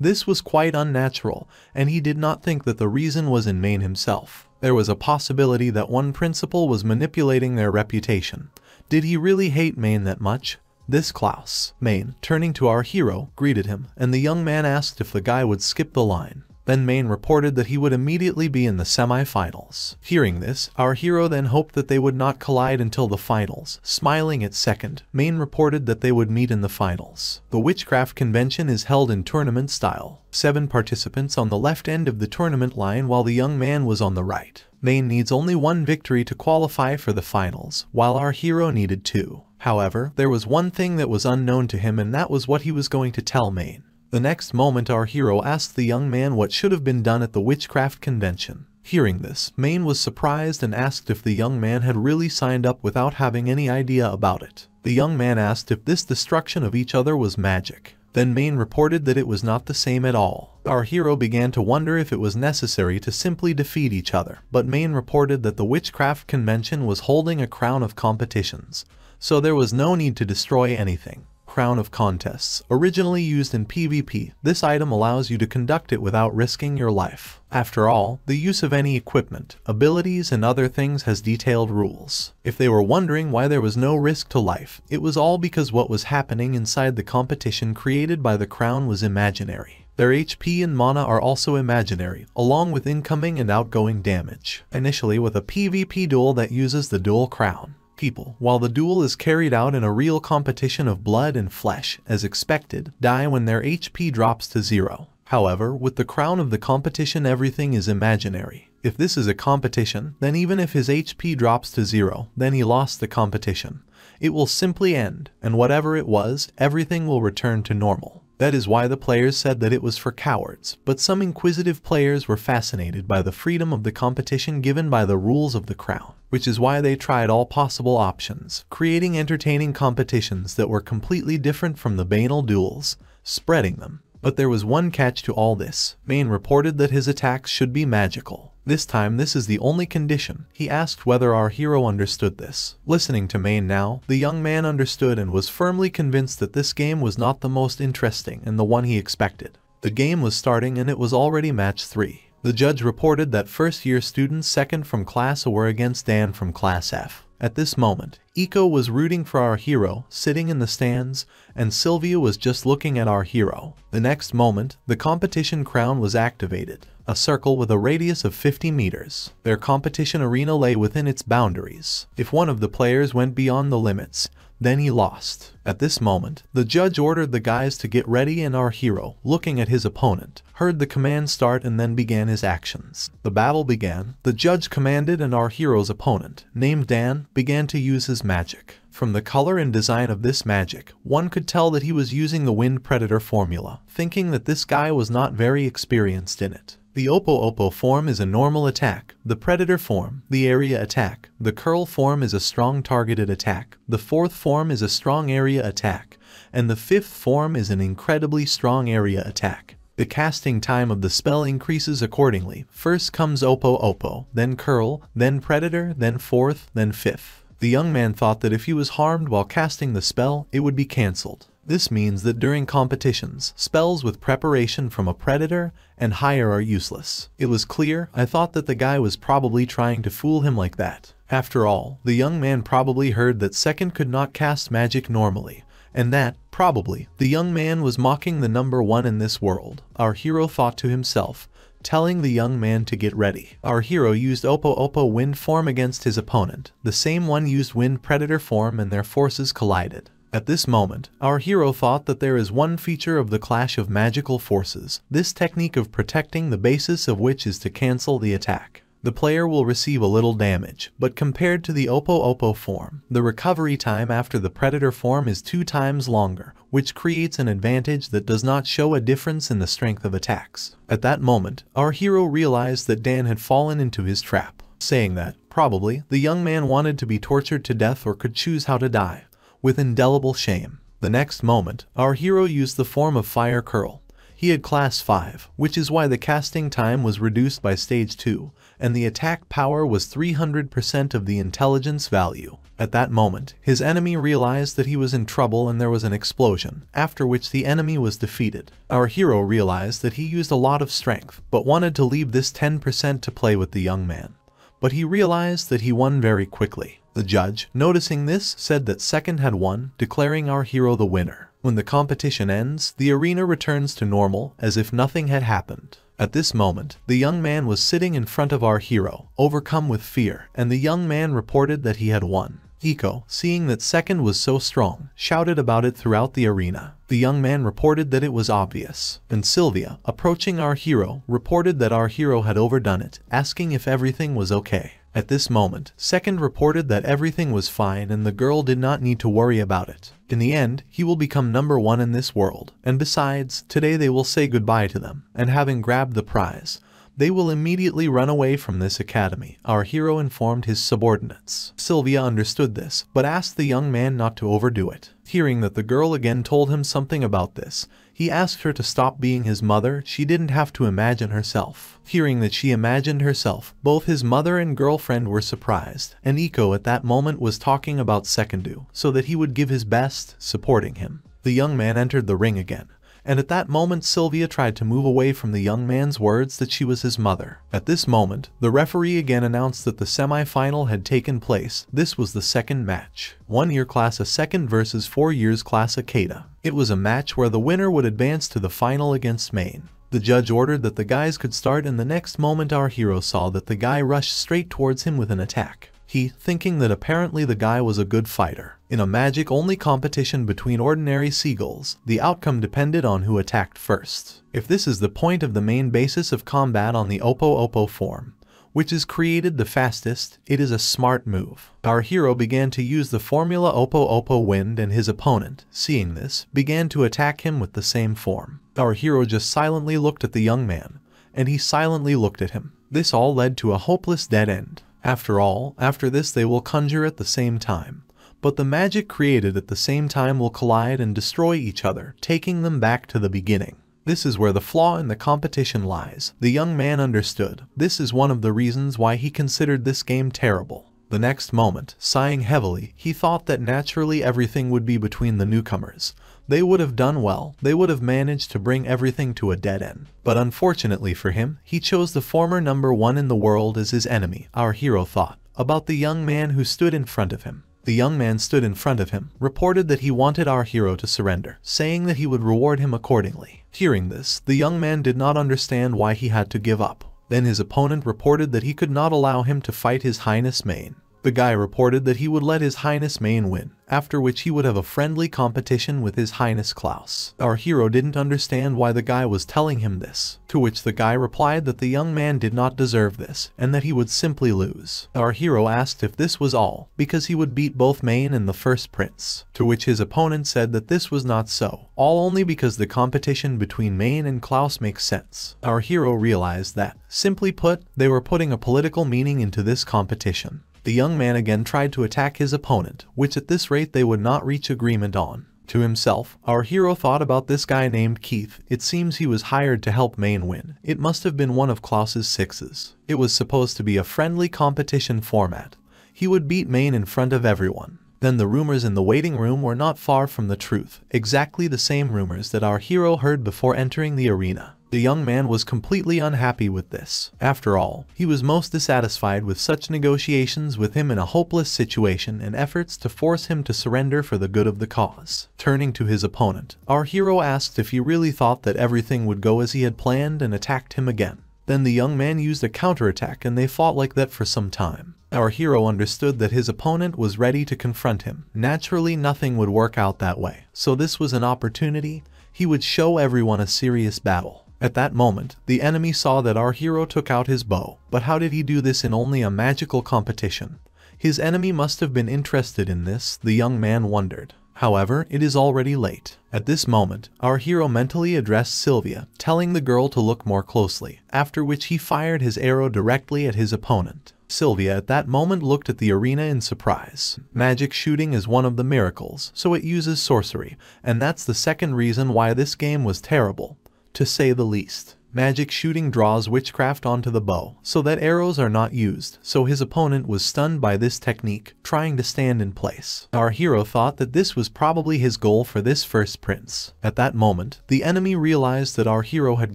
This was quite unnatural, and he did not think that the reason was in Maine himself. There was a possibility that one principal was manipulating their reputation. Did he really hate Maine that much? This Klaus. Maine, turning to our hero, greeted him, and the young man asked if the guy would skip the line. Then Maine reported that he would immediately be in the semi-finals. Hearing this, our hero then hoped that they would not collide until the finals. Smiling at Second, Maine reported that they would meet in the finals. The witchcraft convention is held in tournament style. Seven participants on the left end of the tournament line, while the young man was on the right. Maine needs only one victory to qualify for the finals, while our hero needed two. However, there was one thing that was unknown to him, and that was what he was going to tell Maine. The next moment, our hero asked the young man what should have been done at the witchcraft convention. Hearing this, Maine was surprised and asked if the young man had really signed up without having any idea about it. The young man asked if this destruction of each other was magic. Then Maine reported that it was not the same at all. Our hero began to wonder if it was necessary to simply defeat each other. But Maine reported that the witchcraft convention was holding a crown of competitions, so there was no need to destroy anything. Crown of contests, originally used in PvP, this item allows you to conduct it without risking your life. After all, the use of any equipment, abilities, and other things has detailed rules. If they were wondering why there was no risk to life, it was all because what was happening inside the competition created by the crown was imaginary. Their H P and mana are also imaginary, along with incoming and outgoing damage. Initially with a PvP duel that uses the dual crown. People, while the duel is carried out in a real competition of blood and flesh, as expected, die when their H P drops to zero. However, with the crown of the competition, everything is imaginary. If this is a competition, then even if his H P drops to zero, then he lost the competition. It will simply end, and whatever it was, everything will return to normal. That is why the players said that it was for cowards, but some inquisitive players were fascinated by the freedom of the competition given by the rules of the crown, which is why they tried all possible options, creating entertaining competitions that were completely different from the banal duels, spreading them. But there was one catch to all this. Maine reported that his attacks should be magical. This time this is the only condition. He asked whether our hero understood this. Listening to Maine now, the young man understood and was firmly convinced that this game was not the most interesting and the one he expected. The game was starting and it was already match three. The judge reported that first-year students second from class A were against Dan from class F. At this moment, Eko was rooting for our hero, sitting in the stands, and Sylvia was just looking at our hero. The next moment, the competition crown was activated. A circle with a radius of fifty meters. Their competition arena lay within its boundaries. If one of the players went beyond the limits, then he lost. At this moment, the judge ordered the guys to get ready and our hero, looking at his opponent, heard the command start and then began his actions. The battle began. The judge commanded and our hero's opponent, named Dan, began to use his magic. From the color and design of this magic, one could tell that he was using the Wind Predator formula, thinking that this guy was not very experienced in it. The Opo Opo form is a normal attack, the Predator form, the area attack, the Curl form is a strong targeted attack, the fourth form is a strong area attack, and the fifth form is an incredibly strong area attack. The casting time of the spell increases accordingly. First comes Opo Opo, then Curl, then Predator, then fourth, then fifth. The young man thought that if he was harmed while casting the spell, it would be cancelled. This means that during competitions, spells with preparation from a predator and higher are useless. It was clear. I thought that the guy was probably trying to fool him like that. After all, the young man probably heard that second could not cast magic normally, and that, probably, the young man was mocking the number one in this world. Our hero thought to himself, telling the young man to get ready. Our hero used Opo Opo Wind form against his opponent. The same one used Wind Predator form and their forces collided. At this moment, our hero thought that there is one feature of the clash of magical forces, this technique of protecting the basis of which is to cancel the attack. The player will receive a little damage, but compared to the Opo Opo form, the recovery time after the Predator form is two times longer, which creates an advantage that does not show a difference in the strength of attacks. At that moment, our hero realized that Dan had fallen into his trap. Saying that, probably, the young man wanted to be tortured to death or could choose how to die, with indelible shame. The next moment, our hero used the form of Fire Curl. He had class five, which is why the casting time was reduced by stage two, and the attack power was three hundred percent of the intelligence value. At that moment, his enemy realized that he was in trouble and there was an explosion, after which the enemy was defeated. Our hero realized that he used a lot of strength, but wanted to leave this ten percent to play with the young man. But he realized that he won very quickly. The judge, noticing this, said that second had won, declaring our hero the winner. When the competition ends, the arena returns to normal, as if nothing had happened. At this moment, the young man was sitting in front of our hero, overcome with fear, and the young man reported that he had won. Eko, seeing that second was so strong, shouted about it throughout the arena. The young man reported that it was obvious, and Sylvia, approaching our hero, reported that our hero had overdone it, asking if everything was okay. At this moment, second reported that everything was fine and the girl did not need to worry about it. In the end, he will become number one in this world, and besides, today they will say goodbye to them, and having grabbed the prize, they will immediately run away from this academy, our hero informed his subordinates. Sylvia understood this, but asked the young man not to overdo it. Hearing that the girl again told him something about this, he asked her to stop being his mother. She didn't have to imagine herself. Hearing that she imagined herself, both his mother and girlfriend were surprised, and Eko at that moment was talking about Sekundu, so that he would give his best, supporting him. The young man entered the ring again. And at that moment Sylvia tried to move away from the young man's words that she was his mother. At this moment, the referee again announced that the semi-final had taken place. This was the second match. One-year class A second versus four years class Akeda. It was a match where the winner would advance to the final against Maine. The judge ordered that the guys could start, and the next moment our hero saw that the guy rushed straight towards him with an attack. He, thinking that apparently the guy was a good fighter. In a magic-only competition between ordinary seagulls, the outcome depended on who attacked first. If this is the point of the main basis of combat on the Opo Opo form, which is created the fastest, it is a smart move. Our hero began to use the formula Oppo Oppo Wind, and his opponent, seeing this, began to attack him with the same form. Our hero just silently looked at the young man, and he silently looked at him. This all led to a hopeless dead end. After all, after this they will conjure at the same time, but the magic created at the same time will collide and destroy each other, taking them back to the beginning. This is where the flaw in the competition lies. The young man understood. This is one of the reasons why he considered this game terrible. The next moment, sighing heavily, he thought that naturally everything would be between the newcomers. They would have done well. They would have managed to bring everything to a dead end. But unfortunately for him, he chose the former number one in the world as his enemy. Our hero thought about the young man who stood in front of him. The young man stood in front of him, reported that he wanted our hero to surrender, saying that he would reward him accordingly. Hearing this, the young man did not understand why he had to give up. Then his opponent reported that he could not allow him to fight His Highness Maine. The guy reported that he would let His Highness Maine win, after which he would have a friendly competition with His Highness Klaus. Our hero didn't understand why the guy was telling him this, to which the guy replied that the young man did not deserve this, and that he would simply lose. Our hero asked if this was all, because he would beat both Maine and the first prince, to which his opponent said that this was not so, all only because the competition between Maine and Klaus makes sense. Our hero realized that, simply put, they were putting a political meaning into this competition. The young man again tried to attack his opponent, which at this rate they would not reach agreement on. To himself, our hero thought about this guy named Keith. It seems he was hired to help Maine win. It must have been one of Klaus's sixes. It was supposed to be a friendly competition format. He would beat Maine in front of everyone. Then the rumors in the waiting room were not far from the truth, exactly the same rumors that our hero heard before entering the arena. The young man was completely unhappy with this. After all, he was most dissatisfied with such negotiations with him in a hopeless situation and efforts to force him to surrender for the good of the cause. Turning to his opponent, our hero asked if he really thought that everything would go as he had planned and attacked him again. Then the young man used a counterattack and they fought like that for some time. Our hero understood that his opponent was ready to confront him. Naturally, nothing would work out that way. So this was an opportunity. He would show everyone a serious battle. At that moment, the enemy saw that our hero took out his bow. But how did he do this in only a magical competition? His enemy must have been interested in this, the young man wondered. However, it is already late. At this moment, our hero mentally addressed Sylvia, telling the girl to look more closely, after which he fired his arrow directly at his opponent. Sylvia at that moment looked at the arena in surprise. Magic shooting is one of the miracles, so it uses sorcery, and that's the second reason why this game was terrible, to say the least. Magic shooting draws witchcraft onto the bow, so that arrows are not used, so his opponent was stunned by this technique, trying to stand in place. Our hero thought that this was probably his goal for this first prince. At that moment, the enemy realized that our hero had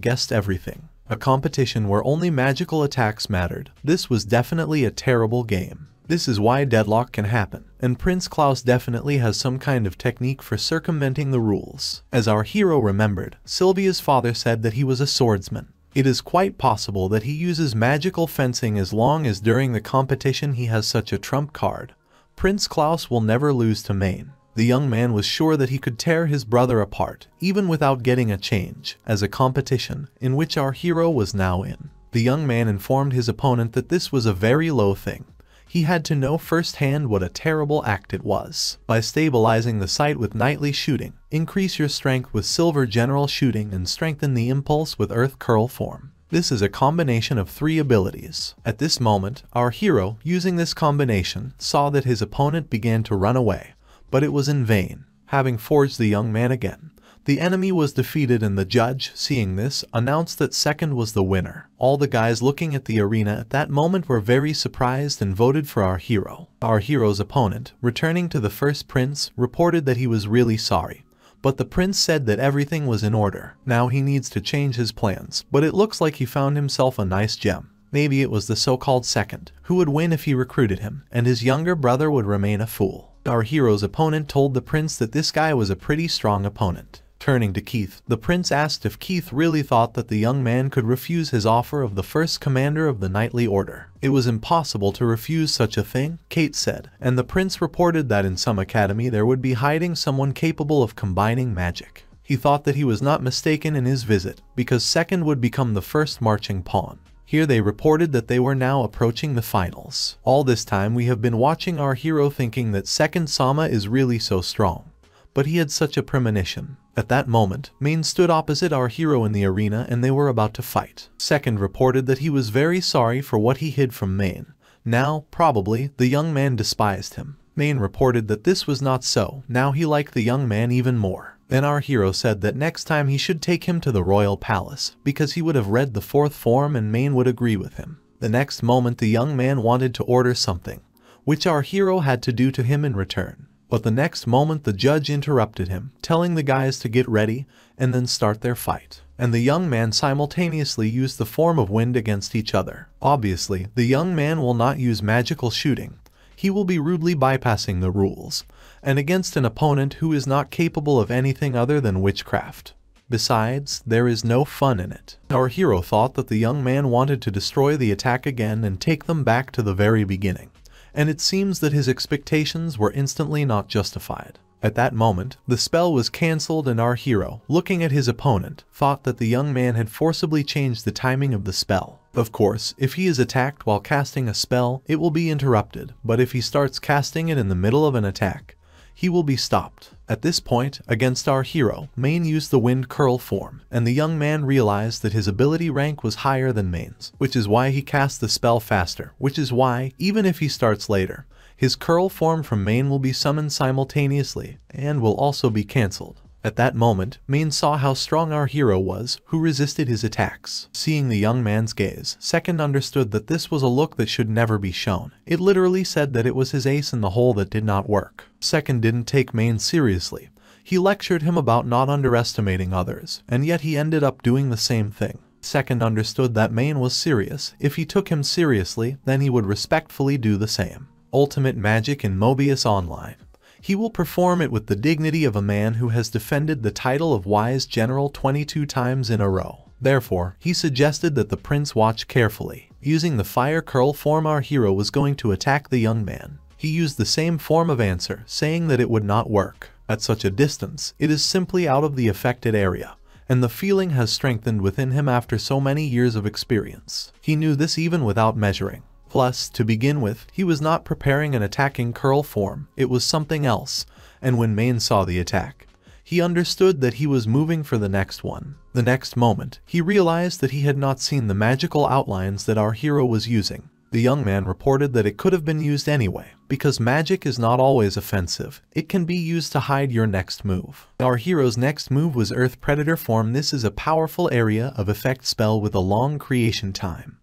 guessed everything. A competition where only magical attacks mattered. This was definitely a terrible game. This is why deadlock can happen, and Prince Klaus definitely has some kind of technique for circumventing the rules. As our hero remembered, Sylvia's father said that he was a swordsman. It is quite possible that he uses magical fencing as long as during the competition he has such a trump card. Prince Klaus will never lose to Maine. The young man was sure that he could tear his brother apart, even without getting a change, as a competition in which our hero was now in. The young man informed his opponent that this was a very low thing. He had to know firsthand what a terrible act it was. By stabilizing the site with knightly shooting, increase your strength with silver general shooting and strengthen the impulse with earth curl form. This is a combination of three abilities. At this moment, our hero, using this combination, saw that his opponent began to run away, but it was in vain. Having forged the young man again, the enemy was defeated and the judge, seeing this, announced that second was the winner. All the guys looking at the arena at that moment were very surprised and voted for our hero. Our hero's opponent, returning to the first prince, reported that he was really sorry, but the prince said that everything was in order. Now he needs to change his plans, but it looks like he found himself a nice gem. Maybe it was the so-called second, who would win if he recruited him, and his younger brother would remain a fool. Our hero's opponent told the prince that this guy was a pretty strong opponent. Turning to Keith, the prince asked if Keith really thought that the young man could refuse his offer of the first commander of the knightly order. It was impossible to refuse such a thing, Kate said, and the prince reported that in some academy there would be hiding someone capable of combining magic. He thought that he was not mistaken in his visit, because second would become the first marching pawn. Here they reported that they were now approaching the finals. All this time we have been watching our hero thinking that Second Sama is really so strong. But he had such a premonition. At that moment, Maine stood opposite our hero in the arena and they were about to fight. Second reported that he was very sorry for what he hid from Maine. Now, probably, the young man despised him. Maine reported that this was not so, now he liked the young man even more. Then our hero said that next time he should take him to the royal palace, because he would have read the fourth form and Maine would agree with him. The next moment the young man wanted to order something, which our hero had to do to him in return. But the next moment the judge interrupted him, telling the guys to get ready, and then start their fight. And the young man simultaneously used the form of wind against each other. Obviously, the young man will not use magical shooting. He will be rudely bypassing the rules, and against an opponent who is not capable of anything other than witchcraft. Besides, there is no fun in it. Our hero thought that the young man wanted to destroy the attack again and take them back to the very beginning, and it seems that his expectations were instantly not justified. At that moment, the spell was cancelled and our hero, looking at his opponent, thought that the young man had forcibly changed the timing of the spell. Of course, if he is attacked while casting a spell, it will be interrupted, but if he starts casting it in the middle of an attack, he will be stopped. At this point, against our hero, Maine used the wind curl form, and the young man realized that his ability rank was higher than Maine's, which is why he cast the spell faster, which is why, even if he starts later, his curl form from Maine will be summoned simultaneously, and will also be cancelled. At that moment, Maine saw how strong our hero was, who resisted his attacks. Seeing the young man's gaze, Second understood that this was a look that should never be shown. It literally said that it was his ace in the hole that did not work. Second didn't take Maine seriously. He lectured him about not underestimating others, and yet he ended up doing the same thing. Second understood that Maine was serious. If he took him seriously, then he would respectfully do the same. Ultimate Magic in Mobius Online. He will perform it with the dignity of a man who has defended the title of Wise General twenty-two times in a row. Therefore, he suggested that the prince watch carefully. Using the fire curl form, our hero was going to attack the young man. He used the same form of answer, saying that it would not work. At such a distance, it is simply out of the affected area, and the feeling has strengthened within him after so many years of experience. He knew this even without measuring. Plus, to begin with, he was not preparing an attacking curl form, it was something else, and when Maine saw the attack, he understood that he was moving for the next one. The next moment, he realized that he had not seen the magical outlines that our hero was using. The young man reported that it could have been used anyway, because magic is not always offensive, it can be used to hide your next move. Our hero's next move was Earth Predator form. This is a powerful area of effect spell with a long creation time.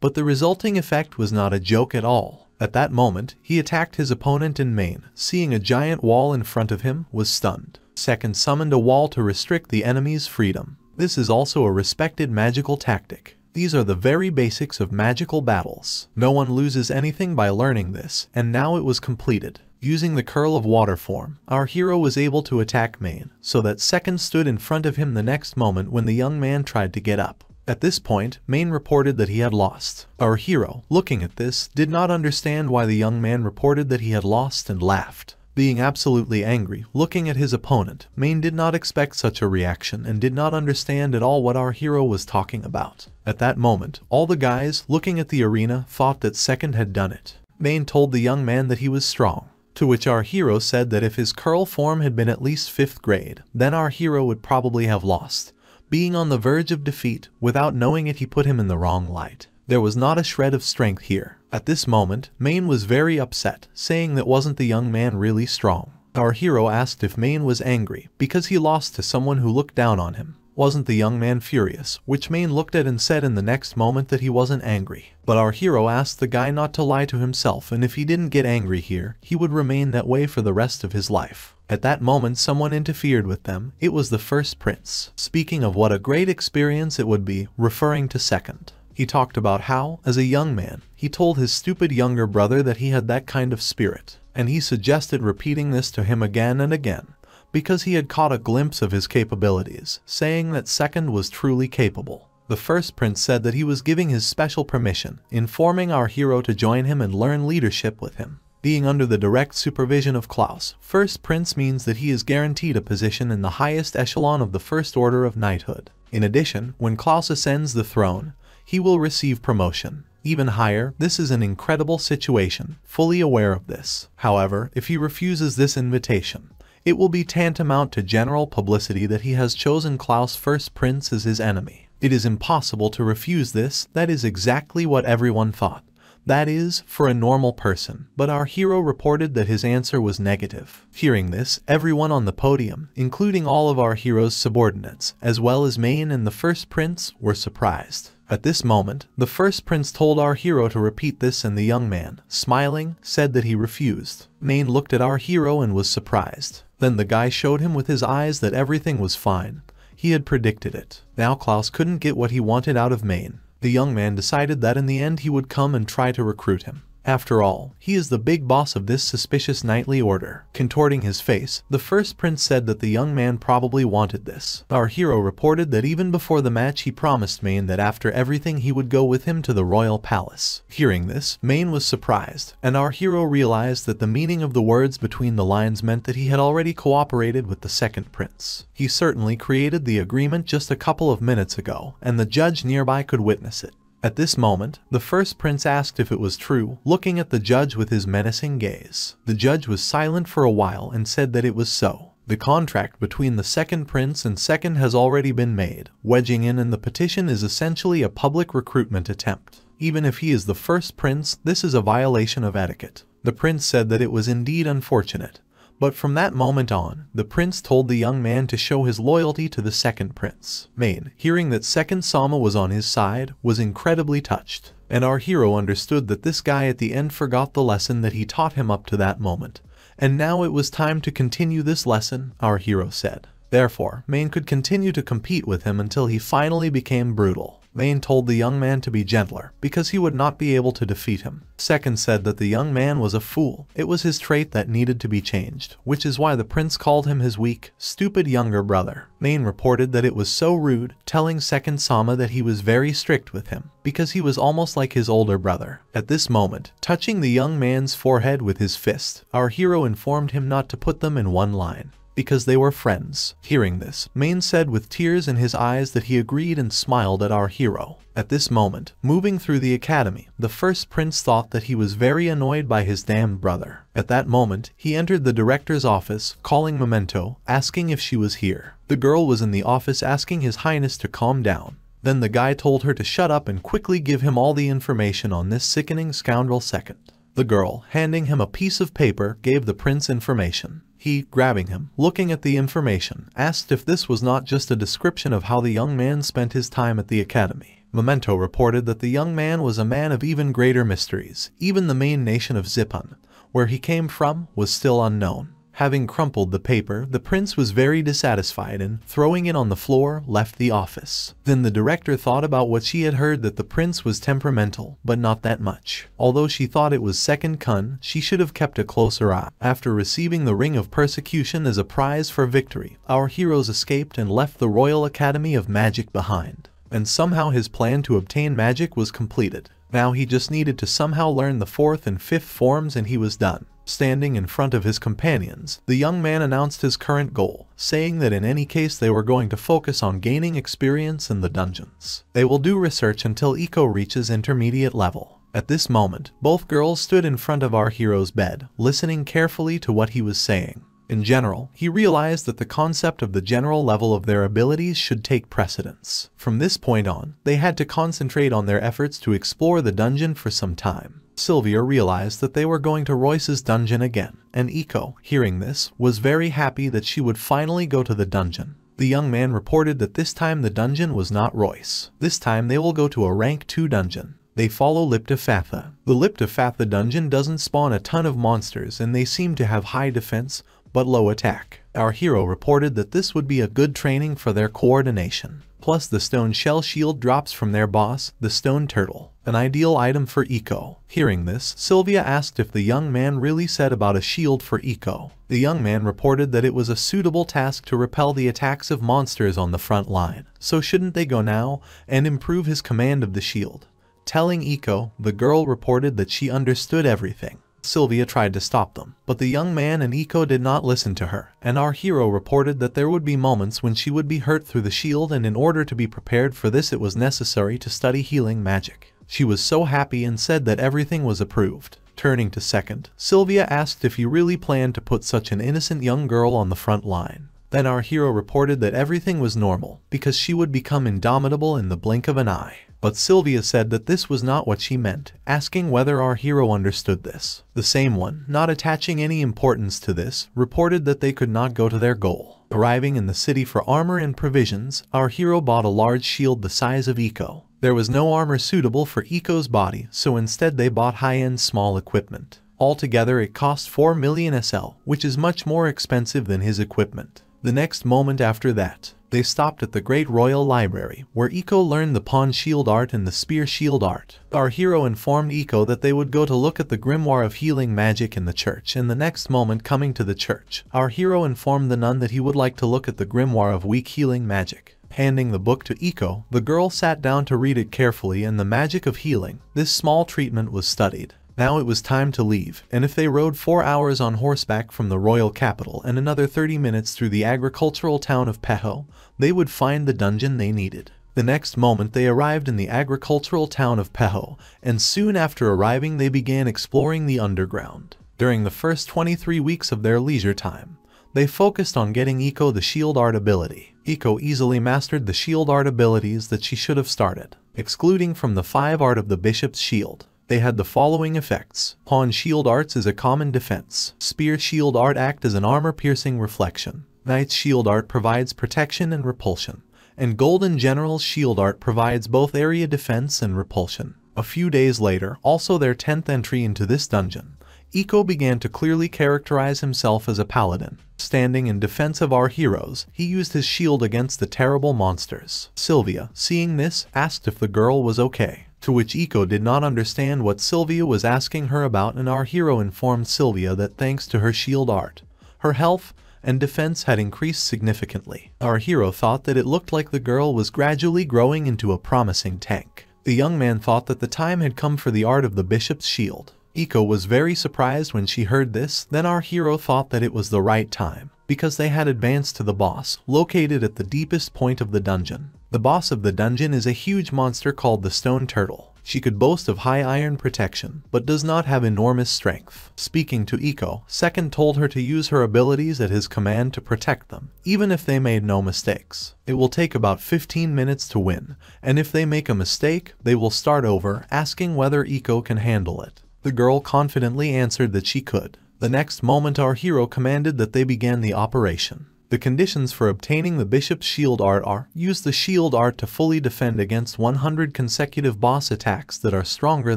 But the resulting effect was not a joke at all. At that moment, he attacked his opponent in Maine, seeing a giant wall in front of him, was stunned. Second summoned a wall to restrict the enemy's freedom. This is also a respected magical tactic. These are the very basics of magical battles. No one loses anything by learning this, and now it was completed. Using the curl of water form, our hero was able to attack Maine, so that Second stood in front of him the next moment when the young man tried to get up. At this point, Maine reported that he had lost. Our hero, looking at this, did not understand why the young man reported that he had lost and laughed. Being absolutely angry, looking at his opponent, Maine did not expect such a reaction and did not understand at all what our hero was talking about. At that moment, all the guys, looking at the arena, thought that Second had done it. Maine told the young man that he was strong, to which our hero said that if his curl form had been at least fifth grade, then our hero would probably have lost. Being on the verge of defeat, without knowing it he put him in the wrong light. There was not a shred of strength here. At this moment, Maine was very upset, saying that wasn't the young man really strong. Our hero asked if Maine was angry, because he lost to someone who looked down on him. Wasn't the young man furious, which Maine looked at and said in the next moment that he wasn't angry. But our hero asked the guy not to lie to himself, and if he didn't get angry here, he would remain that way for the rest of his life. At that moment someone interfered with them, it was the first prince, speaking of what a great experience it would be, referring to Second. He talked about how, as a young man, he told his stupid younger brother that he had that kind of spirit, and he suggested repeating this to him again and again, because he had caught a glimpse of his capabilities, saying that Second was truly capable. The first prince said that he was giving his special permission, informing our hero to join him and learn leadership with him. Being under the direct supervision of Klaus, First Prince means that he is guaranteed a position in the highest echelon of the First Order of Knighthood. In addition, when Klaus ascends the throne, he will receive promotion. Even higher, this is an incredible situation, fully aware of this. However, if he refuses this invitation, it will be tantamount to general publicity that he has chosen Klaus' first prince as his enemy. It is impossible to refuse this, that is exactly what everyone thought. That is, for a normal person, but our hero reported that his answer was negative. Hearing this, everyone on the podium, including all of our hero's subordinates, as well as Maine and the First Prince, were surprised. At this moment, the First Prince told our hero to repeat this and the young man, smiling, said that he refused. Maine looked at our hero and was surprised. Then the guy showed him with his eyes that everything was fine. He had predicted it. Now Klaus couldn't get what he wanted out of Maine. The young man decided that in the end he would come and try to recruit him. After all, he is the big boss of this suspicious knightly order. Contorting his face, the First Prince said that the young man probably wanted this. Our hero reported that even before the match he promised Maine that after everything he would go with him to the royal palace. Hearing this, Maine was surprised, and our hero realized that the meaning of the words between the lines meant that he had already cooperated with the Second Prince. He certainly created the agreement just a couple of minutes ago, and the judge nearby could witness it. At this moment, the First Prince asked if it was true, looking at the judge with his menacing gaze. The judge was silent for a while and said that it was so. The contract between the Second Prince and Second has already been made. Wedging in and the petition is essentially a public recruitment attempt. Even if he is the First Prince, this is a violation of etiquette. The prince said that it was indeed unfortunate. But from that moment on, the prince told the young man to show his loyalty to the Second Prince. Maine, hearing that Second Sama was on his side, was incredibly touched. And our hero understood that this guy at the end forgot the lesson that he taught him up to that moment. And now it was time to continue this lesson, our hero said. Therefore, Maine could continue to compete with him until he finally became brutal. Maine told the young man to be gentler, because he would not be able to defeat him. Second said that the young man was a fool. It was his trait that needed to be changed, which is why the prince called him his weak, stupid younger brother. Maine reported that it was so rude, telling Second Sama that he was very strict with him, because he was almost like his older brother. At this moment, touching the young man's forehead with his fist, our hero informed him not to put them in one line, because they were friends. Hearing this, Maine said with tears in his eyes that he agreed and smiled at our hero. At this moment, moving through the academy, the First Prince thought that he was very annoyed by his damned brother. At that moment, he entered the director's office, calling Memento, asking if she was here. The girl was in the office asking His Highness to calm down. Then the guy told her to shut up and quickly give him all the information on this sickening scoundrel Second. The girl, handing him a piece of paper, gave the prince information. He, grabbing him, looking at the information, asked if this was not just a description of how the young man spent his time at the academy. Memento reported that the young man was a man of even greater mysteries. Even the main nation of Zippon, where he came from, was still unknown. Having crumpled the paper, the prince was very dissatisfied and, throwing it on the floor, left the office. Then the director thought about what she had heard, that the prince was temperamental, but not that much. Although she thought it was Second Kun, she should have kept a closer eye. After receiving the Ring of Persecution as a prize for victory, our heroes escaped and left the Royal Academy of Magic behind. And somehow his plan to obtain magic was completed. Now he just needed to somehow learn the fourth and fifth forms and he was done. Standing in front of his companions, the young man announced his current goal, saying that in any case they were going to focus on gaining experience in the dungeons. They will do research until Eko reaches intermediate level. At this moment, both girls stood in front of our hero's bed, listening carefully to what he was saying. In general, he realized that the concept of the general level of their abilities should take precedence. From this point on, they had to concentrate on their efforts to explore the dungeon for some time. Sylvia realized that they were going to Royce's dungeon again, and Eko, hearing this, was very happy that she would finally go to the dungeon. The young man reported that this time the dungeon was not Royce. This time they will go to a rank two dungeon. They follow Liptafatha. The Liptafatha dungeon doesn't spawn a ton of monsters and they seem to have high defense, but low attack. Our hero reported that this would be a good training for their coordination. Plus the stone shell shield drops from their boss, the Stone Turtle, an ideal item for Eko. Hearing this, Sylvia asked if the young man really said about a shield for Eko. The young man reported that it was a suitable task to repel the attacks of monsters on the front line, so shouldn't they go now and improve his command of the shield? Telling Eko, the girl reported that she understood everything. Sylvia tried to stop them, but the young man and Eko did not listen to her, and our hero reported that there would be moments when she would be hurt through the shield, and in order to be prepared for this it was necessary to study healing magic. She was so happy and said that everything was approved. Turning to second, Sylvia asked if he really planned to put such an innocent young girl on the front line. Then our hero reported that everything was normal, because she would become indomitable in the blink of an eye. But Sylvia said that this was not what she meant, asking whether our hero understood this. The same one, not attaching any importance to this, reported that they could not go to their goal. Arriving in the city for armor and provisions, our hero bought a large shield the size of Eko. There was no armor suitable for Eko's body, so instead they bought high-end small equipment. Altogether it cost four million S L, which is much more expensive than his equipment. The next moment after that, they stopped at the Great Royal Library, where Eko learned the pawn shield art and the spear shield art. Our hero informed Eko that they would go to look at the grimoire of healing magic in the church, and the next moment coming to the church, our hero informed the nun that he would like to look at the grimoire of weak healing magic. Handing the book to Eko, the girl sat down to read it carefully and the magic of healing. This small treatment was studied. Now it was time to leave, and if they rode four hours on horseback from the royal capital and another thirty minutes through the agricultural town of Peho, they would find the dungeon they needed. The next moment they arrived in the agricultural town of Peho, and soon after arriving they began exploring the underground. During the first twenty-three weeks of their leisure time, they focused on getting Eko the shield art ability. Eko easily mastered the shield art abilities that she should have started, excluding from the five art of the bishop's shield. They had the following effects. Pawn shield arts is a common defense. Spear shield art act as an armor-piercing reflection. Knight's shield art provides protection and repulsion. And golden general's shield art provides both area defense and repulsion. A few days later, also their tenth entry into this dungeon, Eko began to clearly characterize himself as a paladin. Standing in defense of our heroes, he used his shield against the terrible monsters. Sylvia, seeing this, asked if the girl was okay, to which Eko did not understand what Sylvia was asking her about, and our hero informed Sylvia that thanks to her shield art, her health and defense had increased significantly. Our hero thought that it looked like the girl was gradually growing into a promising tank. The young man thought that the time had come for the art of the bishop's shield. Eko was very surprised when she heard this, then our hero thought that it was the right time, because they had advanced to the boss, located at the deepest point of the dungeon. The boss of the dungeon is a huge monster called the Stone Turtle. She could boast of high iron protection, but does not have enormous strength. Speaking to Eko, Second told her to use her abilities at his command to protect them, even if they made no mistakes. It will take about fifteen minutes to win, and if they make a mistake, they will start over, asking whether Eko can handle it. The girl confidently answered that she could. The next moment our hero commanded that they began the operation. The conditions for obtaining the bishop's shield art are: use the shield art to fully defend against one hundred consecutive boss attacks that are stronger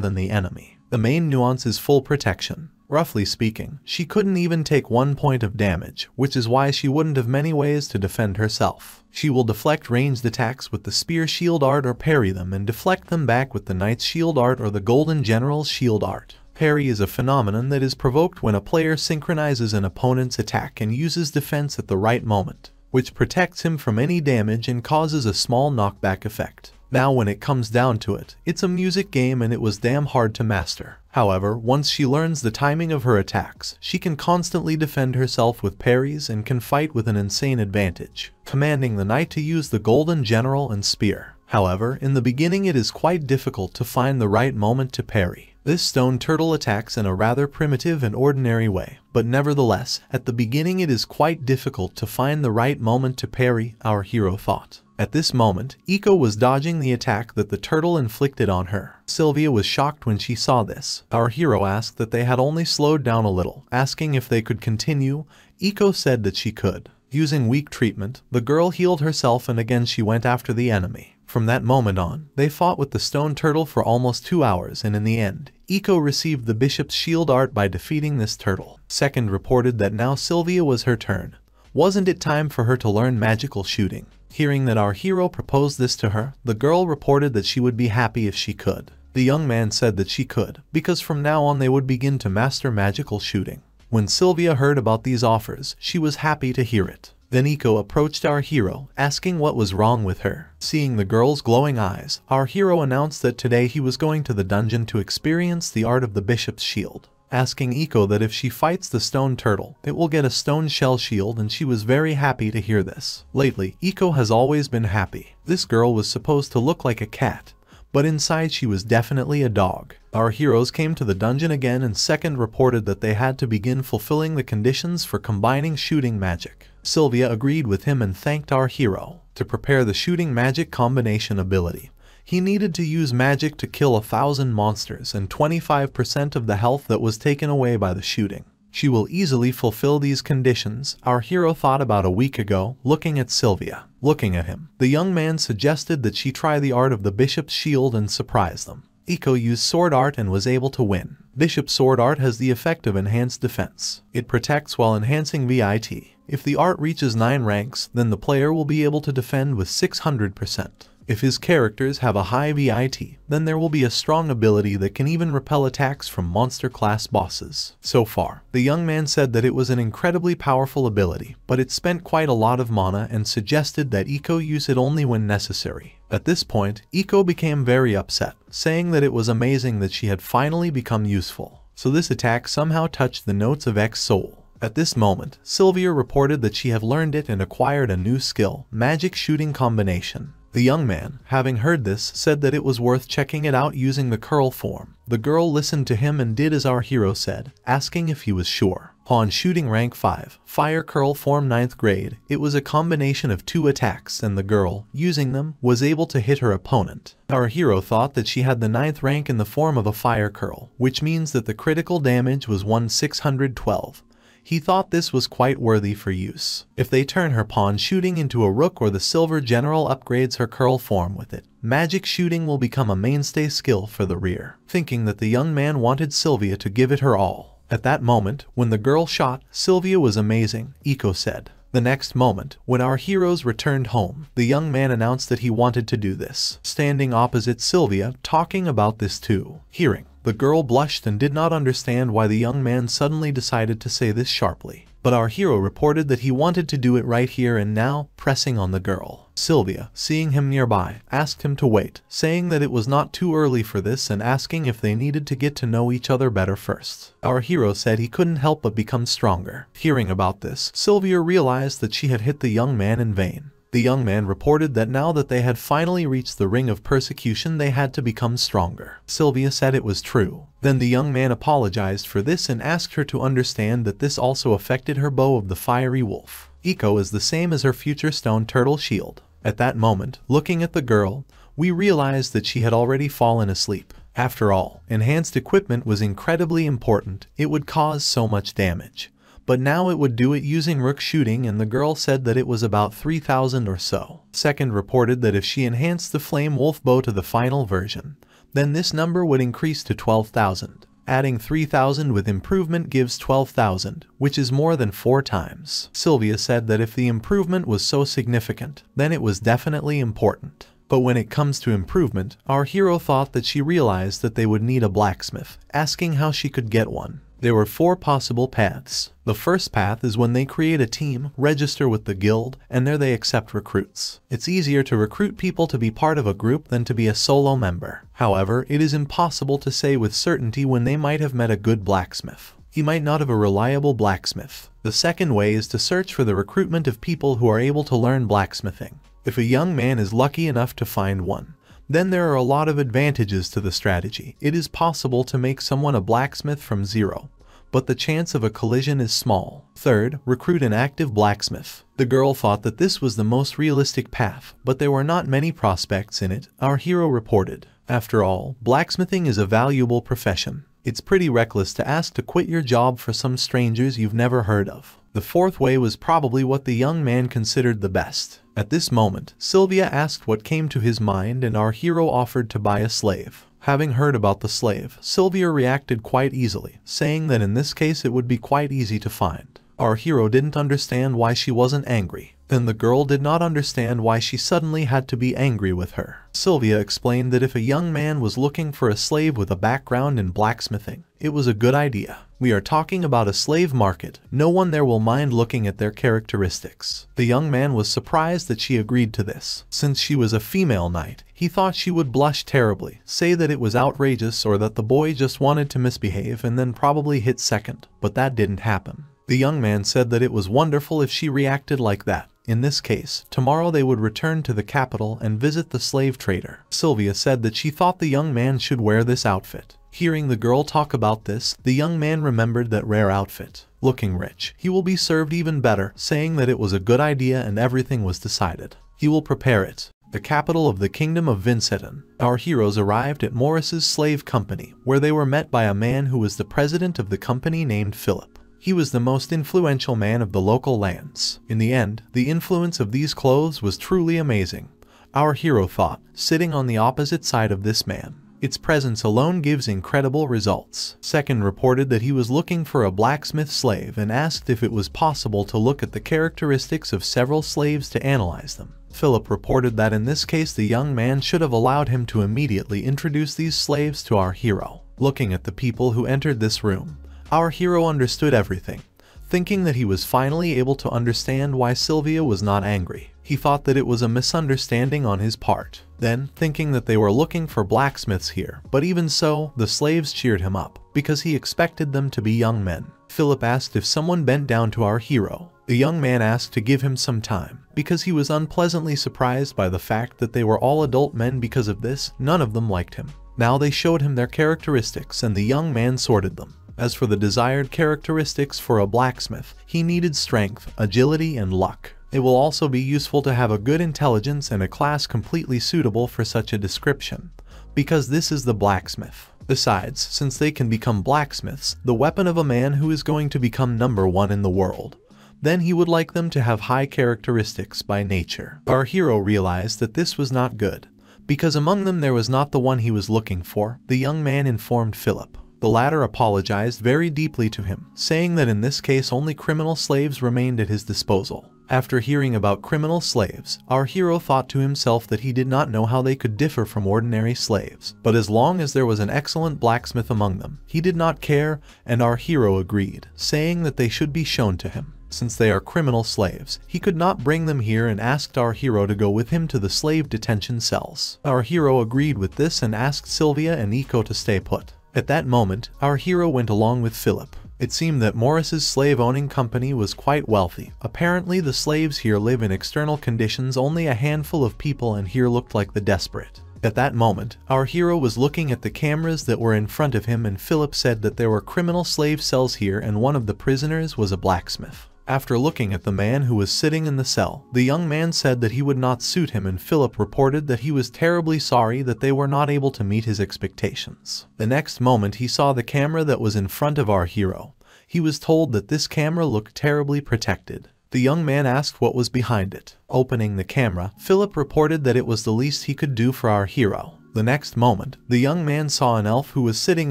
than the enemy. The main nuance is full protection. Roughly speaking, she couldn't even take one point of damage, which is why she wouldn't have many ways to defend herself. She will deflect ranged attacks with the spear shield art or parry them, and deflect them back with the knight's shield art or the golden general's shield art. Parry is a phenomenon that is provoked when a player synchronizes an opponent's attack and uses defense at the right moment, which protects him from any damage and causes a small knockback effect. Now when it comes down to it, it's a music game and it was damn hard to master. However, once she learns the timing of her attacks, she can constantly defend herself with parries and can fight with an insane advantage, commanding the knight to use the golden general and spear. However, in the beginning it is quite difficult to find the right moment to parry. This stone turtle attacks in a rather primitive and ordinary way, but nevertheless, at the beginning it is quite difficult to find the right moment to parry, our hero thought. At this moment, Eko was dodging the attack that the turtle inflicted on her. Sylvia was shocked when she saw this. Our hero asked that they had only slowed down a little, asking if they could continue. Eko said that she could. Using weak treatment, the girl healed herself and again she went after the enemy. From that moment on, they fought with the stone turtle for almost two hours and in the end, Eko received the bishop's shield art by defeating this turtle. Second reported that now Sylvia was her turn. Wasn't it time for her to learn magical shooting? Hearing that our hero proposed this to her, the girl reported that she would be happy if she could. The young man said that she could, because from now on they would begin to master magical shooting. When Sylvia heard about these offers, she was happy to hear it. Then Eko approached our hero, asking what was wrong with her. Seeing the girl's glowing eyes, our hero announced that today he was going to the dungeon to experience the art of the bishop's shield. asking Eko that if she fights the stone turtle, it will get a stone shell shield, and she was very happy to hear this. Lately, Eko has always been happy. This girl was supposed to look like a cat, but inside she was definitely a dog. Our heroes came to the dungeon again and second reported that they had to begin fulfilling the conditions for combining shooting magic. Sylvia agreed with him and thanked our hero. To prepare the shooting magic combination ability, he needed to use magic to kill a thousand monsters and twenty-five percent of the health that was taken away by the shooting. She will easily fulfill these conditions, our hero thought about a week ago, looking at Sylvia. Looking at him, the young man suggested that she try the art of the bishop's shield and surprise them. Eko used sword art and was able to win. Bishop sword art has the effect of enhanced defense. It protects while enhancing V I T. If the art reaches nine ranks, then the player will be able to defend with six hundred percent. If his characters have a high V I T, then there will be a strong ability that can even repel attacks from monster class bosses. So far, the young man said that it was an incredibly powerful ability, but it spent quite a lot of mana, and suggested that Eko use it only when necessary. At this point, Eko became very upset, saying that it was amazing that she had finally become useful. So this attack somehow touched the notes of X Soul. At this moment, Sylvia reported that she had learned it and acquired a new skill, Magic Shooting Combination. The young man, having heard this, said that it was worth checking it out using the curl form. The girl listened to him and did as our hero said, asking if he was sure. On shooting rank five, fire curl form ninth grade, it was a combination of two attacks, and the girl, using them, was able to hit her opponent. Our hero thought that she had the ninth rank in the form of a fire curl, which means that the critical damage was one six twelve. He thought this was quite worthy for use. If they turn her pawn shooting into a rook, or the silver general upgrades her curl form with it, magic shooting will become a mainstay skill for the rear. Thinking that the young man wanted Sylvia to give it her all. At that moment, when the girl shot, Sylvia was amazing, Eko said. The next moment, when our heroes returned home, the young man announced that he wanted to do this. Standing opposite Sylvia, talking about this too. Hearing, the girl blushed and did not understand why the young man suddenly decided to say this sharply. But our hero reported that he wanted to do it right here and now, pressing on the girl. Sylvia, seeing him nearby, asked him to wait, saying that it was not too early for this and asking if they needed to get to know each other better first. Our hero said he couldn't help but become stronger. Hearing about this, Sylvia realized that she had hit the young man in vain. The young man reported that now that they had finally reached the Ring of Persecution, they had to become stronger. Sylvia said it was true. Then the young man apologized for this and asked her to understand that this also affected her bow of the fiery wolf. Eko is the same as her future stone turtle shield. At that moment, looking at the girl, we realized that she had already fallen asleep. After all, enhanced equipment was incredibly important. It would cause so much damage. But now it would do it using rook shooting, and the girl said that it was about three thousand or so. Second reported that if she enhanced the Flame Wolf Bow to the final version, then this number would increase to twelve thousand. Adding three thousand with improvement gives twelve thousand, which is more than four times. Sylvia said that if the improvement was so significant, then it was definitely important. But when it comes to improvement, our hero thought that she realized that they would need a blacksmith, asking how she could get one. There were four possible paths. The first path is when they create a team, register with the guild, and there they accept recruits. It's easier to recruit people to be part of a group than to be a solo member. However, it is impossible to say with certainty when they might have met a good blacksmith. He might not have a reliable blacksmith. The second way is to search for the recruitment of people who are able to learn blacksmithing. If a young man is lucky enough to find one, then there are a lot of advantages to the strategy. It is possible to make someone a blacksmith from zero, but the chance of a collision is small. Third, recruit an active blacksmith. The girl thought that this was the most realistic path, but there were not many prospects in it, our hero reported. After all, blacksmithing is a valuable profession. It's pretty reckless to ask to quit your job for some strangers you've never heard of. The fourth way was probably what the young man considered the best. At this moment, Sylvia asked what came to his mind, and our hero offered to buy a slave. Having heard about the slave, Sylvia reacted quite easily, saying that in this case it would be quite easy to find. Our hero didn't understand why she wasn't angry. Then the girl did not understand why she suddenly had to be angry with her. Sylvia explained that if a young man was looking for a slave with a background in blacksmithing, it was a good idea. We are talking about a slave market. No one there will mind looking at their characteristics. The young man was surprised that she agreed to this. Since she was a female knight, he thought she would blush terribly, say that it was outrageous or that the boy just wanted to misbehave and then probably hit second. But that didn't happen. The young man said that it was wonderful if she reacted like that. In this case, tomorrow they would return to the capital and visit the slave trader. Sylvia said that she thought the young man should wear this outfit. Hearing the girl talk about this, the young man remembered that rare outfit. Looking rich, he will be served even better, saying that it was a good idea and everything was decided. He will prepare it. The capital of the Kingdom of Vincetan. Our heroes arrived at Morris's slave company, where they were met by a man who was the president of the company named Philip. He was the most influential man of the local lands. In the end, the influence of these clothes was truly amazing, our hero thought, sitting on the opposite side of this man. Its presence alone gives incredible results. Second reported that he was looking for a blacksmith slave and asked if it was possible to look at the characteristics of several slaves to analyze them. Philip reported that in this case the young man should have allowed him to immediately introduce these slaves to our hero. Looking at the people who entered this room, our hero understood everything, thinking that he was finally able to understand why Sylvia was not angry. He thought that it was a misunderstanding on his part. Then, thinking that they were looking for blacksmiths here, but even so, the slaves cheered him up, because he expected them to be young men. Philip asked if someone bent down to our hero. The young man asked to give him some time, because he was unpleasantly surprised by the fact that they were all adult men. Because of this, none of them liked him. Now they showed him their characteristics and the young man sorted them. As for the desired characteristics for a blacksmith, he needed strength, agility, and luck. It will also be useful to have a good intelligence and a class completely suitable for such a description, because this is the blacksmith. Besides, since they can become blacksmiths, the weapon of a man who is going to become number one in the world, then he would like them to have high characteristics by nature. Our hero realized that this was not good, because among them there was not the one he was looking for, the young man informed Philip. The latter apologized very deeply to him, saying that in this case only criminal slaves remained at his disposal. After hearing about criminal slaves, our hero thought to himself that he did not know how they could differ from ordinary slaves, but as long as there was an excellent blacksmith among them, he did not care, and our hero agreed, saying that they should be shown to him. Since they are criminal slaves, he could not bring them here and asked our hero to go with him to the slave detention cells. Our hero agreed with this and asked Sylvia and Eko to stay put. At that moment, our hero went along with Philip. It seemed that Morris's slave-owning company was quite wealthy. Apparently the slaves here live in external conditions, only a handful of people and here looked like the desperate. At that moment, our hero was looking at the cameras that were in front of him and Philip said that there were criminal slave cells here and one of the prisoners was a blacksmith. After looking at the man who was sitting in the cell, the young man said that he would not suit him and Philip reported that he was terribly sorry that they were not able to meet his expectations. The next moment he saw the camera that was in front of our hero. He was told that this camera looked terribly protected. The young man asked what was behind it. Opening the camera, Philip reported that it was the least he could do for our hero. The next moment, the young man saw an elf who was sitting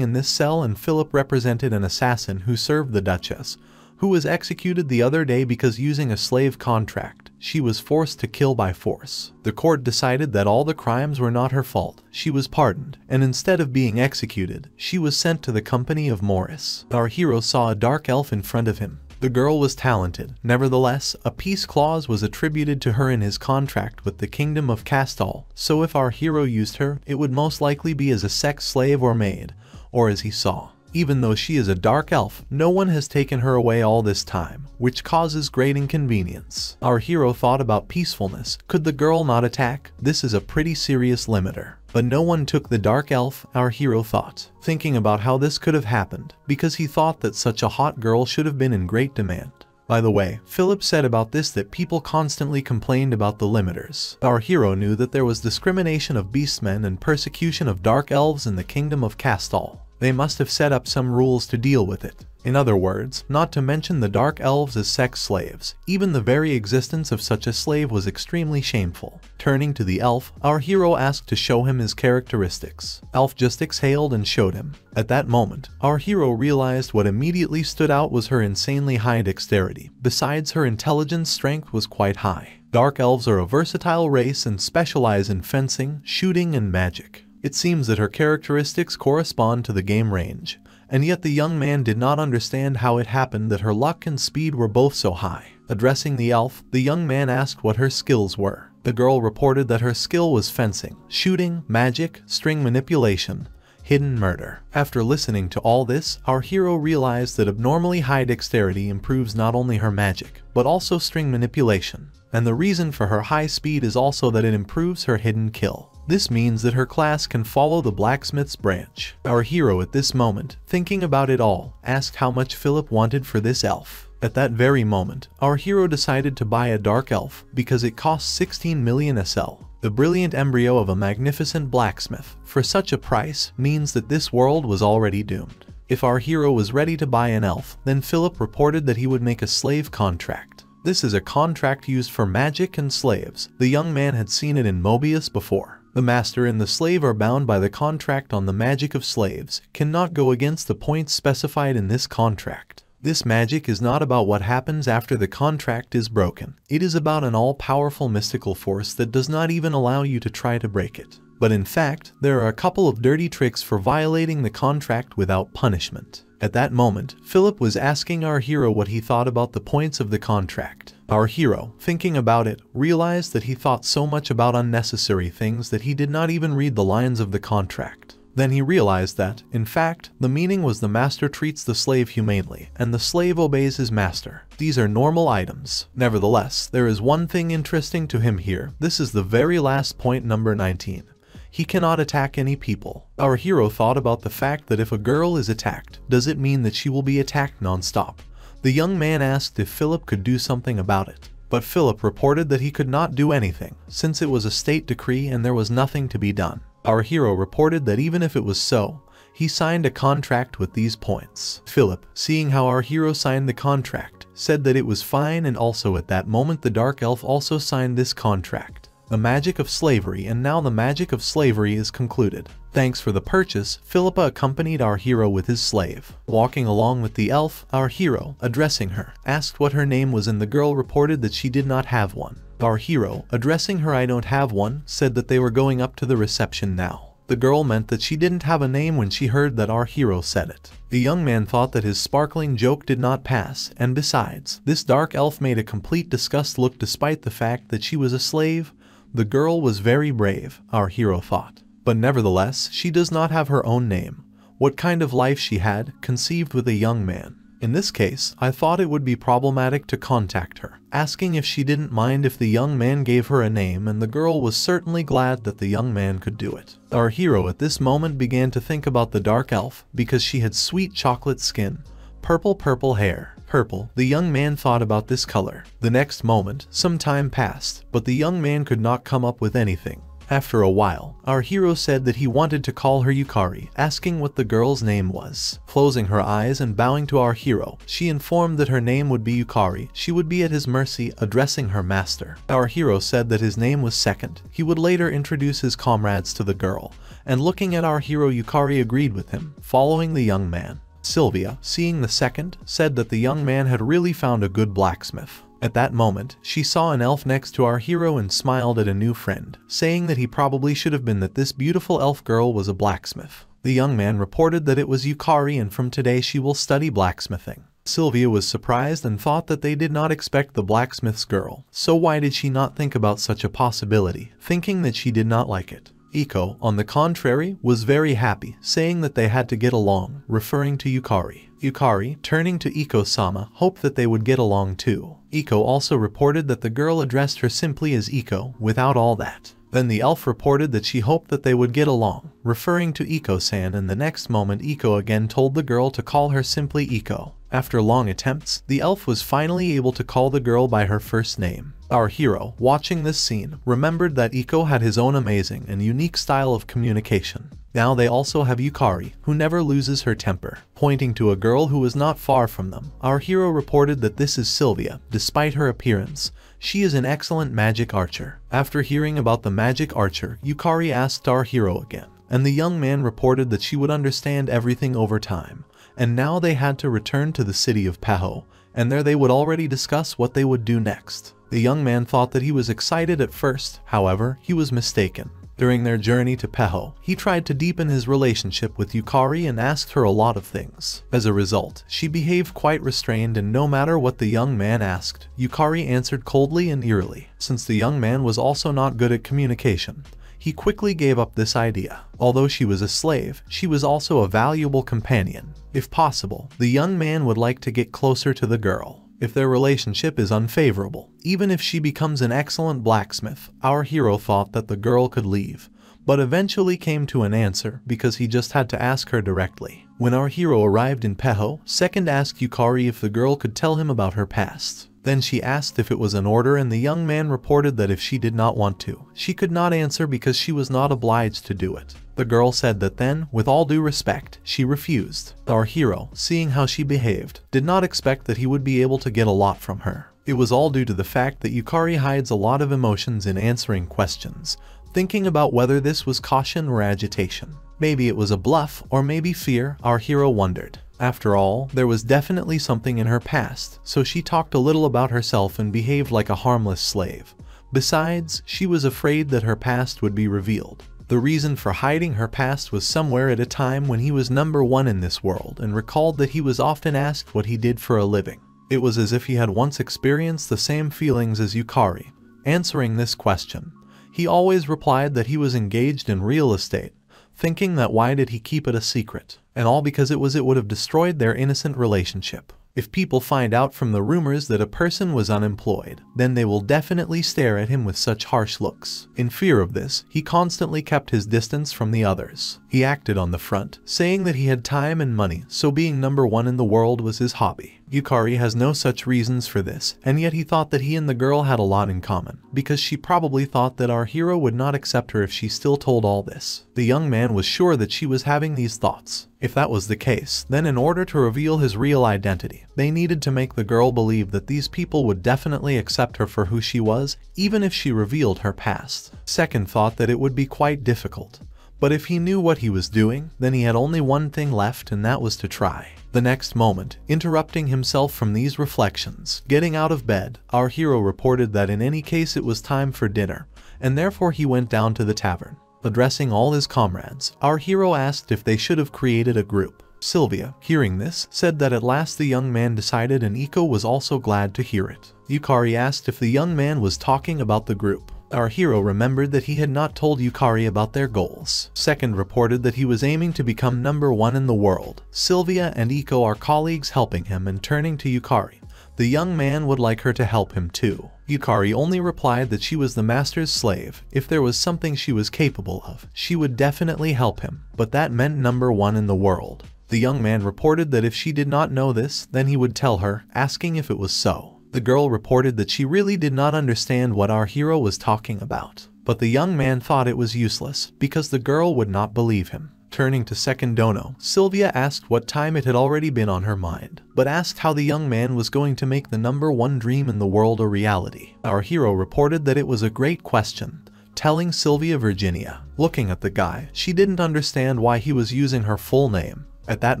in this cell and Philip represented an assassin who served the Duchess, who was executed the other day because using a slave contract, she was forced to kill by force. The court decided that all the crimes were not her fault. She was pardoned, and instead of being executed, she was sent to the company of Morris. Our hero saw a dark elf in front of him. The girl was talented. Nevertheless, a peace clause was attributed to her in his contract with the Kingdom of Castal, so if our hero used her, it would most likely be as a sex slave or maid, or as he saw. Even though she is a dark elf, no one has taken her away all this time, which causes great inconvenience. Our hero thought about peacefulness. Could the girl not attack? This is a pretty serious limiter. But no one took the dark elf, our hero thought, thinking about how this could have happened, because he thought that such a hot girl should have been in great demand. By the way, Philip said about this that people constantly complained about the limiters. Our hero knew that there was discrimination of beastmen and persecution of dark elves in the Kingdom of Castal. They must have set up some rules to deal with it. In other words, not to mention the dark elves as sex slaves, even the very existence of such a slave was extremely shameful. Turning to the elf, our hero asked to show him his characteristics. Elf just exhaled and showed him. At that moment, our hero realized what immediately stood out was her insanely high dexterity. Besides, her intelligence strength was quite high. Dark elves are a versatile race and specialize in fencing, shooting, and magic. It seems that her characteristics correspond to the game range, and yet the young man did not understand how it happened that her luck and speed were both so high. Addressing the elf, the young man asked what her skills were. The girl reported that her skill was fencing, shooting, magic, string manipulation, hidden murder. After listening to all this, our hero realized that abnormally high dexterity improves not only her magic, but also string manipulation. And the reason for her high speed is also that it improves her hidden kill. This means that her class can follow the blacksmith's branch. Our hero at this moment, thinking about it all, asked how much Philip wanted for this elf. At that very moment, our hero decided to buy a dark elf because it costs sixteen million S L. The brilliant embryo of a magnificent blacksmith, for such a price, means that this world was already doomed. If our hero was ready to buy an elf, then Philip reported that he would make a slave contract. This is a contract used for magic and slaves. The young man had seen it in Mobius before. The master and the slave are bound by the contract on the magic of slaves, cannot go against the points specified in this contract. This magic is not about what happens after the contract is broken. It is about an all-powerful mystical force that does not even allow you to try to break it. But in fact, there are a couple of dirty tricks for violating the contract without punishment. At that moment, Philip was asking our hero what he thought about the points of the contract. Our hero, thinking about it, realized that he thought so much about unnecessary things that he did not even read the lines of the contract. Then he realized that, in fact, the meaning was the master treats the slave humanely, and the slave obeys his master. These are normal items. Nevertheless, there is one thing interesting to him here. This is the very last point, number nineteen. He cannot attack any people. Our hero thought about the fact that if a girl is attacked, does it mean that she will be attacked non-stop? The young man asked if Philip could do something about it. But Philip reported that he could not do anything, since it was a state decree and there was nothing to be done. Our hero reported that even if it was so, he signed a contract with these points. Philip, seeing how our hero signed the contract, said that it was fine, and also at that moment the dark elf also signed this contract. The magic of slavery, and now the magic of slavery is concluded. Thanks for the purchase. Philippa accompanied our hero with his slave. Walking along with the elf, our hero, addressing her, asked what her name was, and the girl reported that she did not have one. Our hero, addressing her, "I don't have one," said that they were going up to the reception now. The girl meant that she didn't have a name when she heard that our hero said it. The young man thought that his sparkling joke did not pass, and besides, this dark elf made a complete disgust look despite the fact that she was a slave. The girl was very brave, our hero thought. But nevertheless, she does not have her own name. What kind of life she had, conceived with a young man. In this case, I thought it would be problematic to contact her, asking if she didn't mind if the young man gave her a name, and the girl was certainly glad that the young man could do it. Our hero at this moment began to think about the dark elf, because she had sweet chocolate skin, purple purple hair. Purple. The young man thought about this color. The next moment, some time passed, but the young man could not come up with anything. After a while, our hero said that he wanted to call her Yukari, asking what the girl's name was. Closing her eyes and bowing to our hero, she informed that her name would be Yukari. She would be at his mercy, addressing her master. Our hero said that his name was Second. He would later introduce his comrades to the girl, and looking at our hero, Yukari agreed with him, following the young man. Sylvia, seeing the second, said that the young man had really found a good blacksmith. At that moment, she saw an elf next to our hero and smiled at a new friend, saying that he probably should have been that this beautiful elf girl was a blacksmith. The young man reported that it was Yukari, and from today she will study blacksmithing. Sylvia was surprised and thought that they did not expect the blacksmith's girl, so why did she not think about such a possibility, thinking that she did not like it. Eko, on the contrary, was very happy, saying that they had to get along, referring to Yukari. Yukari, turning to Eko-sama, hoped that they would get along too. Eko also reported that the girl addressed her simply as Eko, without all that. Then the elf reported that she hoped that they would get along, referring to Eko-san, and the next moment Eko again told the girl to call her simply Eko. After long attempts, the elf was finally able to call the girl by her first name. Our hero, watching this scene, remembered that Eko had his own amazing and unique style of communication. Now they also have Yukari, who never loses her temper. Pointing to a girl who was not far from them, our hero reported that this is Sylvia. Despite her appearance, she is an excellent magic archer. After hearing about the magic archer, Yukari asked our hero again, and the young man reported that she would understand everything over time. And now they had to return to the city of Peho, and there they would already discuss what they would do next. The young man thought that he was excited at first, however, he was mistaken. During their journey to Peho, he tried to deepen his relationship with Yukari and asked her a lot of things. As a result, she behaved quite restrained, and no matter what the young man asked, Yukari answered coldly and eerily. Since the young man was also not good at communication, he quickly gave up this idea. Although she was a slave, she was also a valuable companion. If possible, the young man would like to get closer to the girl. If their relationship is unfavorable, even if she becomes an excellent blacksmith, our hero thought that the girl could leave, but eventually came to an answer because he just had to ask her directly. When our hero arrived in Peho, Second asked Yukari if the girl could tell him about her past. Then she asked if it was an order, and the young man reported that if she did not want to, she could not answer because she was not obliged to do it. The girl said that then, with all due respect, she refused. Our hero, seeing how she behaved, did not expect that he would be able to get a lot from her. It was all due to the fact that Yukari hides a lot of emotions in answering questions, thinking about whether this was caution or agitation. Maybe it was a bluff, or maybe fear, our hero wondered. After all, there was definitely something in her past, so she talked a little about herself and behaved like a harmless slave. Besides, she was afraid that her past would be revealed. The reason for hiding her past was somewhere at a time when he was number one in this world and recalled that he was often asked what he did for a living. It was as if he had once experienced the same feelings as Yukari. Answering this question, he always replied that he was engaged in real estate, thinking that why did he keep it a secret, and all because it was it would have destroyed their innocent relationship. If people find out from the rumors that a person was unemployed, then they will definitely stare at him with such harsh looks. In fear of this, he constantly kept his distance from the others. He acted on the front, saying that he had time and money, so being number one in the world was his hobby. Yukari has no such reasons for this, and yet he thought that he and the girl had a lot in common, because she probably thought that our hero would not accept her if she still told all this. The young man was sure that she was having these thoughts. If that was the case, then in order to reveal his real identity, they needed to make the girl believe that these people would definitely accept her for who she was, even if she revealed her past. Second thought that it would be quite difficult. But if he knew what he was doing, then he had only one thing left, and that was to try. The next moment, interrupting himself from these reflections, getting out of bed, our hero reported that in any case it was time for dinner, and therefore he went down to the tavern. Addressing all his comrades, our hero asked if they should have created a group. Sylvia, hearing this, said that at last the young man decided, and Eko was also glad to hear it. Yukari asked if the young man was talking about the group. Our hero remembered that he had not told Yukari about their goals. Second reported that he was aiming to become number one in the world. Sylvia and Eko are colleagues helping him, and turning to Yukari, the young man would like her to help him too. Yukari only replied that she was the master's slave. If there was something she was capable of, she would definitely help him, but that meant number one in the world. The young man reported that if she did not know this, then he would tell her, asking if it was so. The girl reported that she really did not understand what our hero was talking about, but the young man thought it was useless because the girl would not believe him. Turning to Second Dono, Sylvia asked what time it had already been on her mind, but asked how the young man was going to make the number one dream in the world a reality. Our hero reported that it was a great question, telling Sylvia Virginia. Looking at the guy, she didn't understand why he was using her full name. At that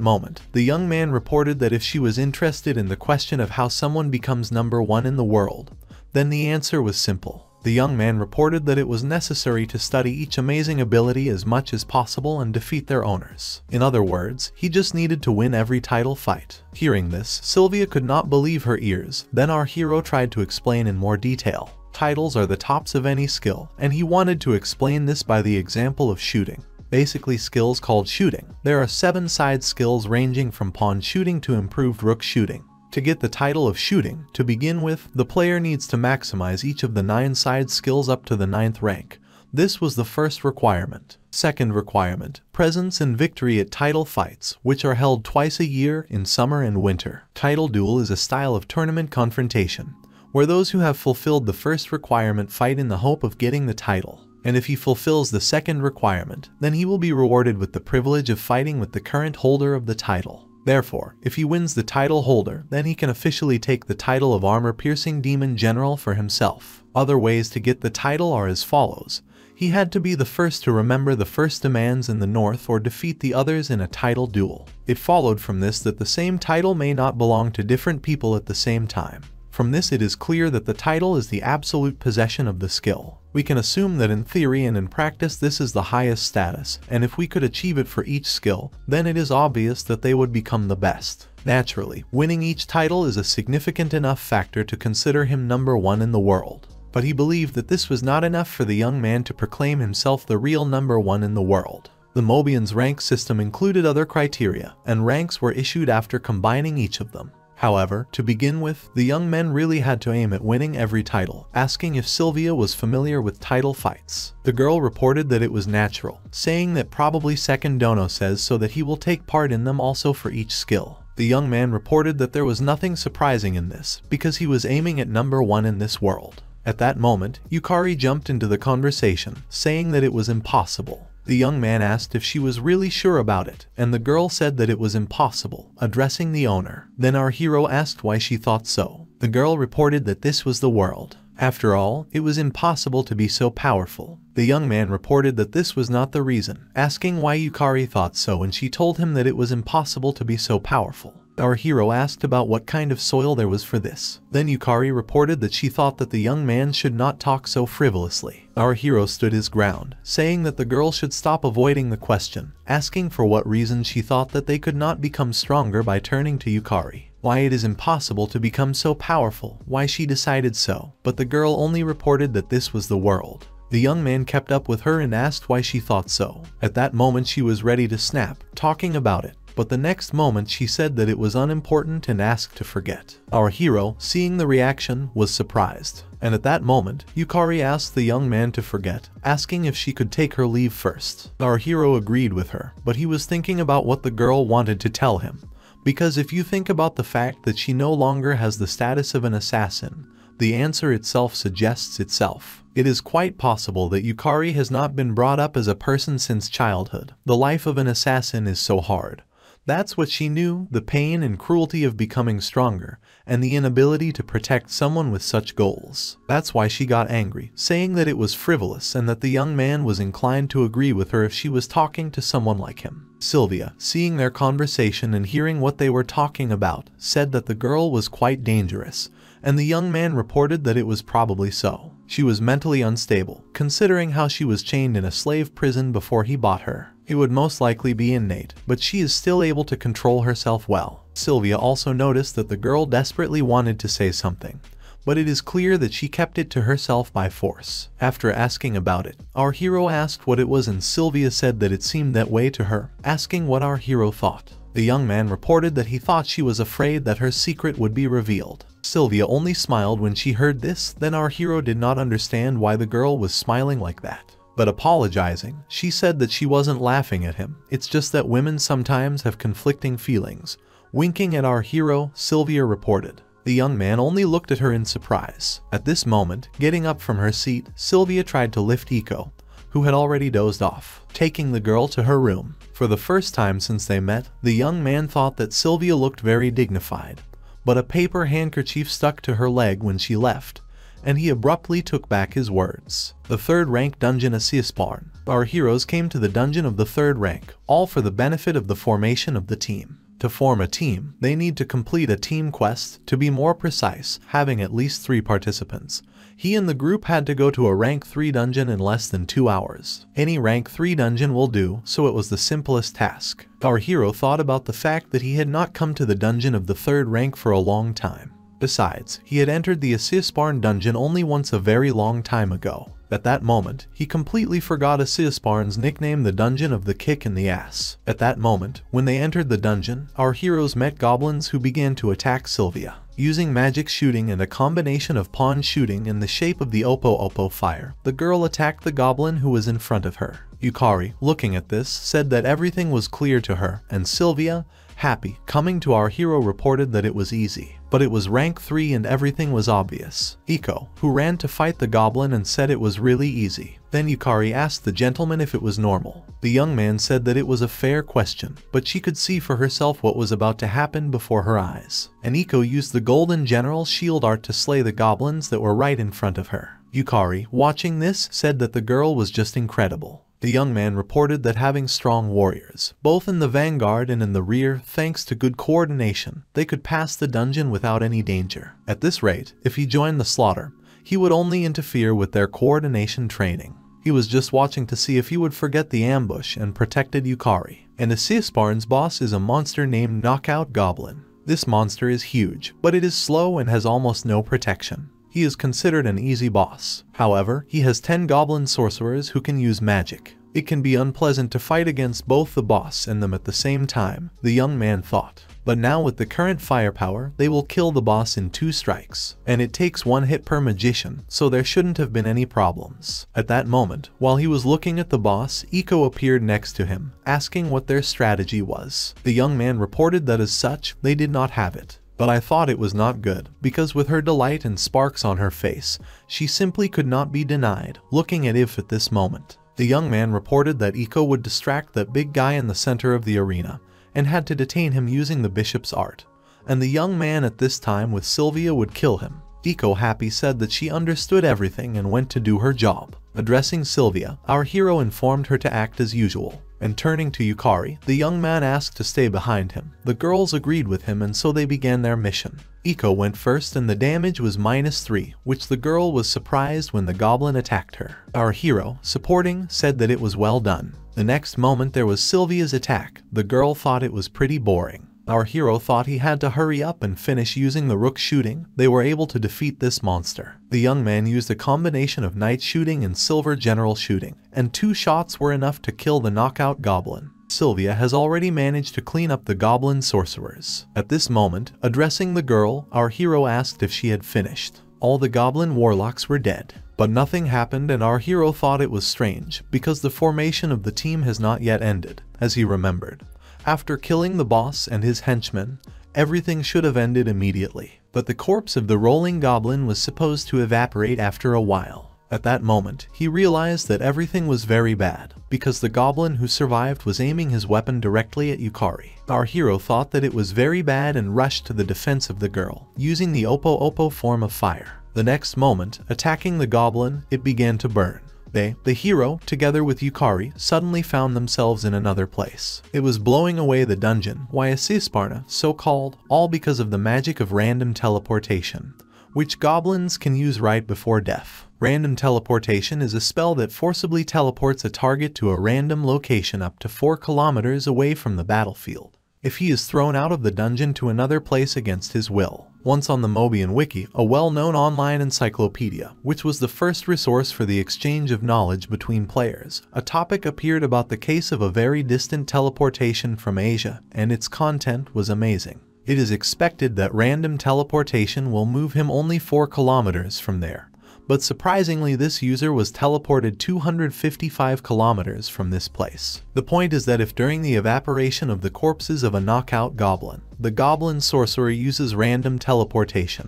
moment, the young man reported that if she was interested in the question of how someone becomes number one in the world, then the answer was simple. The young man reported that it was necessary to study each amazing ability as much as possible and defeat their owners. In other words, he just needed to win every title fight. Hearing this, Sylvia could not believe her ears. Then our hero tried to explain in more detail. Titles are the tops of any skill, and he wanted to explain this by the example of shooting. Basically skills called shooting. There are seven side skills ranging from pawn shooting to improved rook shooting. To get the title of shooting, to begin with, the player needs to maximize each of the nine side skills up to the ninth rank. This was the first requirement. Second requirement, presence and victory at title fights, which are held twice a year in summer and winter. Title duel is a style of tournament confrontation, where those who have fulfilled the first requirement fight in the hope of getting the title. And if he fulfills the second requirement, then he will be rewarded with the privilege of fighting with the current holder of the title. Therefore, if he wins the title holder, then he can officially take the title of armor-piercing demon general for himself. Other ways to get the title are as follows. He had to be the first to remember the first demands in the north or defeat the others in a title duel. It followed from this that the same title may not belong to different people at the same time. From this it is clear that the title is the absolute possession of the skill. We can assume that in theory and in practice this is the highest status, and if we could achieve it for each skill, then it is obvious that they would become the best. Naturally, winning each title is a significant enough factor to consider him number one in the world. But he believed that this was not enough for the young man to proclaim himself the real number one in the world. The Mobian's rank system included other criteria, and ranks were issued after combining each of them. However, to begin with, the young men really had to aim at winning every title, asking if Sylvia was familiar with title fights. The girl reported that it was natural, saying that probably Second Dono says so that he will take part in them also for each skill. The young man reported that there was nothing surprising in this, because he was aiming at number one in this world. At that moment, Yukari jumped into the conversation, saying that it was impossible. The young man asked if she was really sure about it, and the girl said that it was impossible, addressing the owner. Then our hero asked why she thought so. The girl reported that this was the world. After all, it was impossible to be so powerful. The young man reported that this was not the reason, asking why Yukari thought so, and she told him that it was impossible to be so powerful. Our hero asked about what kind of soil there was for this. Then Yukari reported that she thought that the young man should not talk so frivolously. Our hero stood his ground, saying that the girl should stop avoiding the question, asking for what reason she thought that they could not become stronger by turning to Yukari. Why it is impossible to become so powerful, why she decided so. But the girl only reported that this was the world. The young man kept up with her and asked why she thought so. At that moment she was ready to snap, talking about it. But the next moment she said that it was unimportant and asked to forget. Our hero, seeing the reaction, was surprised. And at that moment, Yukari asked the young man to forget, asking if she could take her leave first. Our hero agreed with her, but he was thinking about what the girl wanted to tell him. Because if you think about the fact that she no longer has the status of an assassin, the answer itself suggests itself. It is quite possible that Yukari has not been brought up as a person since childhood. The life of an assassin is so hard. That's what she knew, the pain and cruelty of becoming stronger, and the inability to protect someone with such goals. That's why she got angry, saying that it was frivolous and that the young man was inclined to agree with her if she was talking to someone like him. Sylvia, seeing their conversation and hearing what they were talking about, said that the girl was quite dangerous, and the young man reported that it was probably so. She was mentally unstable, considering how she was chained in a slave prison before he bought her. It would most likely be innate, but she is still able to control herself well. Sylvia also noticed that the girl desperately wanted to say something, but it is clear that she kept it to herself by force. After asking about it, our hero asked what it was and Sylvia said that it seemed that way to her, asking what our hero thought. The young man reported that he thought she was afraid that her secret would be revealed. Sylvia only smiled when she heard this, then our hero did not understand why the girl was smiling like that. But apologizing, she said that she wasn't laughing at him, it's just that women sometimes have conflicting feelings. Winking at our hero, Sylvia reported. The young man only looked at her in surprise. At this moment, getting up from her seat, Sylvia tried to lift Eko, who had already dozed off, taking the girl to her room. For the first time since they met, the young man thought that Sylvia looked very dignified, but a paper handkerchief stuck to her leg when she left, and he abruptly took back his words. The third rank dungeon, Asisbarne. Our heroes came to the dungeon of the third rank, all for the benefit of the formation of the team. To form a team, they need to complete a team quest, to be more precise, having at least three participants. He and the group had to go to a rank three dungeon in less than two hours. Any rank three dungeon will do, so it was the simplest task. Our hero thought about the fact that he had not come to the dungeon of the third rank for a long time. Besides, he had entered the Asisbarne dungeon only once a very long time ago. At that moment, he completely forgot Asisbarne's nickname, the dungeon of the kick in the ass. At that moment, when they entered the dungeon, our heroes met goblins who began to attack Sylvia. Using magic shooting and a combination of pawn shooting in the shape of the Opo Opo fire, the girl attacked the goblin who was in front of her. Yukari, looking at this, said that everything was clear to her, and Sylvia, happy, coming to our hero, reported that it was easy. But it was rank three and everything was obvious. Eko, who ran to fight the goblin and said it was really easy. Then Yukari asked the gentleman if it was normal. The young man said that it was a fair question, but she could see for herself what was about to happen before her eyes. And Eko used the golden general shield art to slay the goblins that were right in front of her. Yukari, watching this, said that the girl was just incredible. The young man reported that having strong warriors, both in the vanguard and in the rear, thanks to good coordination, they could pass the dungeon without any danger. At this rate, if he joined the slaughter, He would only interfere with their coordination training. He was just watching to see if he would forget the ambush and protected Yukari. And Asisbarne's boss is a monster named Knockout Goblin. This monster is huge, but it is slow and has almost no protection. He is considered an easy boss. However, he has ten goblin sorcerers who can use magic. It can be unpleasant to fight against both the boss and them at the same time, the young man thought. But now with the current firepower, they will kill the boss in two strikes, and it takes one hit per magician, so there shouldn't have been any problems. At that moment, while he was looking at the boss, Eko appeared next to him, asking what their strategy was. The young man reported that as such, they did not have it. But I thought it was not good, because with her delight and sparks on her face, she simply could not be denied, looking at If at this moment. The young man reported that Eko would distract that big guy in the center of the arena, and had to detain him using the bishop's art. And the young man at this time with Sylvia would kill him. Eko happy said that she understood everything and went to do her job. Addressing Sylvia, our hero informed her to act as usual. And turning to Yukari, the young man asked to stay behind him. The girls agreed with him and so they began their mission. Eko went first and the damage was minus three, which the girl was surprised when the goblin attacked her. Our hero, supporting, said that it was well done. The next moment there was Sylvia's attack. The girl thought it was pretty boring. Our hero thought he had to hurry up and finish using the rook shooting. They were able to defeat this monster. The young man used a combination of knight shooting and silver general shooting, and two shots were enough to kill the knockout goblin. Sylvia has already managed to clean up the goblin sorcerers. At this moment, addressing the girl, our hero asked if she had finished. All the goblin warlocks were dead. But nothing happened and our hero thought it was strange, because the formation of the team has not yet ended, as he remembered. After killing the boss and his henchmen, everything should have ended immediately. But the corpse of the rolling goblin was supposed to evaporate after a while. At that moment, he realized that everything was very bad, because the goblin who survived was aiming his weapon directly at Yukari. Our hero thought that it was very bad and rushed to the defense of the girl, using the Opo Opo form of fire. The next moment, attacking the goblin, it began to burn. They, the hero, together with Yukari, suddenly found themselves in another place. It was blowing away the dungeon, why Asisbarne, so-called, all because of the magic of random teleportation, which goblins can use right before death. Random teleportation is a spell that forcibly teleports a target to a random location up to four kilometers away from the battlefield, if he is thrown out of the dungeon to another place against his will. Once on the Mobian Wiki, a well-known online encyclopedia, which was the first resource for the exchange of knowledge between players, a topic appeared about the case of a very distant teleportation from Asia, and its content was amazing. It is expected that random teleportation will move him only four kilometers from there, but surprisingly this user was teleported two hundred fifty-five kilometers from this place. The point is that if during the evaporation of the corpses of a knockout goblin, the goblin sorcerer uses random teleportation,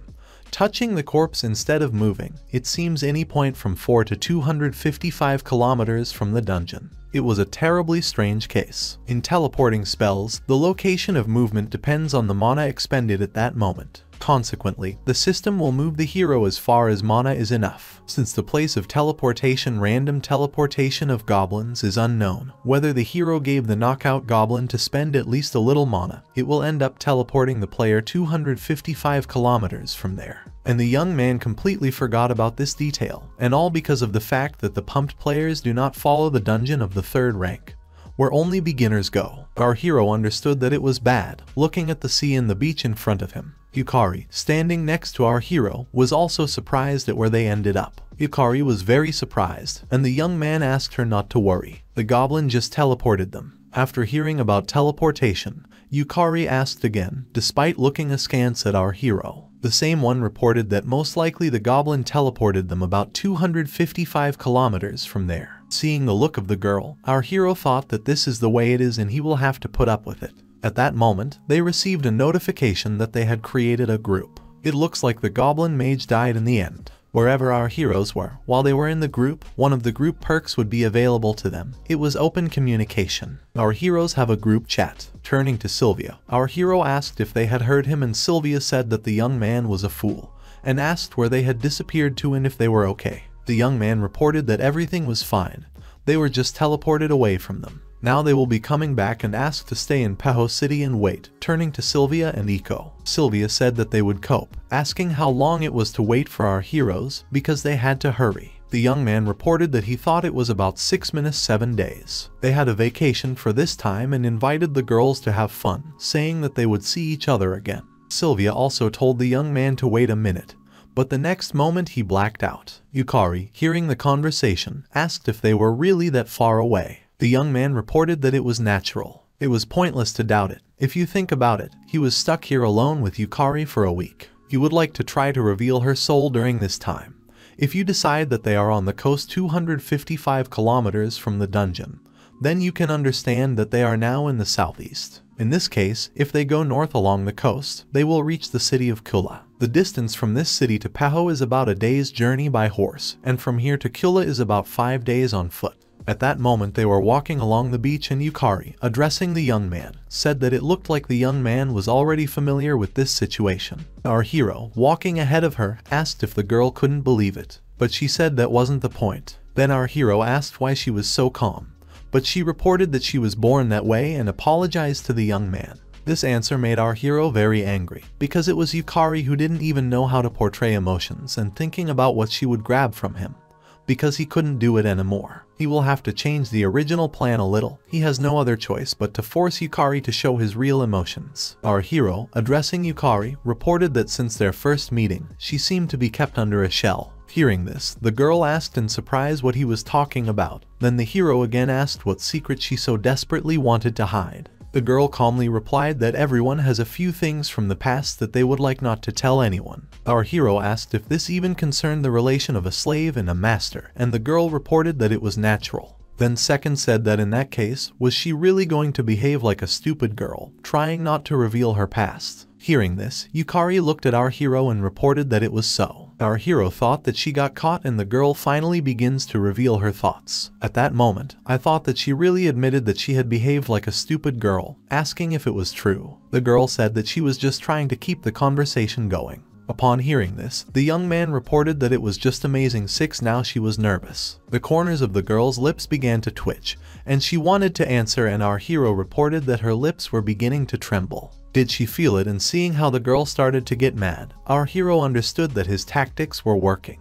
touching the corpse instead of moving, it seems any point from four to two hundred fifty-five kilometers from the dungeon. It was a terribly strange case. In teleporting spells, the location of movement depends on the mana expended at that moment. Consequently, the system will move the hero as far as mana is enough. Since the place of teleportation, random teleportation of goblins is unknown. Whether the hero gave the knockout goblin to spend at least a little mana, it will end up teleporting the player two hundred fifty-five kilometers from there. And the young man completely forgot about this detail, and all because of the fact that the pumped players do not follow the dungeon of the third rank, where only beginners go. Our hero understood that it was bad, looking at the sea and the beach in front of him. Yukari, standing next to our hero, was also surprised at where they ended up. Yukari was very surprised, and the young man asked her not to worry. The goblin just teleported them. After hearing about teleportation, Yukari asked again, despite looking askance at our hero. The same one reported that most likely the goblin teleported them about two hundred fifty-five kilometers from there. Seeing the look of the girl, our hero thought that this is the way it is and he will have to put up with it. At that moment, they received a notification that they had created a group. It looks like the goblin mage died in the end. Wherever our heroes were, while they were in the group, one of the group perks would be available to them. It was open communication. Our heroes have a group chat. Turning to Sylvia, our hero asked if they had heard him and Sylvia said that the young man was a fool, and asked where they had disappeared to and if they were okay. The young man reported that everything was fine, they were just teleported away from them. Now they will be coming back and asked to stay in Peho City and wait, turning to Sylvia and Eko. Sylvia said that they would cope, asking how long it was to wait for our heroes because they had to hurry. The young man reported that he thought it was about six minus seven days. They had a vacation for this time and invited the girls to have fun, saying that they would see each other again. Sylvia also told the young man to wait a minute, but the next moment he blacked out. Yukari, hearing the conversation, asked if they were really that far away. The young man reported that it was natural. It was pointless to doubt it. If you think about it, he was stuck here alone with Yukari for a week. You would like to try to reveal her soul during this time. If you decide that they are on the coast two hundred fifty-five kilometers from the dungeon, then you can understand that they are now in the southeast. In this case, if they go north along the coast, they will reach the city of Kula. The distance from this city to Peho is about a day's journey by horse, and from here to Kula is about five days on foot. At that moment they were walking along the beach and Yukari, addressing the young man, said that it looked like the young man was already familiar with this situation. Our hero, walking ahead of her, asked if the girl couldn't believe it, but she said that wasn't the point. Then our hero asked why she was so calm, but she reported that she was born that way and apologized to the young man. This answer made our hero very angry, because it was Yukari who didn't even know how to portray emotions and thinking about what she would grab from him, because he couldn't do it anymore. He will have to change the original plan a little. He has no other choice but to force Yukari to show his real emotions. Our hero, addressing Yukari, reported that since their first meeting, she seemed to be kept under a shell. Hearing this, the girl asked in surprise what he was talking about. Then the hero again asked what secret she so desperately wanted to hide. The girl calmly replied that everyone has a few things from the past that they would like not to tell anyone. Our hero asked if this even concerned the relation of a slave and a master, and the girl reported that it was natural. Then second said that in that case, was she really going to behave like a stupid girl, trying not to reveal her past? Hearing this, Yukari looked at our hero and reported that it was so. Our hero thought that she got caught and the girl finally begins to reveal her thoughts. At that moment, I thought that she really admitted that she had behaved like a stupid girl, asking if it was true. The girl said that she was just trying to keep the conversation going. Upon hearing this, the young man reported that it was just amazing six now she was nervous. The corners of the girl's lips began to twitch, and she wanted to answer and our hero reported that her lips were beginning to tremble. Did she feel it? And seeing how the girl started to get mad, our hero understood that his tactics were working.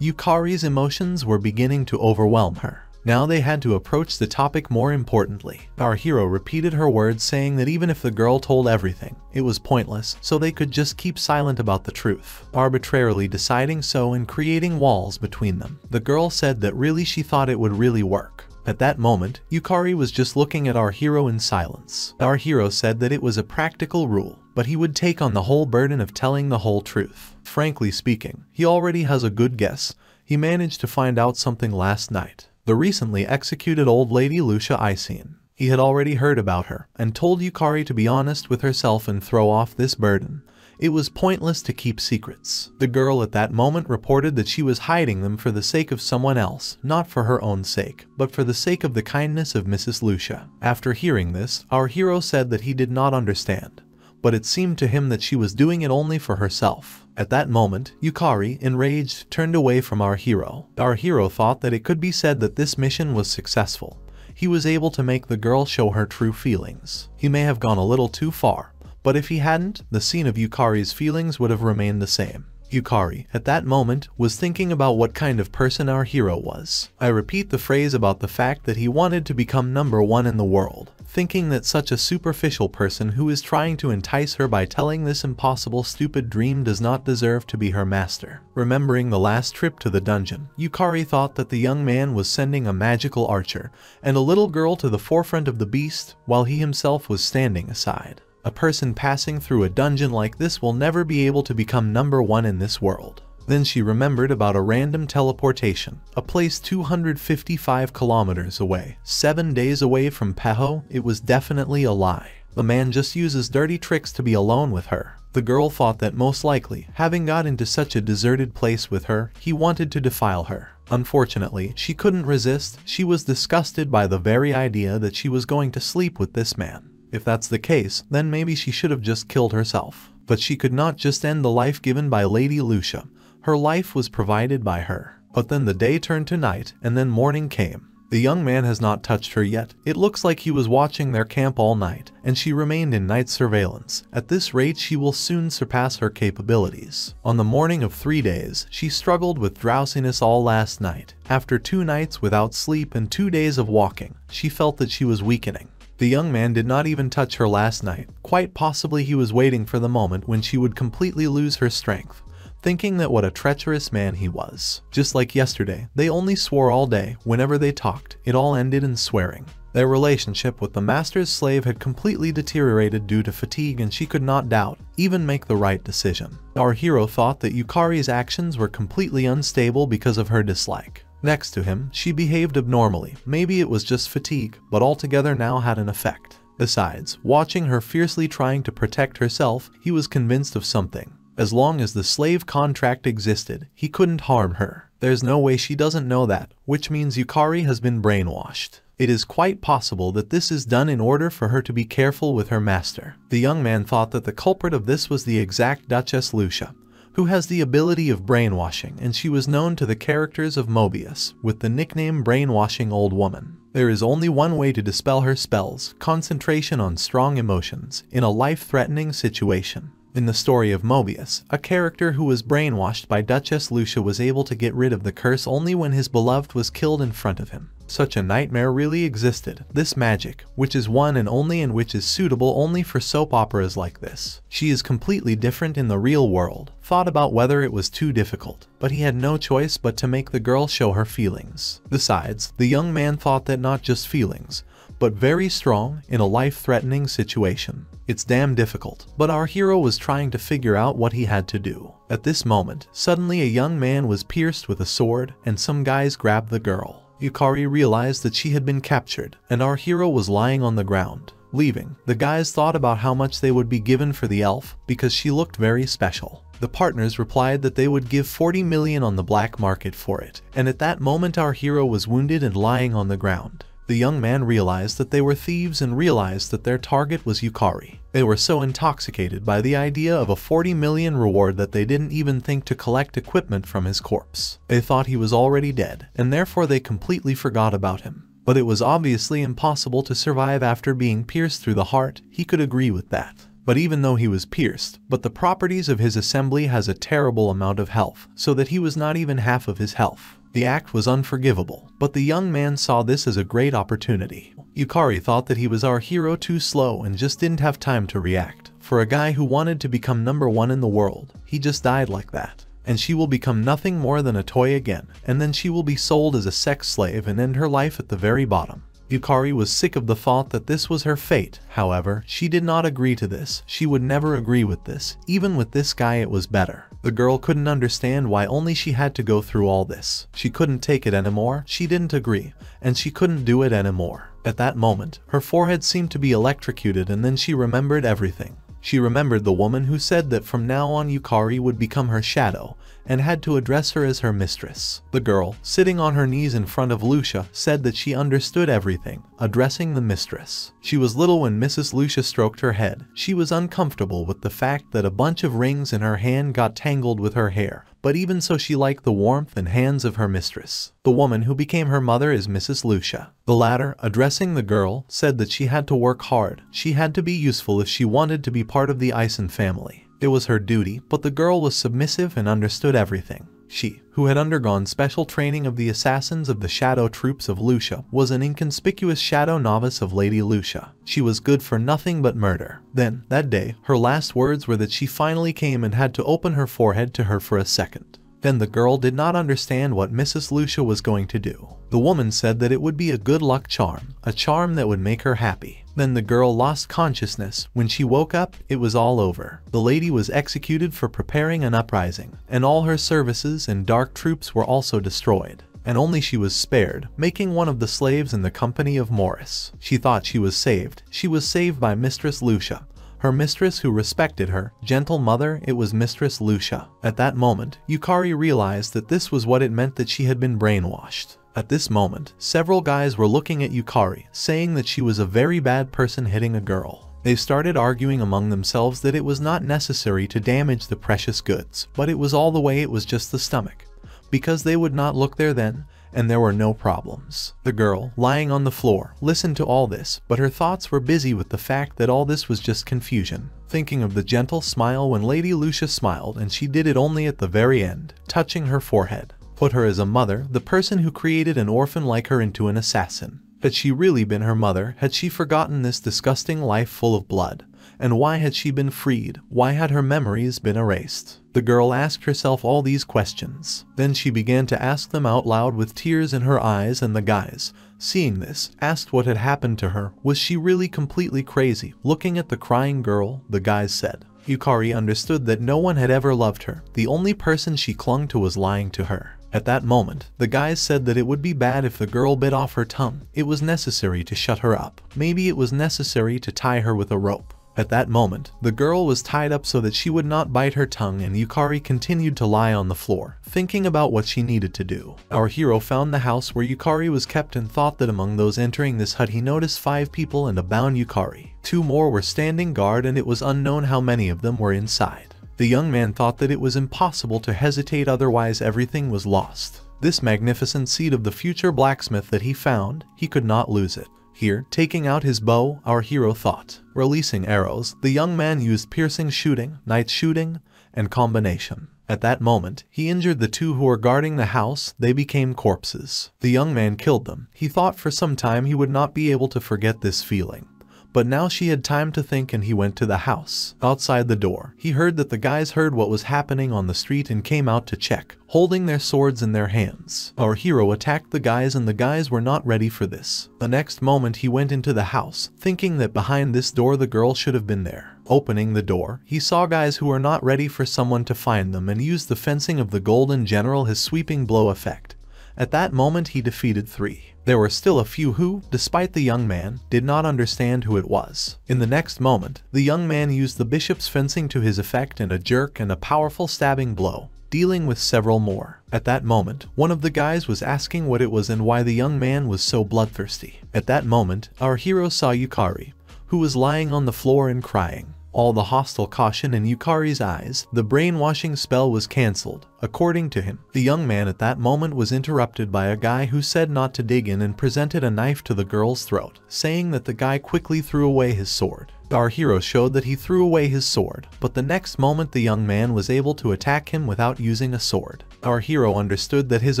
Yukari's emotions were beginning to overwhelm her. Now they had to approach the topic more importantly. Our hero repeated her words saying that even if the girl told everything, it was pointless, so they could just keep silent about the truth, arbitrarily deciding so and creating walls between them. The girl said that really she thought it would really work. At that moment, Yukari was just looking at our hero in silence. Our hero said that it was a practical rule, but he would take on the whole burden of telling the whole truth. Frankly speaking, he already has a good guess. He managed to find out something last night. The recently executed old lady Lucia Eisen. He had already heard about her, and told Yukari to be honest with herself and throw off this burden. It was pointless to keep secrets. The girl at that moment reported that she was hiding them for the sake of someone else, not for her own sake, but for the sake of the kindness of Missus Lucia. After hearing this, our hero said that he did not understand, but it seemed to him that she was doing it only for herself. At that moment, Yukari, enraged, turned away from our hero. Our hero thought that it could be said that this mission was successful. He was able to make the girl show her true feelings. He may have gone a little too far, but if he hadn't, the scene of Yukari's feelings would have remained the same. Yukari, at that moment, was thinking about what kind of person our hero was. I repeat the phrase about the fact that he wanted to become number one in the world, thinking that such a superficial person who is trying to entice her by telling this impossible stupid dream does not deserve to be her master. Remembering the last trip to the dungeon, Yukari thought that the young man was sending a magical archer and a little girl to the forefront of the beast while he himself was standing aside. A person passing through a dungeon like this will never be able to become number one in this world. Then she remembered about a random teleportation, a place two hundred fifty-five kilometers away, seven days away from Peho. It was definitely a lie. The man just uses dirty tricks to be alone with her. The girl thought that most likely, having got into such a deserted place with her, he wanted to defile her. Unfortunately, she couldn't resist. She was disgusted by the very idea that she was going to sleep with this man. If that's the case, then maybe she should have just killed herself. But she could not just end the life given by Lady Lucia. Her life was provided by her. But then the day turned to night, and then morning came. The young man has not touched her yet. It looks like he was watching their camp all night, and she remained in night surveillance. At this rate, she will soon surpass her capabilities. On the morning of three days, she struggled with drowsiness all last night. After two nights without sleep and two days of walking, she felt that she was weakening. The young man did not even touch her last night. Quite possibly he was waiting for the moment when she would completely lose her strength, thinking that what a treacherous man he was. Just like yesterday, they only swore all day. Whenever they talked, it all ended in swearing. Their relationship with the master's slave had completely deteriorated due to fatigue, and she could not doubt, even make the right decision. Our hero thought that Yukari's actions were completely unstable because of her dislike. Next to him, she behaved abnormally. Maybe it was just fatigue, but altogether now had an effect. Besides, watching her fiercely trying to protect herself, he was convinced of something. As long as the slave contract existed, he couldn't harm her. There's no way she doesn't know that, which means Yukari has been brainwashed. It is quite possible that this is done in order for her to be careful with her master. The young man thought that the culprit of this was the exact Duchess Lucia, who has the ability of brainwashing, and she was known to the characters of Mobius with the nickname Brainwashing Old Woman. There is only one way to dispel her spells: concentration on strong emotions in a life-threatening situation. In the story of Mobius, a character who was brainwashed by Duchess Lucia was able to get rid of the curse only when his beloved was killed in front of him. Such a nightmare really existed. This magic, which is one and only and which is suitable only for soap operas like this. She is completely different in the real world. Thought about whether it was too difficult, but he had no choice but to make the girl show her feelings. Besides, the young man thought that not just feelings, but very strong in a life-threatening situation. It's damn difficult. But our hero was trying to figure out what he had to do. At this moment, suddenly a young man was pierced with a sword, and some guys grabbed the girl. Yukari realized that she had been captured, and our hero was lying on the ground. Leaving, the guys thought about how much they would be given for the elf, because she looked very special. The partners replied that they would give forty million on the black market for it, and at that moment our hero was wounded and lying on the ground. The young man realized that they were thieves and realized that their target was Yukari. They were so intoxicated by the idea of a forty million reward that they didn't even think to collect equipment from his corpse. They thought he was already dead, and therefore they completely forgot about him. But it was obviously impossible to survive after being pierced through the heart. He could agree with that. But even though he was pierced, but the properties of his assembly has a terrible amount of health, so that he was not even half of his health. The act was unforgivable, but the young man saw this as a great opportunity. Yukari thought that he was our hero too slow and just didn't have time to react. For a guy who wanted to become number one in the world, he just died like that. And she will become nothing more than a toy again, and then she will be sold as a sex slave and end her life at the very bottom. Yukari was sick of the thought that this was her fate. However, she did not agree to this. She would never agree with this. Even with this guy, it was better. The girl couldn't understand why only she had to go through all this. She couldn't take it anymore. She didn't agree, and she couldn't do it anymore. At that moment, her forehead seemed to be electrocuted, and then she remembered everything. She remembered the woman who said that from now on Yukari would become her shadow, and had to address her as her mistress. The girl, sitting on her knees in front of Lucia, said that she understood everything, addressing the mistress. She was little when Missus Lucia stroked her head. She was uncomfortable with the fact that a bunch of rings in her hand got tangled with her hair, but even so she liked the warmth and hands of her mistress. The woman who became her mother is Missus Lucia. The latter, addressing the girl, said that she had to work hard. She had to be useful if she wanted to be part of the Eisen family. It was her duty, but the girl was submissive and understood everything. She, who had undergone special training of the assassins of the shadow troops of Lucia, was an inconspicuous shadow novice of Lady Lucia. She was good for nothing but murder. Then, that day, her last words were that she finally came and had to open her forehead to her for a second. Then the girl did not understand what Missus Lucia was going to do. The woman said that it would be a good luck charm, a charm that would make her happy. Then the girl lost consciousness. When she woke up, it was all over. The lady was executed for preparing an uprising, and all her services and dark troops were also destroyed. And only she was spared, making one of the slaves in the company of Morris. She thought she was saved. She was saved by Mistress Lucia, her mistress who respected her. Gentle mother, it was Mistress Lucia. At that moment, Yukari realized that this was what it meant that she had been brainwashed. At this moment, several guys were looking at Yukari, saying that she was a very bad person hitting a girl. They started arguing among themselves that it was not necessary to damage the precious goods, but it was all the way it was just the stomach, because they would not look there then, and there were no problems. The girl, lying on the floor, listened to all this, but her thoughts were busy with the fact that all this was just confusion, thinking of the gentle smile when Lady Lucia smiled, and she did it only at the very end, touching her forehead. Put her as a mother, the person who created an orphan like her into an assassin. Had she really been her mother? Had she forgotten this disgusting life full of blood? And why had she been freed? Why had her memories been erased? The girl asked herself all these questions. Then she began to ask them out loud with tears in her eyes, and the guys, seeing this, asked what had happened to her. Was she really completely crazy? Looking at the crying girl, the guys said. Yukari understood that no one had ever loved her. The only person she clung to was lying to her. At that moment, the guys said that it would be bad if the girl bit off her tongue. It was necessary to shut her up. Maybe it was necessary to tie her with a rope. At that moment, the girl was tied up so that she would not bite her tongue, and Yukari continued to lie on the floor, thinking about what she needed to do. Our hero found the house where Yukari was kept and thought that among those entering this hut he noticed five people and a bound Yukari. Two more were standing guard, and it was unknown how many of them were inside. The young man thought that it was impossible to hesitate, otherwise everything was lost. This magnificent seed of the future blacksmith that he found, he could not lose it. Here, taking out his bow, our hero thought. Releasing arrows, the young man used piercing shooting, night shooting, and combination. At that moment, he injured the two who were guarding the house. They became corpses. The young man killed them. He thought for some time he would not be able to forget this feeling. But now she had time to think, and he went to the house. Outside the door, he heard that the guys heard what was happening on the street and came out to check, holding their swords in their hands. Our hero attacked the guys, and the guys were not ready for this. The next moment he went into the house, thinking that behind this door the girl should have been there. Opening the door, he saw guys who were not ready for someone to find them, and used the fencing of the Golden General, his sweeping blow effect. At that moment he defeated three. There were still a few who, despite the young man, did not understand who it was. In the next moment, the young man used the bishop's fencing to his effect and a jerk and a powerful stabbing blow, dealing with several more. At that moment, one of the guys was asking what it was and why the young man was so bloodthirsty. At that moment, our hero saw Yukari, who was lying on the floor and crying. All the hostile caution in Yukari's eyes, the brainwashing spell was cancelled, according to him. The young man at that moment was interrupted by a guy who said not to dig in and presented a knife to the girl's throat, saying that the guy quickly threw away his sword. Our hero showed that he threw away his sword, but the next moment the young man was able to attack him without using a sword. Our hero understood that his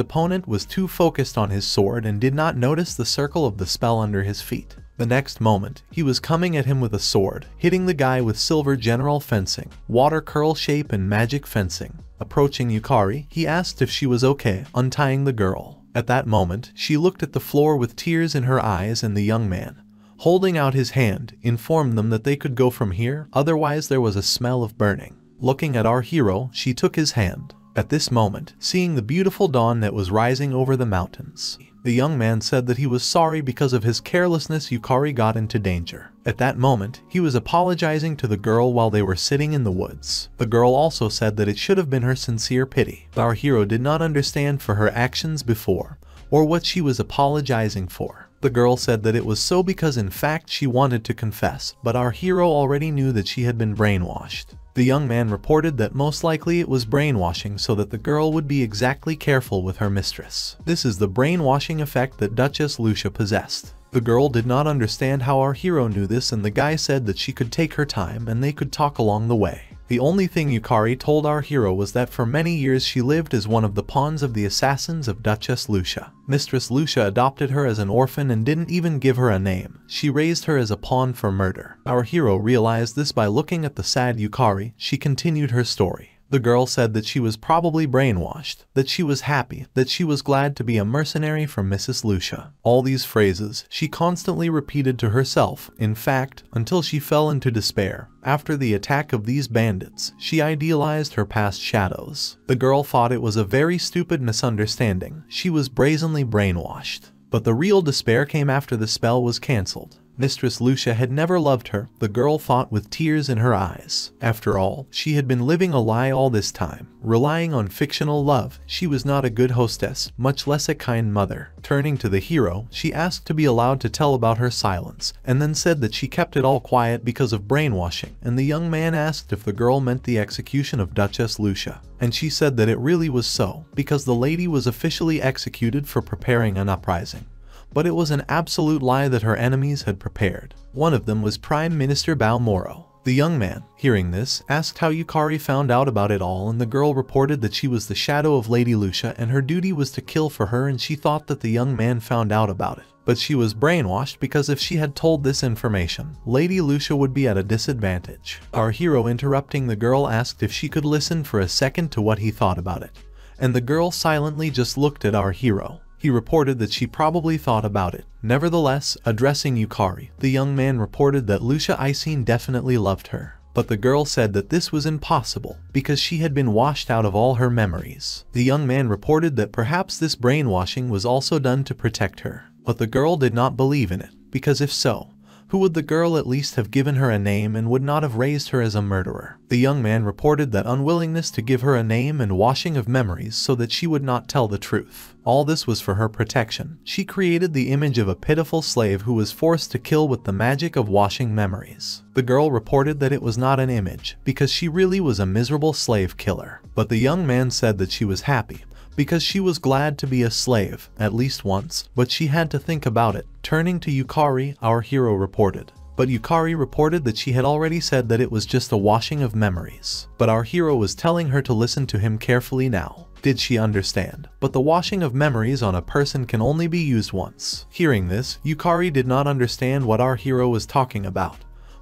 opponent was too focused on his sword and did not notice the circle of the spell under his feet. The next moment, he was coming at him with a sword, hitting the guy with silver general fencing, water curl shape and magic fencing. Approaching Yukari, he asked if she was okay, untying the girl. At that moment, she looked at the floor with tears in her eyes, and the young man, holding out his hand, informed them that they could go from here, otherwise there was a smell of burning. Looking at our hero, she took his hand. At this moment, seeing the beautiful dawn that was rising over the mountains, the young man said that he was sorry because of his carelessness Yukari got into danger. At that moment, he was apologizing to the girl while they were sitting in the woods. The girl also said that it should have been her sincere pity. Our hero did not understand for her actions before, or what she was apologizing for. The girl said that it was so because in fact she wanted to confess, but our hero already knew that she had been brainwashed. The young man reported that most likely it was brainwashing so that the girl would be exactly careful with her mistress. This is the brainwashing effect that Duchess Lucia possessed. The girl did not understand how our hero knew this, and the guy said that she could take her time and they could talk along the way. The only thing Yukari told our hero was that for many years she lived as one of the pawns of the assassins of Duchess Lucia. Mistress Lucia adopted her as an orphan and didn't even give her a name. She raised her as a pawn for murder. Our hero realized this by looking at the sad Yukari. She continued her story. The girl said that she was probably brainwashed, that she was happy, that she was glad to be a mercenary for Missus Lucia. All these phrases she constantly repeated to herself, in fact, until she fell into despair. After the attack of these bandits, she idealized her past shadows. The girl thought it was a very stupid misunderstanding. She was brazenly brainwashed. But the real despair came after the spell was cancelled. Mistress Lucia had never loved her. The girl fought with tears in her eyes. After all, she had been living a lie all this time, relying on fictional love. She was not a good hostess, much less a kind mother. Turning to the hero, she asked to be allowed to tell about her silence, and then said that she kept it all quiet because of brainwashing, and the young man asked if the girl meant the execution of Duchess Lucia, and she said that it really was so, because the lady was officially executed for preparing an uprising. But it was an absolute lie that her enemies had prepared. One of them was Prime Minister Balmoro. The young man, hearing this, asked how Yukari found out about it all, and the girl reported that she was the shadow of Lady Lucia and her duty was to kill for her, and she thought that the young man found out about it. But she was brainwashed, because if she had told this information, Lady Lucia would be at a disadvantage. Our hero, interrupting the girl, asked if she could listen for a second to what he thought about it. And the girl silently just looked at our hero. He reported that she probably thought about it. Nevertheless, addressing Yukari, the young man reported that Lucia Eisen definitely loved her. But the girl said that this was impossible, because she had been washed out of all her memories. The young man reported that perhaps this brainwashing was also done to protect her. But the girl did not believe in it, because if so, who would the girl at least have given her a name and would not have raised her as a murderer? The young man reported that unwillingness to give her a name and washing of memories so that she would not tell the truth. All this was for her protection. She created the image of a pitiful slave who was forced to kill with the magic of washing memories. The girl reported that it was not an image, because she really was a miserable slave killer. But the young man said that she was happy, because she was glad to be a slave, at least once, but she had to think about it. Turning to Yukari, our hero reported. But Yukari reported that she had already said that it was just a washing of memories. But our hero was telling her to listen to him carefully now. Did she understand? But the washing of memories on a person can only be used once. Hearing this, Yukari did not understand what our hero was talking about.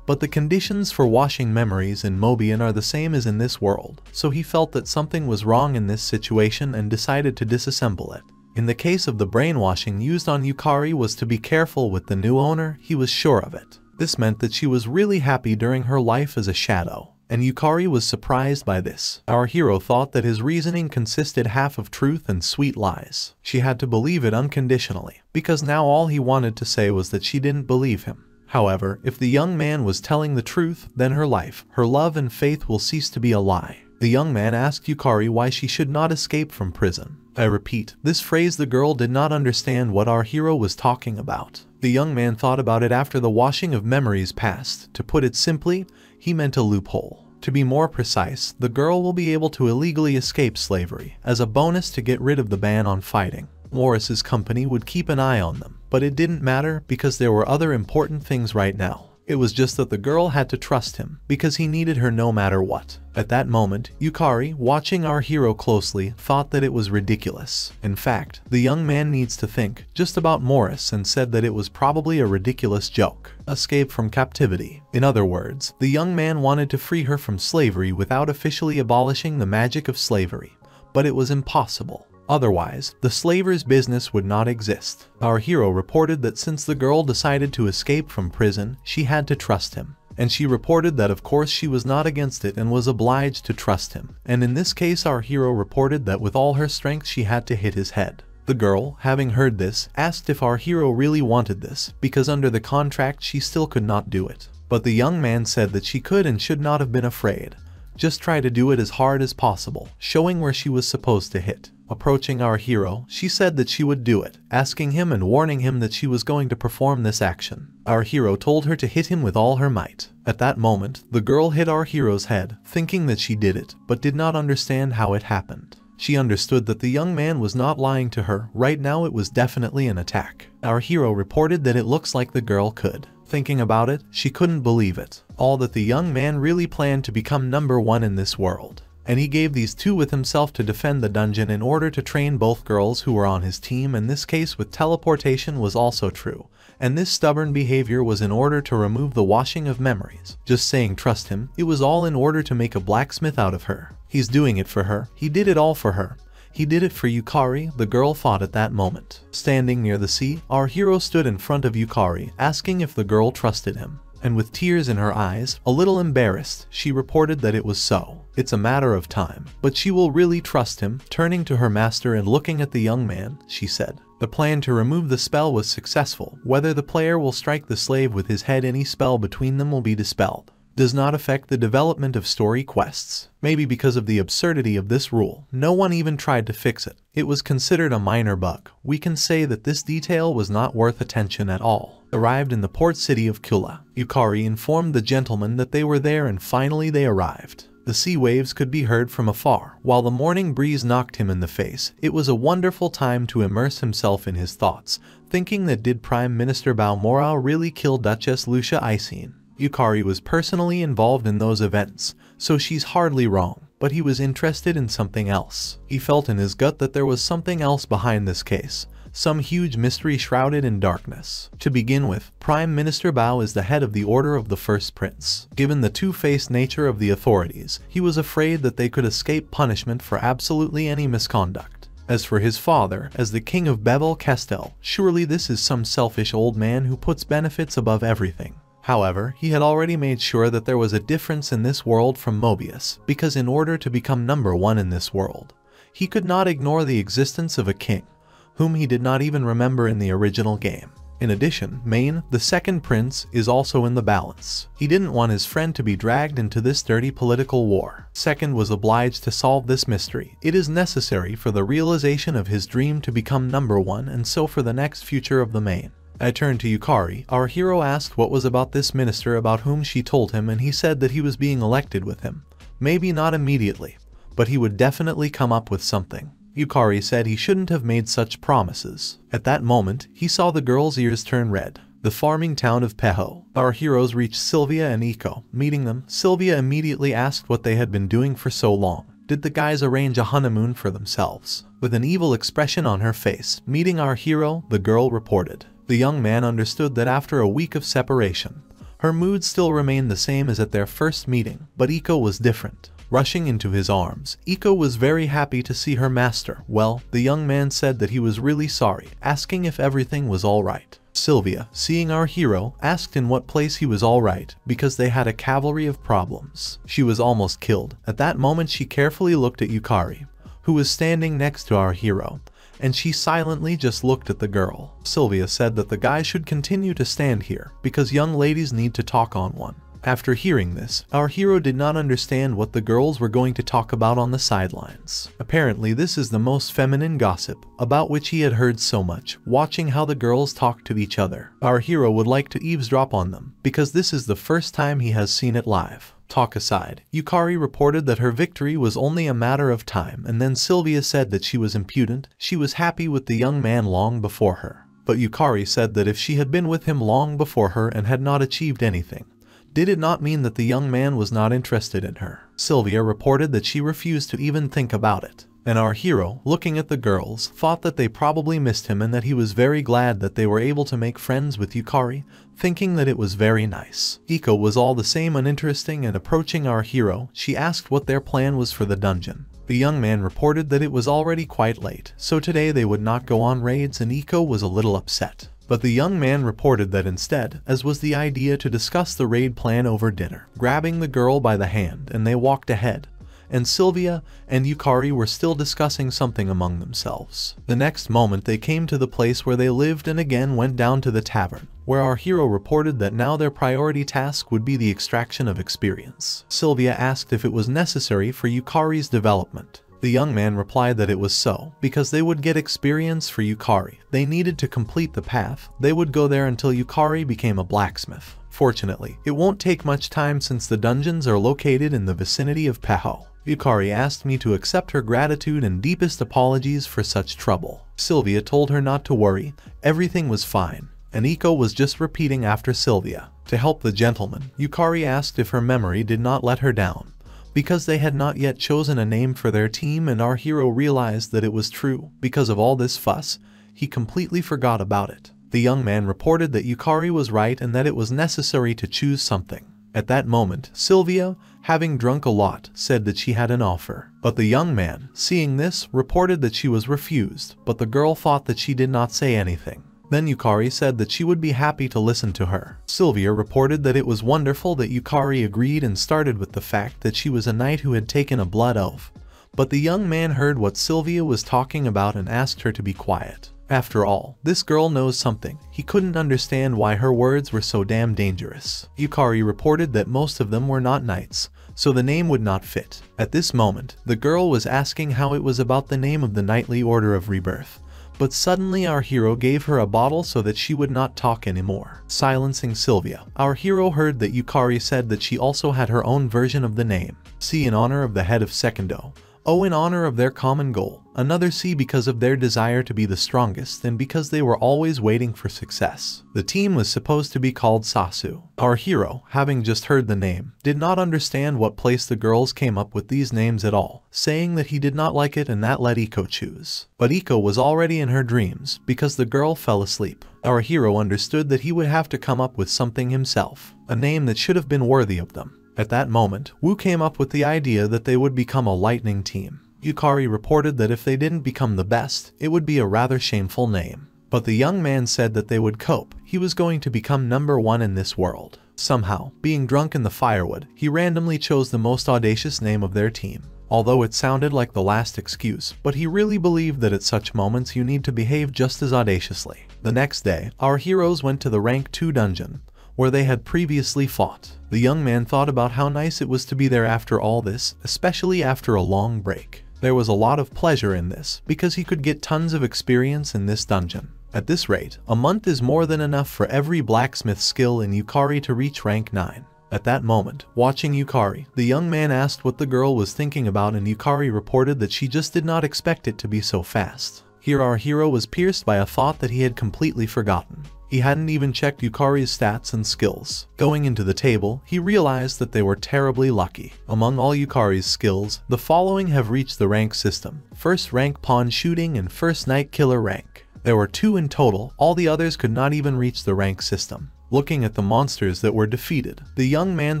But the conditions for washing memories in Mobian are the same as in this world, so he felt that something was wrong in this situation and decided to disassemble it. In the case of the brainwashing used on Yukari was to be careful with the new owner, he was sure of it. This meant that she was really happy during her life as a shadow, and Yukari was surprised by this. Our hero thought that his reasoning consisted half of truth and sweet lies. She had to believe it unconditionally, because now all he wanted to say was that she didn't believe him. However, if the young man was telling the truth, then her life, her love and faith will cease to be a lie. The young man asked Yukari why she should not escape from prison. I repeat, this phrase the girl did not understand what our hero was talking about. The young man thought about it after the washing of memories passed. To put it simply, he meant a loophole. To be more precise, the girl will be able to illegally escape slavery, as a bonus to get rid of the ban on fighting. Morris's company would keep an eye on them. But it didn't matter, because there were other important things right now. It was just that the girl had to trust him, because he needed her no matter what. At that moment, Yukari, watching our hero closely, thought that it was ridiculous. In fact, the young man needs to think just about Morris, and said that it was probably a ridiculous joke. Escape from captivity. In other words, the young man wanted to free her from slavery without officially abolishing the magic of slavery, but it was impossible. Otherwise, the slaver's business would not exist. Our hero reported that since the girl decided to escape from prison, she had to trust him. And she reported that of course she was not against it and was obliged to trust him. And in this case, our hero reported that with all her strength she had to hit his head. The girl, having heard this, asked if our hero really wanted this, because under the contract she still could not do it. But the young man said that she could and should not have been afraid. Just try to do it as hard as possible, showing where she was supposed to hit. Approaching our hero, she said that she would do it, asking him and warning him that she was going to perform this action. Our hero told her to hit him with all her might. At that moment, the girl hit our hero's head, thinking that she did it, but did not understand how it happened. She understood that the young man was not lying to her. Right now it was definitely an attack. Our hero reported that it looks like the girl could. Thinking about it, she couldn't believe it. All that the young man really planned to become number one in this world. And he gave these two with himself to defend the dungeon in order to train both girls who were on his team, and this case with teleportation was also true. And this stubborn behavior was in order to remove the washing of memories. Just saying trust him, it was all in order to make a blacksmith out of her. He's doing it for her. He did it all for her. He did it for Yukari, the girl thought at that moment. Standing near the sea, our hero stood in front of Yukari, asking if the girl trusted him. And with tears in her eyes, a little embarrassed, she reported that it was so. It's a matter of time, but she will really trust him. Turning to her master and looking at the young man, she said, The plan to remove the spell was successful. Whether the player will strike the slave with his head, any spell between them will be dispelled. Does not affect the development of story quests. Maybe because of the absurdity of this rule, no one even tried to fix it. It was considered a minor bug. We can say that this detail was not worth attention at all. Arrived in the port city of Kula, Yukari informed the gentlemen that they were there, and finally they arrived. The sea waves could be heard from afar. While the morning breeze knocked him in the face, it was a wonderful time to immerse himself in his thoughts, thinking that did Prime Minister Balmoro really kill Duchess Lucia Eisen? Yukari was personally involved in those events, so she's hardly wrong, but he was interested in something else. He felt in his gut that there was something else behind this case, some huge mystery shrouded in darkness. To begin with, Prime Minister Bao is the head of the Order of the First Prince. Given the two-faced nature of the authorities, he was afraid that they could escape punishment for absolutely any misconduct. As for his father, as the King of Bevel Castel, surely this is some selfish old man who puts benefits above everything. However, he had already made sure that there was a difference in this world from Mobius, because in order to become number one in this world, he could not ignore the existence of a king, whom he did not even remember in the original game. In addition, Maine, the second prince, is also in the balance. He didn't want his friend to be dragged into this dirty political war. Second was obliged to solve this mystery. It is necessary for the realization of his dream to become number one, and so for the next future of the Maine. I turned to Yukari. Our hero asked what was about this minister about whom she told him, and he said that he was being elected with him. Maybe not immediately, but he would definitely come up with something. Yukari said he shouldn't have made such promises. At that moment, he saw the girl's ears turn red. The farming town of Peho. Our heroes reached Sylvia and Eko. Meeting them, Sylvia immediately asked what they had been doing for so long. Did the guys arrange a honeymoon for themselves? With an evil expression on her face, meeting our hero, the girl reported. The young man understood that after a week of separation, her mood still remained the same as at their first meeting, but Eko was different. Rushing into his arms, Eko was very happy to see her master. Well, the young man said that he was really sorry, asking if everything was alright. Sylvia, seeing our hero, asked in what place he was alright, because they had a cavalry of problems. She was almost killed. At that moment she carefully looked at Yukari, who was standing next to our hero, and she silently just looked at the girl. Sylvia said that the guy should continue to stand here, because young ladies need to talk on one. After hearing this, our hero did not understand what the girls were going to talk about on the sidelines. Apparently this is the most feminine gossip, about which he had heard so much, watching how the girls talk to each other. Our hero would like to eavesdrop on them, because this is the first time he has seen it live. Talk aside, Yukari reported that her victory was only a matter of time, and then Sylvia said that she was impudent. She was happy with the young man long before her. But Yukari said that if she had been with him long before her and had not achieved anything, did it not mean that the young man was not interested in her? Sylvia reported that she refused to even think about it. And our hero, looking at the girls, thought that they probably missed him and that he was very glad that they were able to make friends with Yukari, thinking that it was very nice. Eko was all the same uninteresting, and approaching our hero, she asked what their plan was for the dungeon. The young man reported that it was already quite late, so today they would not go on raids, and Eko was a little upset. But the young man reported that instead, as was the idea, to discuss the raid plan over dinner. Grabbing the girl by the hand, and they walked ahead, and Sylvia and Yukari were still discussing something among themselves. The next moment they came to the place where they lived and again went down to the tavern, where our hero reported that now their priority task would be the extraction of experience. Sylvia asked if it was necessary for Yukari's development. The young man replied that it was so, because they would get experience for Yukari. They needed to complete the path. They would go there until Yukari became a blacksmith. Fortunately, it won't take much time since the dungeons are located in the vicinity of Peho. Yukari asked me to accept her gratitude and deepest apologies for such trouble. Sylvia told her not to worry, everything was fine, and Eko was just repeating after Sylvia. To help the gentleman, Yukari asked if her memory did not let her down, because they had not yet chosen a name for their team, and our hero realized that it was true. Because of all this fuss, he completely forgot about it. The young man reported that Yukari was right and that it was necessary to choose something. At that moment, Sylvia, having drunk a lot, said that she had an offer. But the young man, seeing this, reported that she was refused, but the girl thought that she did not say anything. Then Yukari said that she would be happy to listen to her. Sylvia reported that it was wonderful that Yukari agreed and started with the fact that she was a knight who had taken a blood oath. But the young man heard what Sylvia was talking about and asked her to be quiet. After all, this girl knows something. He couldn't understand why her words were so damn dangerous. Yukari reported that most of them were not knights, so the name would not fit. At this moment, the girl was asking how it was about the name of the Knightly Order of Rebirth, but suddenly our hero gave her a bottle so that she would not talk anymore, silencing Sylvia. Our hero heard that Yukari said that she also had her own version of the name. C in honor of the head of Sekindo, O in honor of their common goal, another C because of their desire to be the strongest and because they were always waiting for success. The team was supposed to be called Sasu. Our hero, having just heard the name, did not understand what place the girls came up with these names at all, saying that he did not like it and that let Eko choose. But Eko was already in her dreams because the girl fell asleep. Our hero understood that he would have to come up with something himself, a name that should have been worthy of them. At that moment, Wu came up with the idea that they would become a lightning team. Yukari reported that if they didn't become the best, it would be a rather shameful name. But the young man said that they would cope. He was going to become number one in this world. Somehow, being drunk in the firewood, he randomly chose the most audacious name of their team. Although it sounded like the last excuse, but he really believed that at such moments you need to behave just as audaciously. The next day, our heroes went to the rank two dungeon, where they had previously fought. The young man thought about how nice it was to be there after all this, especially after a long break. There was a lot of pleasure in this, because he could get tons of experience in this dungeon. At this rate, a month is more than enough for every blacksmith skill in Yukari to reach rank nine. At that moment, watching Yukari, the young man asked what the girl was thinking about, and Yukari reported that she just did not expect it to be so fast. Here our hero was pierced by a thought that he had completely forgotten. He hadn't even checked Yukari's stats and skills. Going into the table, he realized that they were terribly lucky. Among all Yukari's skills, the following have reached the rank system. First rank pawn shooting and first night killer rank. There were two in total, all the others could not even reach the rank system. Looking at the monsters that were defeated, the young man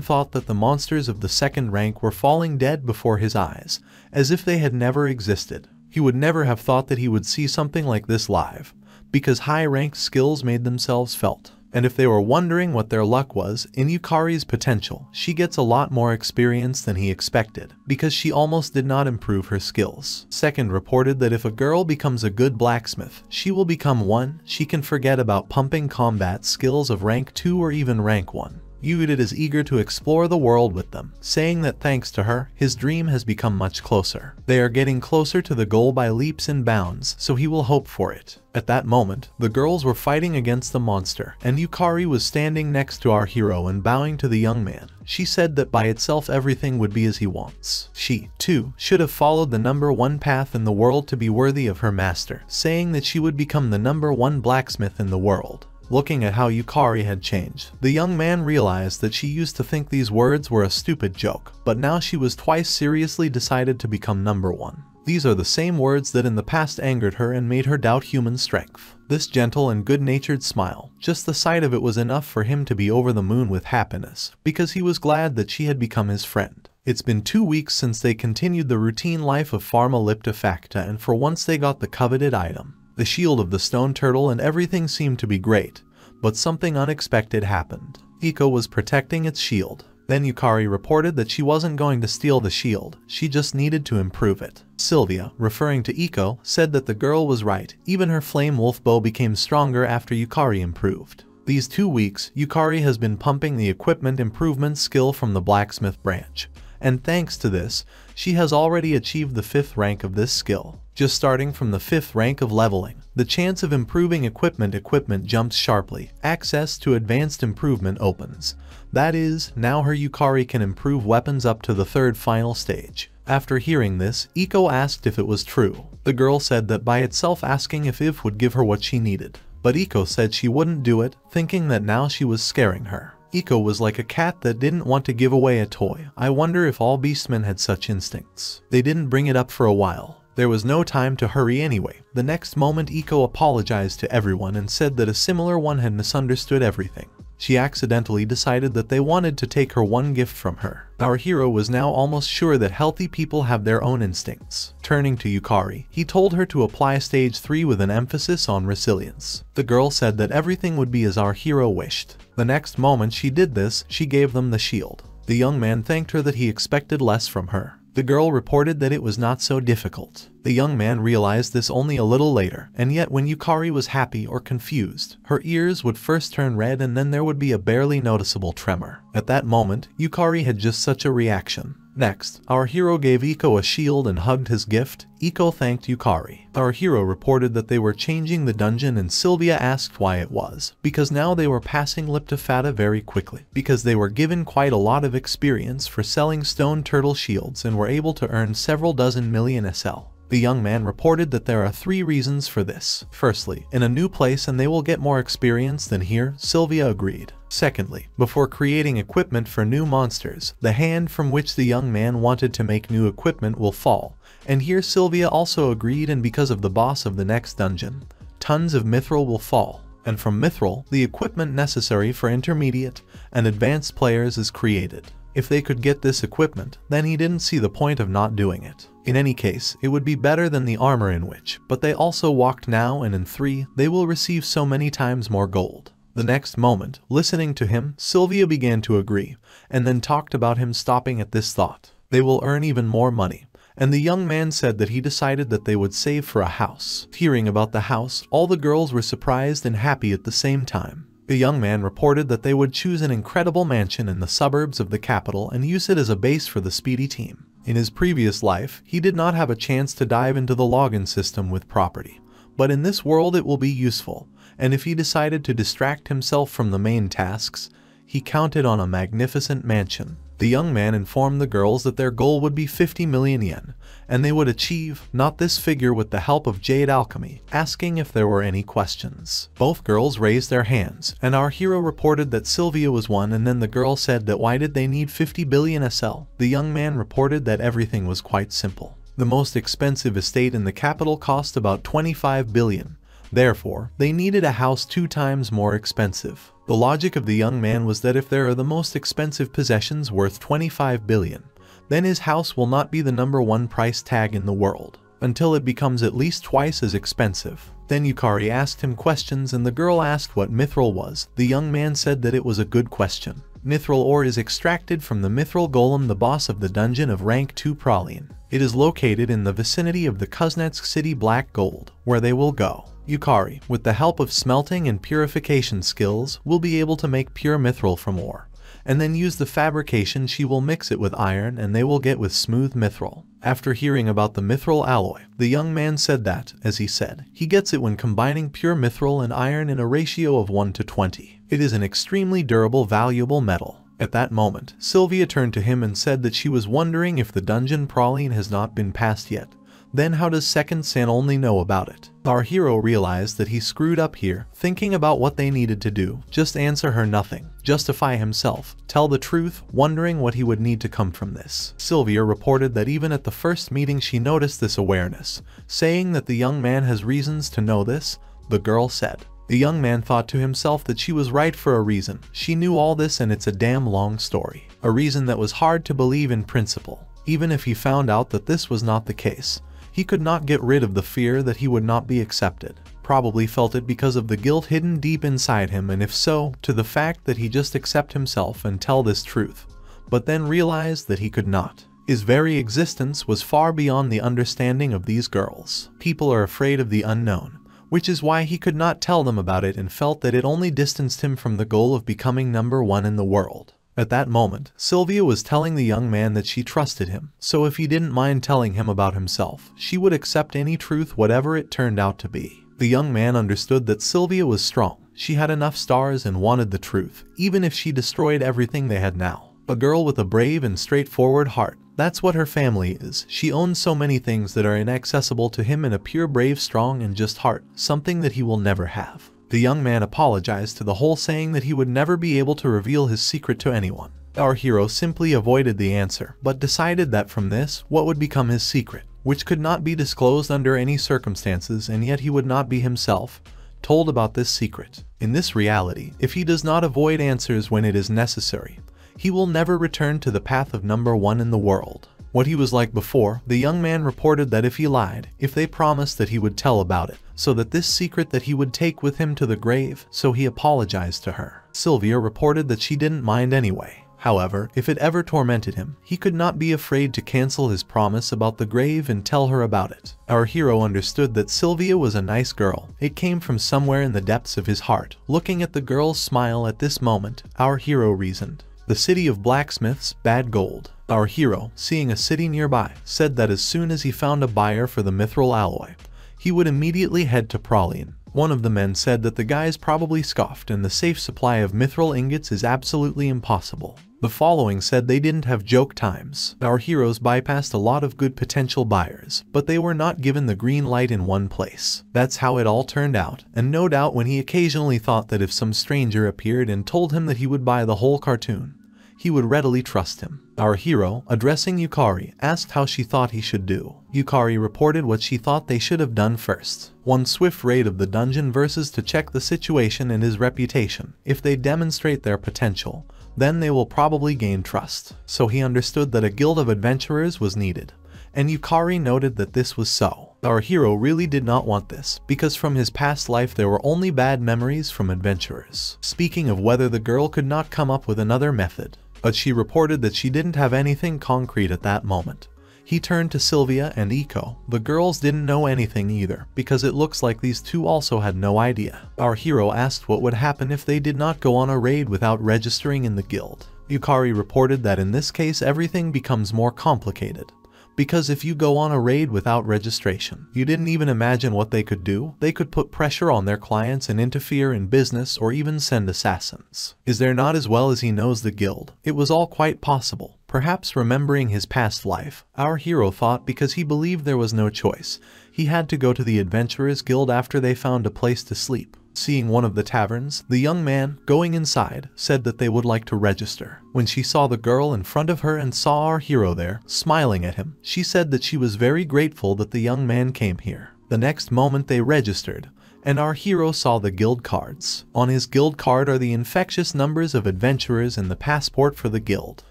thought that the monsters of the second rank were falling dead before his eyes, as if they had never existed. He would never have thought that he would see something like this live, because high-ranked skills made themselves felt. And if they were wondering what their luck was, in Yukari's potential, she gets a lot more experience than he expected, because she almost did not improve her skills. Second reported that if a girl becomes a good blacksmith, she will become one, she can forget about pumping combat skills of rank two or even rank one. Yudit is eager to explore the world with them, saying that thanks to her, his dream has become much closer. They are getting closer to the goal by leaps and bounds, so he will hope for it. At that moment, the girls were fighting against the monster, and Yukari was standing next to our hero and bowing to the young man. She said that by itself everything would be as he wants. She, too, should have followed the number one path in the world to be worthy of her master, saying that she would become the number one blacksmith in the world. Looking at how Yukari had changed, the young man realized that she used to think these words were a stupid joke, but now she was twice seriously decided to become number one. These are the same words that in the past angered her and made her doubt human strength. This gentle and good-natured smile, just the sight of it was enough for him to be over the moon with happiness, because he was glad that she had become his friend. It's been two weeks since they continued the routine life of Pharma Liptafatha, and for once they got the coveted item. The shield of the stone turtle and everything seemed to be great, but something unexpected happened. Eko was protecting its shield. Then Yukari reported that she wasn't going to steal the shield, she just needed to improve it. Sylvia, referring to Eko, said that the girl was right, even her flame wolf bow became stronger after Yukari improved. These two weeks, Yukari has been pumping the equipment improvement skill from the blacksmith branch, and thanks to this, she has already achieved the fifth rank of this skill. Just starting from the fifth rank of leveling, the chance of improving equipment equipment jumps sharply. Access to advanced improvement opens. That is, now her Yukari can improve weapons up to the third final stage. After hearing this, Eko asked if it was true. The girl said that by itself asking if if would give her what she needed. But Eko said she wouldn't do it, thinking that now she was scaring her. Eko was like a cat that didn't want to give away a toy. I wonder if all beastmen had such instincts. They didn't bring it up for a while. There was no time to hurry anyway. The next moment Eko apologized to everyone and said that a similar one had misunderstood everything. She accidentally decided that they wanted to take her one gift from her. Our hero was now almost sure that healthy people have their own instincts. Turning to Yukari, he told her to apply stage three with an emphasis on resilience. The girl said that everything would be as our hero wished. The next moment she did this, she gave them the shield. The young man thanked her that he expected less from her. The girl reported that it was not so difficult. The young man realized this only a little later, and yet when Yukari was happy or confused, her ears would first turn red and then there would be a barely noticeable tremor. At that moment, Yukari had just such a reaction. Next, our hero gave Eko a shield and hugged his gift. Eko thanked Yukari. Our hero reported that they were changing the dungeon and Sylvia asked why it was, because now they were passing Liptafatha very quickly, because they were given quite a lot of experience for selling Stone Turtle Shields and were able to earn several dozen million S L. The young man reported that there are three reasons for this. Firstly, in a new place and they will get more experience than here, Sylvia agreed. Secondly, before creating equipment for new monsters, the hand from which the young man wanted to make new equipment will fall, and here Sylvia also agreed, and because of the boss of the next dungeon, tons of mithril will fall, and from mithril, the equipment necessary for intermediate and advanced players is created. If they could get this equipment, then he didn't see the point of not doing it. In any case, it would be better than the armor in which, but they also walked now, and in three, they will receive so many times more gold. The next moment, listening to him, Sylvia began to agree, and then talked about him stopping at this thought. They will earn even more money, and the young man said that he decided that they would save for a house. Hearing about the house, all the girls were surprised and happy at the same time. The young man reported that they would choose an incredible mansion in the suburbs of the capital and use it as a base for the speedy team. In his previous life, he did not have a chance to dive into the login system with property, but in this world it will be useful. And if he decided to distract himself from the main tasks, he counted on a magnificent mansion. The young man informed the girls that their goal would be fifty million yen, and they would achieve not this figure with the help of jade alchemy, asking if there were any questions. Both girls raised their hands, and our hero reported that Sylvia was one, and then the girl said that why did they need fifty billion S L? The young man reported that everything was quite simple. The most expensive estate in the capital cost about twenty-five billion. Therefore, they needed a house two times more expensive. The logic of the young man was that if there are the most expensive possessions worth twenty-five billion, then his house will not be the number one price tag in the world, until it becomes at least twice as expensive. Then Yukari asked him questions and the girl asked what mithril was. The young man said that it was a good question. Mithril ore is extracted from the mithril golem, the boss of the dungeon of rank two Praline. It is located in the vicinity of the Kuznetsk city Black Gold, where they will go. Yukari, with the help of smelting and purification skills, will be able to make pure mithril from ore, and then use the fabrication. She will mix it with iron and they will get with smooth mithril. After hearing about the mithril alloy, the young man said that, as he said, he gets it when combining pure mithril and iron in a ratio of one to twenty. It is an extremely durable, valuable metal. At that moment, Sylvia turned to him and said that she was wondering if the dungeon Praline has not been passed yet. Then how does Second San only know about it? Our hero realized that he screwed up here, thinking about what they needed to do. Just answer her nothing. Justify himself. Tell the truth, wondering what he would need to come from this. Sylvia reported that even at the first meeting she noticed this awareness, saying that the young man has reasons to know this, the girl said. The young man thought to himself that she was right for a reason. She knew all this and it's a damn long story. A reason that was hard to believe in principle. Even if he found out that this was not the case, he could not get rid of the fear that he would not be accepted. Probably felt it because of the guilt hidden deep inside him, and if so, to the fact that he just accept himself and tell this truth, but then realized that he could not. His very existence was far beyond the understanding of these girls. People are afraid of the unknown, which is why he could not tell them about it and felt that it only distanced him from the goal of becoming number one in the world. At that moment, Sylvia was telling the young man that she trusted him, so if he didn't mind telling him about himself, she would accept any truth whatever it turned out to be. The young man understood that Sylvia was strong. She had enough stars and wanted the truth, even if she destroyed everything they had now. A girl with a brave and straightforward heart. That's what her family is. She owns so many things that are inaccessible to him, and a pure, brave, strong, and just heart, something that he will never have. The young man apologized to the whole, saying that he would never be able to reveal his secret to anyone. Our hero simply avoided the answer, but decided that from this, what would become his secret, which could not be disclosed under any circumstances, and yet he would not be himself told about this secret. In this reality, if he does not avoid answers when it is necessary, he will never return to the path of number one in the world. What he was like before, the young man reported that if he lied, if they promised that he would tell about it, so that this secret that he would take with him to the grave, so he apologized to her. Sylvia reported that she didn't mind anyway. However, if it ever tormented him, he could not be afraid to cancel his promise about the grave and tell her about it. Our hero understood that Sylvia was a nice girl. It came from somewhere in the depths of his heart. Looking at the girl's smile at this moment, our hero reasoned. The city of blacksmiths, Bad Gold. Our hero, seeing a city nearby, said that as soon as he found a buyer for the mithril alloy, he would immediately head to Praline. One of the men said that the guys probably scoffed and the safe supply of mithril ingots is absolutely impossible. The following said they didn't have joke times. Our heroes bypassed a lot of good potential buyers, but they were not given the green light in one place. That's how it all turned out, and no doubt when he occasionally thought that if some stranger appeared and told him that he would buy the whole cartoon, he would readily trust him. Our hero, addressing Yukari, asked how she thought he should do. Yukari reported what she thought they should have done first. One swift raid of the dungeon versus to check the situation and his reputation. If they demonstrate their potential, then they will probably gain trust. So he understood that a guild of adventurers was needed, and Yukari noted that this was so. Our hero really did not want this, because from his past life there were only bad memories from adventurers. Speaking of whether the girl could not come up with another method, but she reported that she didn't have anything concrete at that moment. He turned to Sylvia and Eko. The girls didn't know anything either, because it looks like these two also had no idea. Our hero asked what would happen if they did not go on a raid without registering in the guild. Yukari reported that in this case everything becomes more complicated. Because if you go on a raid without registration, you didn't even imagine what they could do. They could put pressure on their clients and interfere in business or even send assassins. Is there not as well as he knows the guild? It was all quite possible. Perhaps remembering his past life, our hero thought because he believed there was no choice. He had to go to the Adventurers Guild after they found a place to sleep. Seeing one of the taverns, the young man, going inside, said that they would like to register. When she saw the girl in front of her and saw our hero there, smiling at him, she said that she was very grateful that the young man came here. The next moment they registered, and our hero saw the guild cards. On his guild card are the infectious numbers of adventurers and the passport for the guild.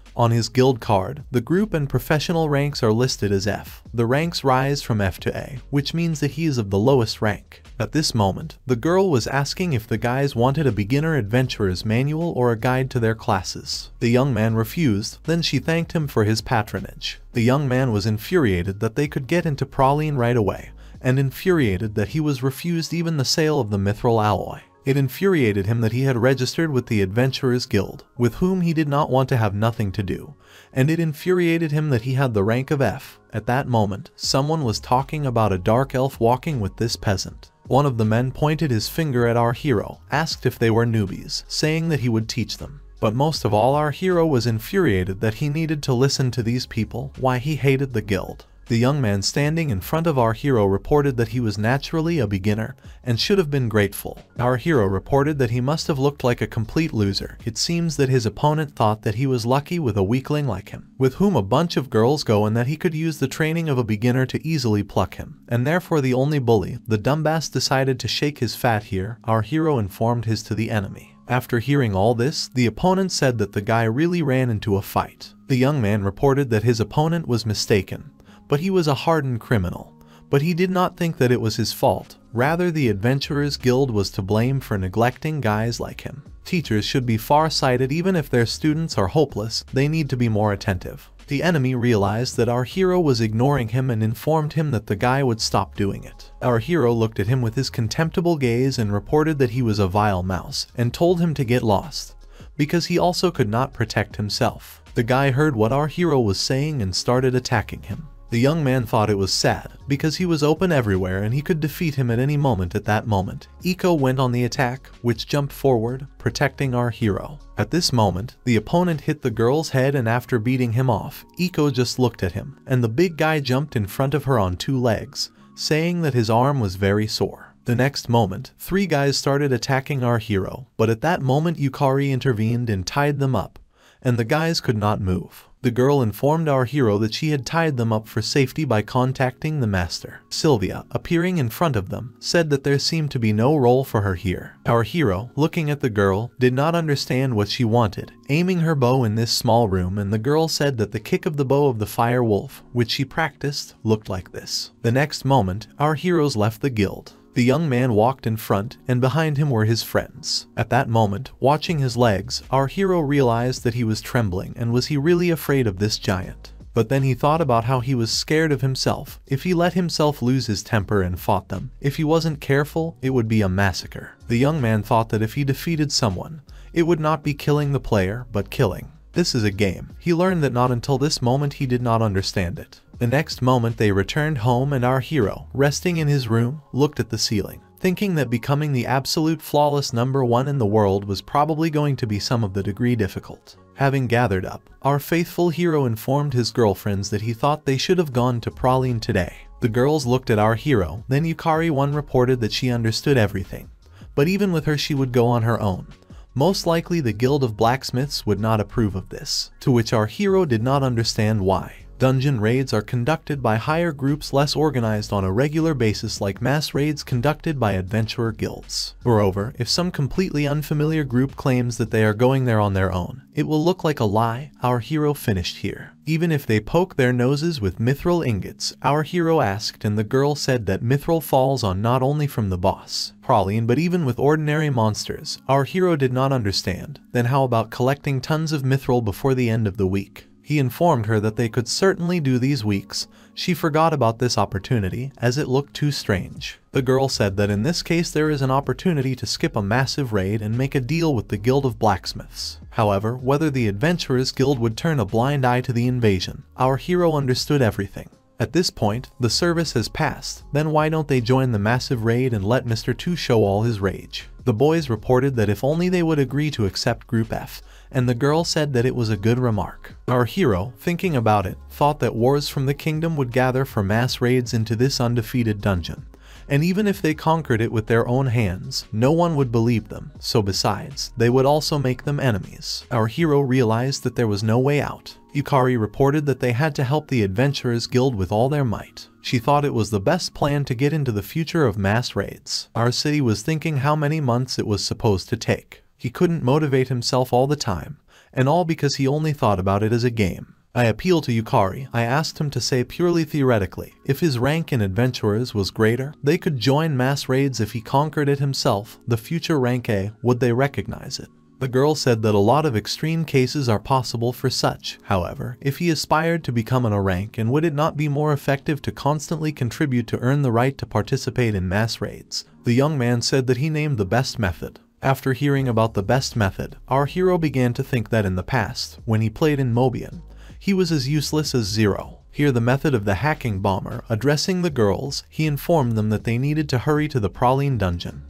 On his guild card, the group and professional ranks are listed as F. The ranks rise from F to A, which means that he is of the lowest rank. At this moment, the girl was asking if the guys wanted a beginner adventurer's manual or a guide to their classes. The young man refused, then she thanked him for his patronage. The young man was infuriated that they could get into Praline right away, and infuriated that he was refused even the sale of the mithril alloy. It infuriated him that he had registered with the Adventurers Guild, with whom he did not want to have nothing to do, and it infuriated him that he had the rank of F. At that moment, someone was talking about a dark elf walking with this peasant. One of the men pointed his finger at our hero, asked if they were newbies, saying that he would teach them. But most of all, our hero was infuriated that he needed to listen to these people, why he hated the guild. The young man standing in front of our hero reported that he was naturally a beginner and should have been grateful. Our hero reported that he must have looked like a complete loser. It seems that his opponent thought that he was lucky with a weakling like him, with whom a bunch of girls go, and that he could use the training of a beginner to easily pluck him. And therefore the only bully, the dumbass, decided to shake his fat here. Our hero informed his to the enemy. After hearing all this, the opponent said that the guy really ran into a fight. The young man reported that his opponent was mistaken, but he was a hardened criminal. But he did not think that it was his fault. Rather, the Adventurers Guild was to blame for neglecting guys like him. Teachers should be far-sighted even if their students are hopeless. They need to be more attentive. The enemy realized that our hero was ignoring him and informed him that the guy would stop doing it. Our hero looked at him with his contemptible gaze and reported that he was a vile mouse and told him to get lost, because he also could not protect himself. The guy heard what our hero was saying and started attacking him. The young man thought it was sad, because he was open everywhere and he could defeat him at any moment. At that moment, Eko went on the attack, which jumped forward, protecting our hero. At this moment, the opponent hit the girl's head, and after beating him off, Eko just looked at him, and the big guy jumped in front of her on two legs, saying that his arm was very sore. The next moment, three guys started attacking our hero, but at that moment Yukari intervened and tied them up, and the guys could not move. The girl informed our hero that she had tied them up for safety by contacting the master. Sylvia, appearing in front of them, said that there seemed to be no role for her here. Our hero, looking at the girl, did not understand what she wanted, aiming her bow in this small room, and the girl said that the kick of the bow of the fire wolf, which she practiced, looked like this. The next moment, our heroes left the guild. The young man walked in front, and behind him were his friends. At that moment, watching his legs, our hero realized that he was trembling, and was he really afraid of this giant? But then he thought about how he was scared of himself. If he let himself lose his temper and fought them, if he wasn't careful, it would be a massacre. The young man thought that if he defeated someone, it would not be killing the player, but killing. This is a game. He learned that not until this moment he did not understand it. The next moment they returned home, and our hero, resting in his room, looked at the ceiling, thinking that becoming the absolute flawless number one in the world was probably going to be some of the degree difficult. Having gathered up, our faithful hero informed his girlfriends that he thought they should have gone to Praline today. The girls looked at our hero, then Yukari one reported that she understood everything, but even with her she would go on her own. Most likely the Guild of Blacksmiths would not approve of this, to which our hero did not understand why. Dungeon raids are conducted by higher groups less organized on a regular basis, like mass raids conducted by adventurer guilds. Moreover, if some completely unfamiliar group claims that they are going there on their own, it will look like a lie. Our hero finished here. Even if they poke their noses with mithril ingots, our hero asked, and the girl said that mithril falls on not only from the boss, Praline, but even with ordinary monsters. Our hero did not understand. Then how about collecting tons of mithril before the end of the week? He informed her that they could certainly do these weeks. She forgot about this opportunity, as it looked too strange. The girl said that in this case there is an opportunity to skip a massive raid and make a deal with the Guild of Blacksmiths. However, whether the Adventurers Guild would turn a blind eye to the invasion, our hero understood everything. At this point, the service has passed, then why don't they join the massive raid and let Mister Two show all his rage? The boys reported that if only they would agree to accept Group F, and the girl said that it was a good remark. Our hero, thinking about it, thought that wars from the kingdom would gather for mass raids into this undefeated dungeon, and even if they conquered it with their own hands, no one would believe them, so besides, they would also make them enemies. Our hero realized that there was no way out. Yukari reported that they had to help the Adventurers Guild with all their might. She thought it was the best plan to get into the future of mass raids. Our city was thinking how many months it was supposed to take. He couldn't motivate himself all the time, and all because he only thought about it as a game. I appealed to Yukari. I asked him to say purely theoretically, if his rank in Adventurers was greater, they could join mass raids if he conquered it himself, the future rank A, would they recognize it? The girl said that a lot of extreme cases are possible for such, however, if he aspired to become an A rank, and would it not be more effective to constantly contribute to earn the right to participate in mass raids? The young man said that he named the best method. After hearing about the best method, our hero began to think that in the past, when he played in Mobian, he was as useless as zero. Here the method of the hacking bomber. Addressing the girls, he informed them that they needed to hurry to the Praline dungeon.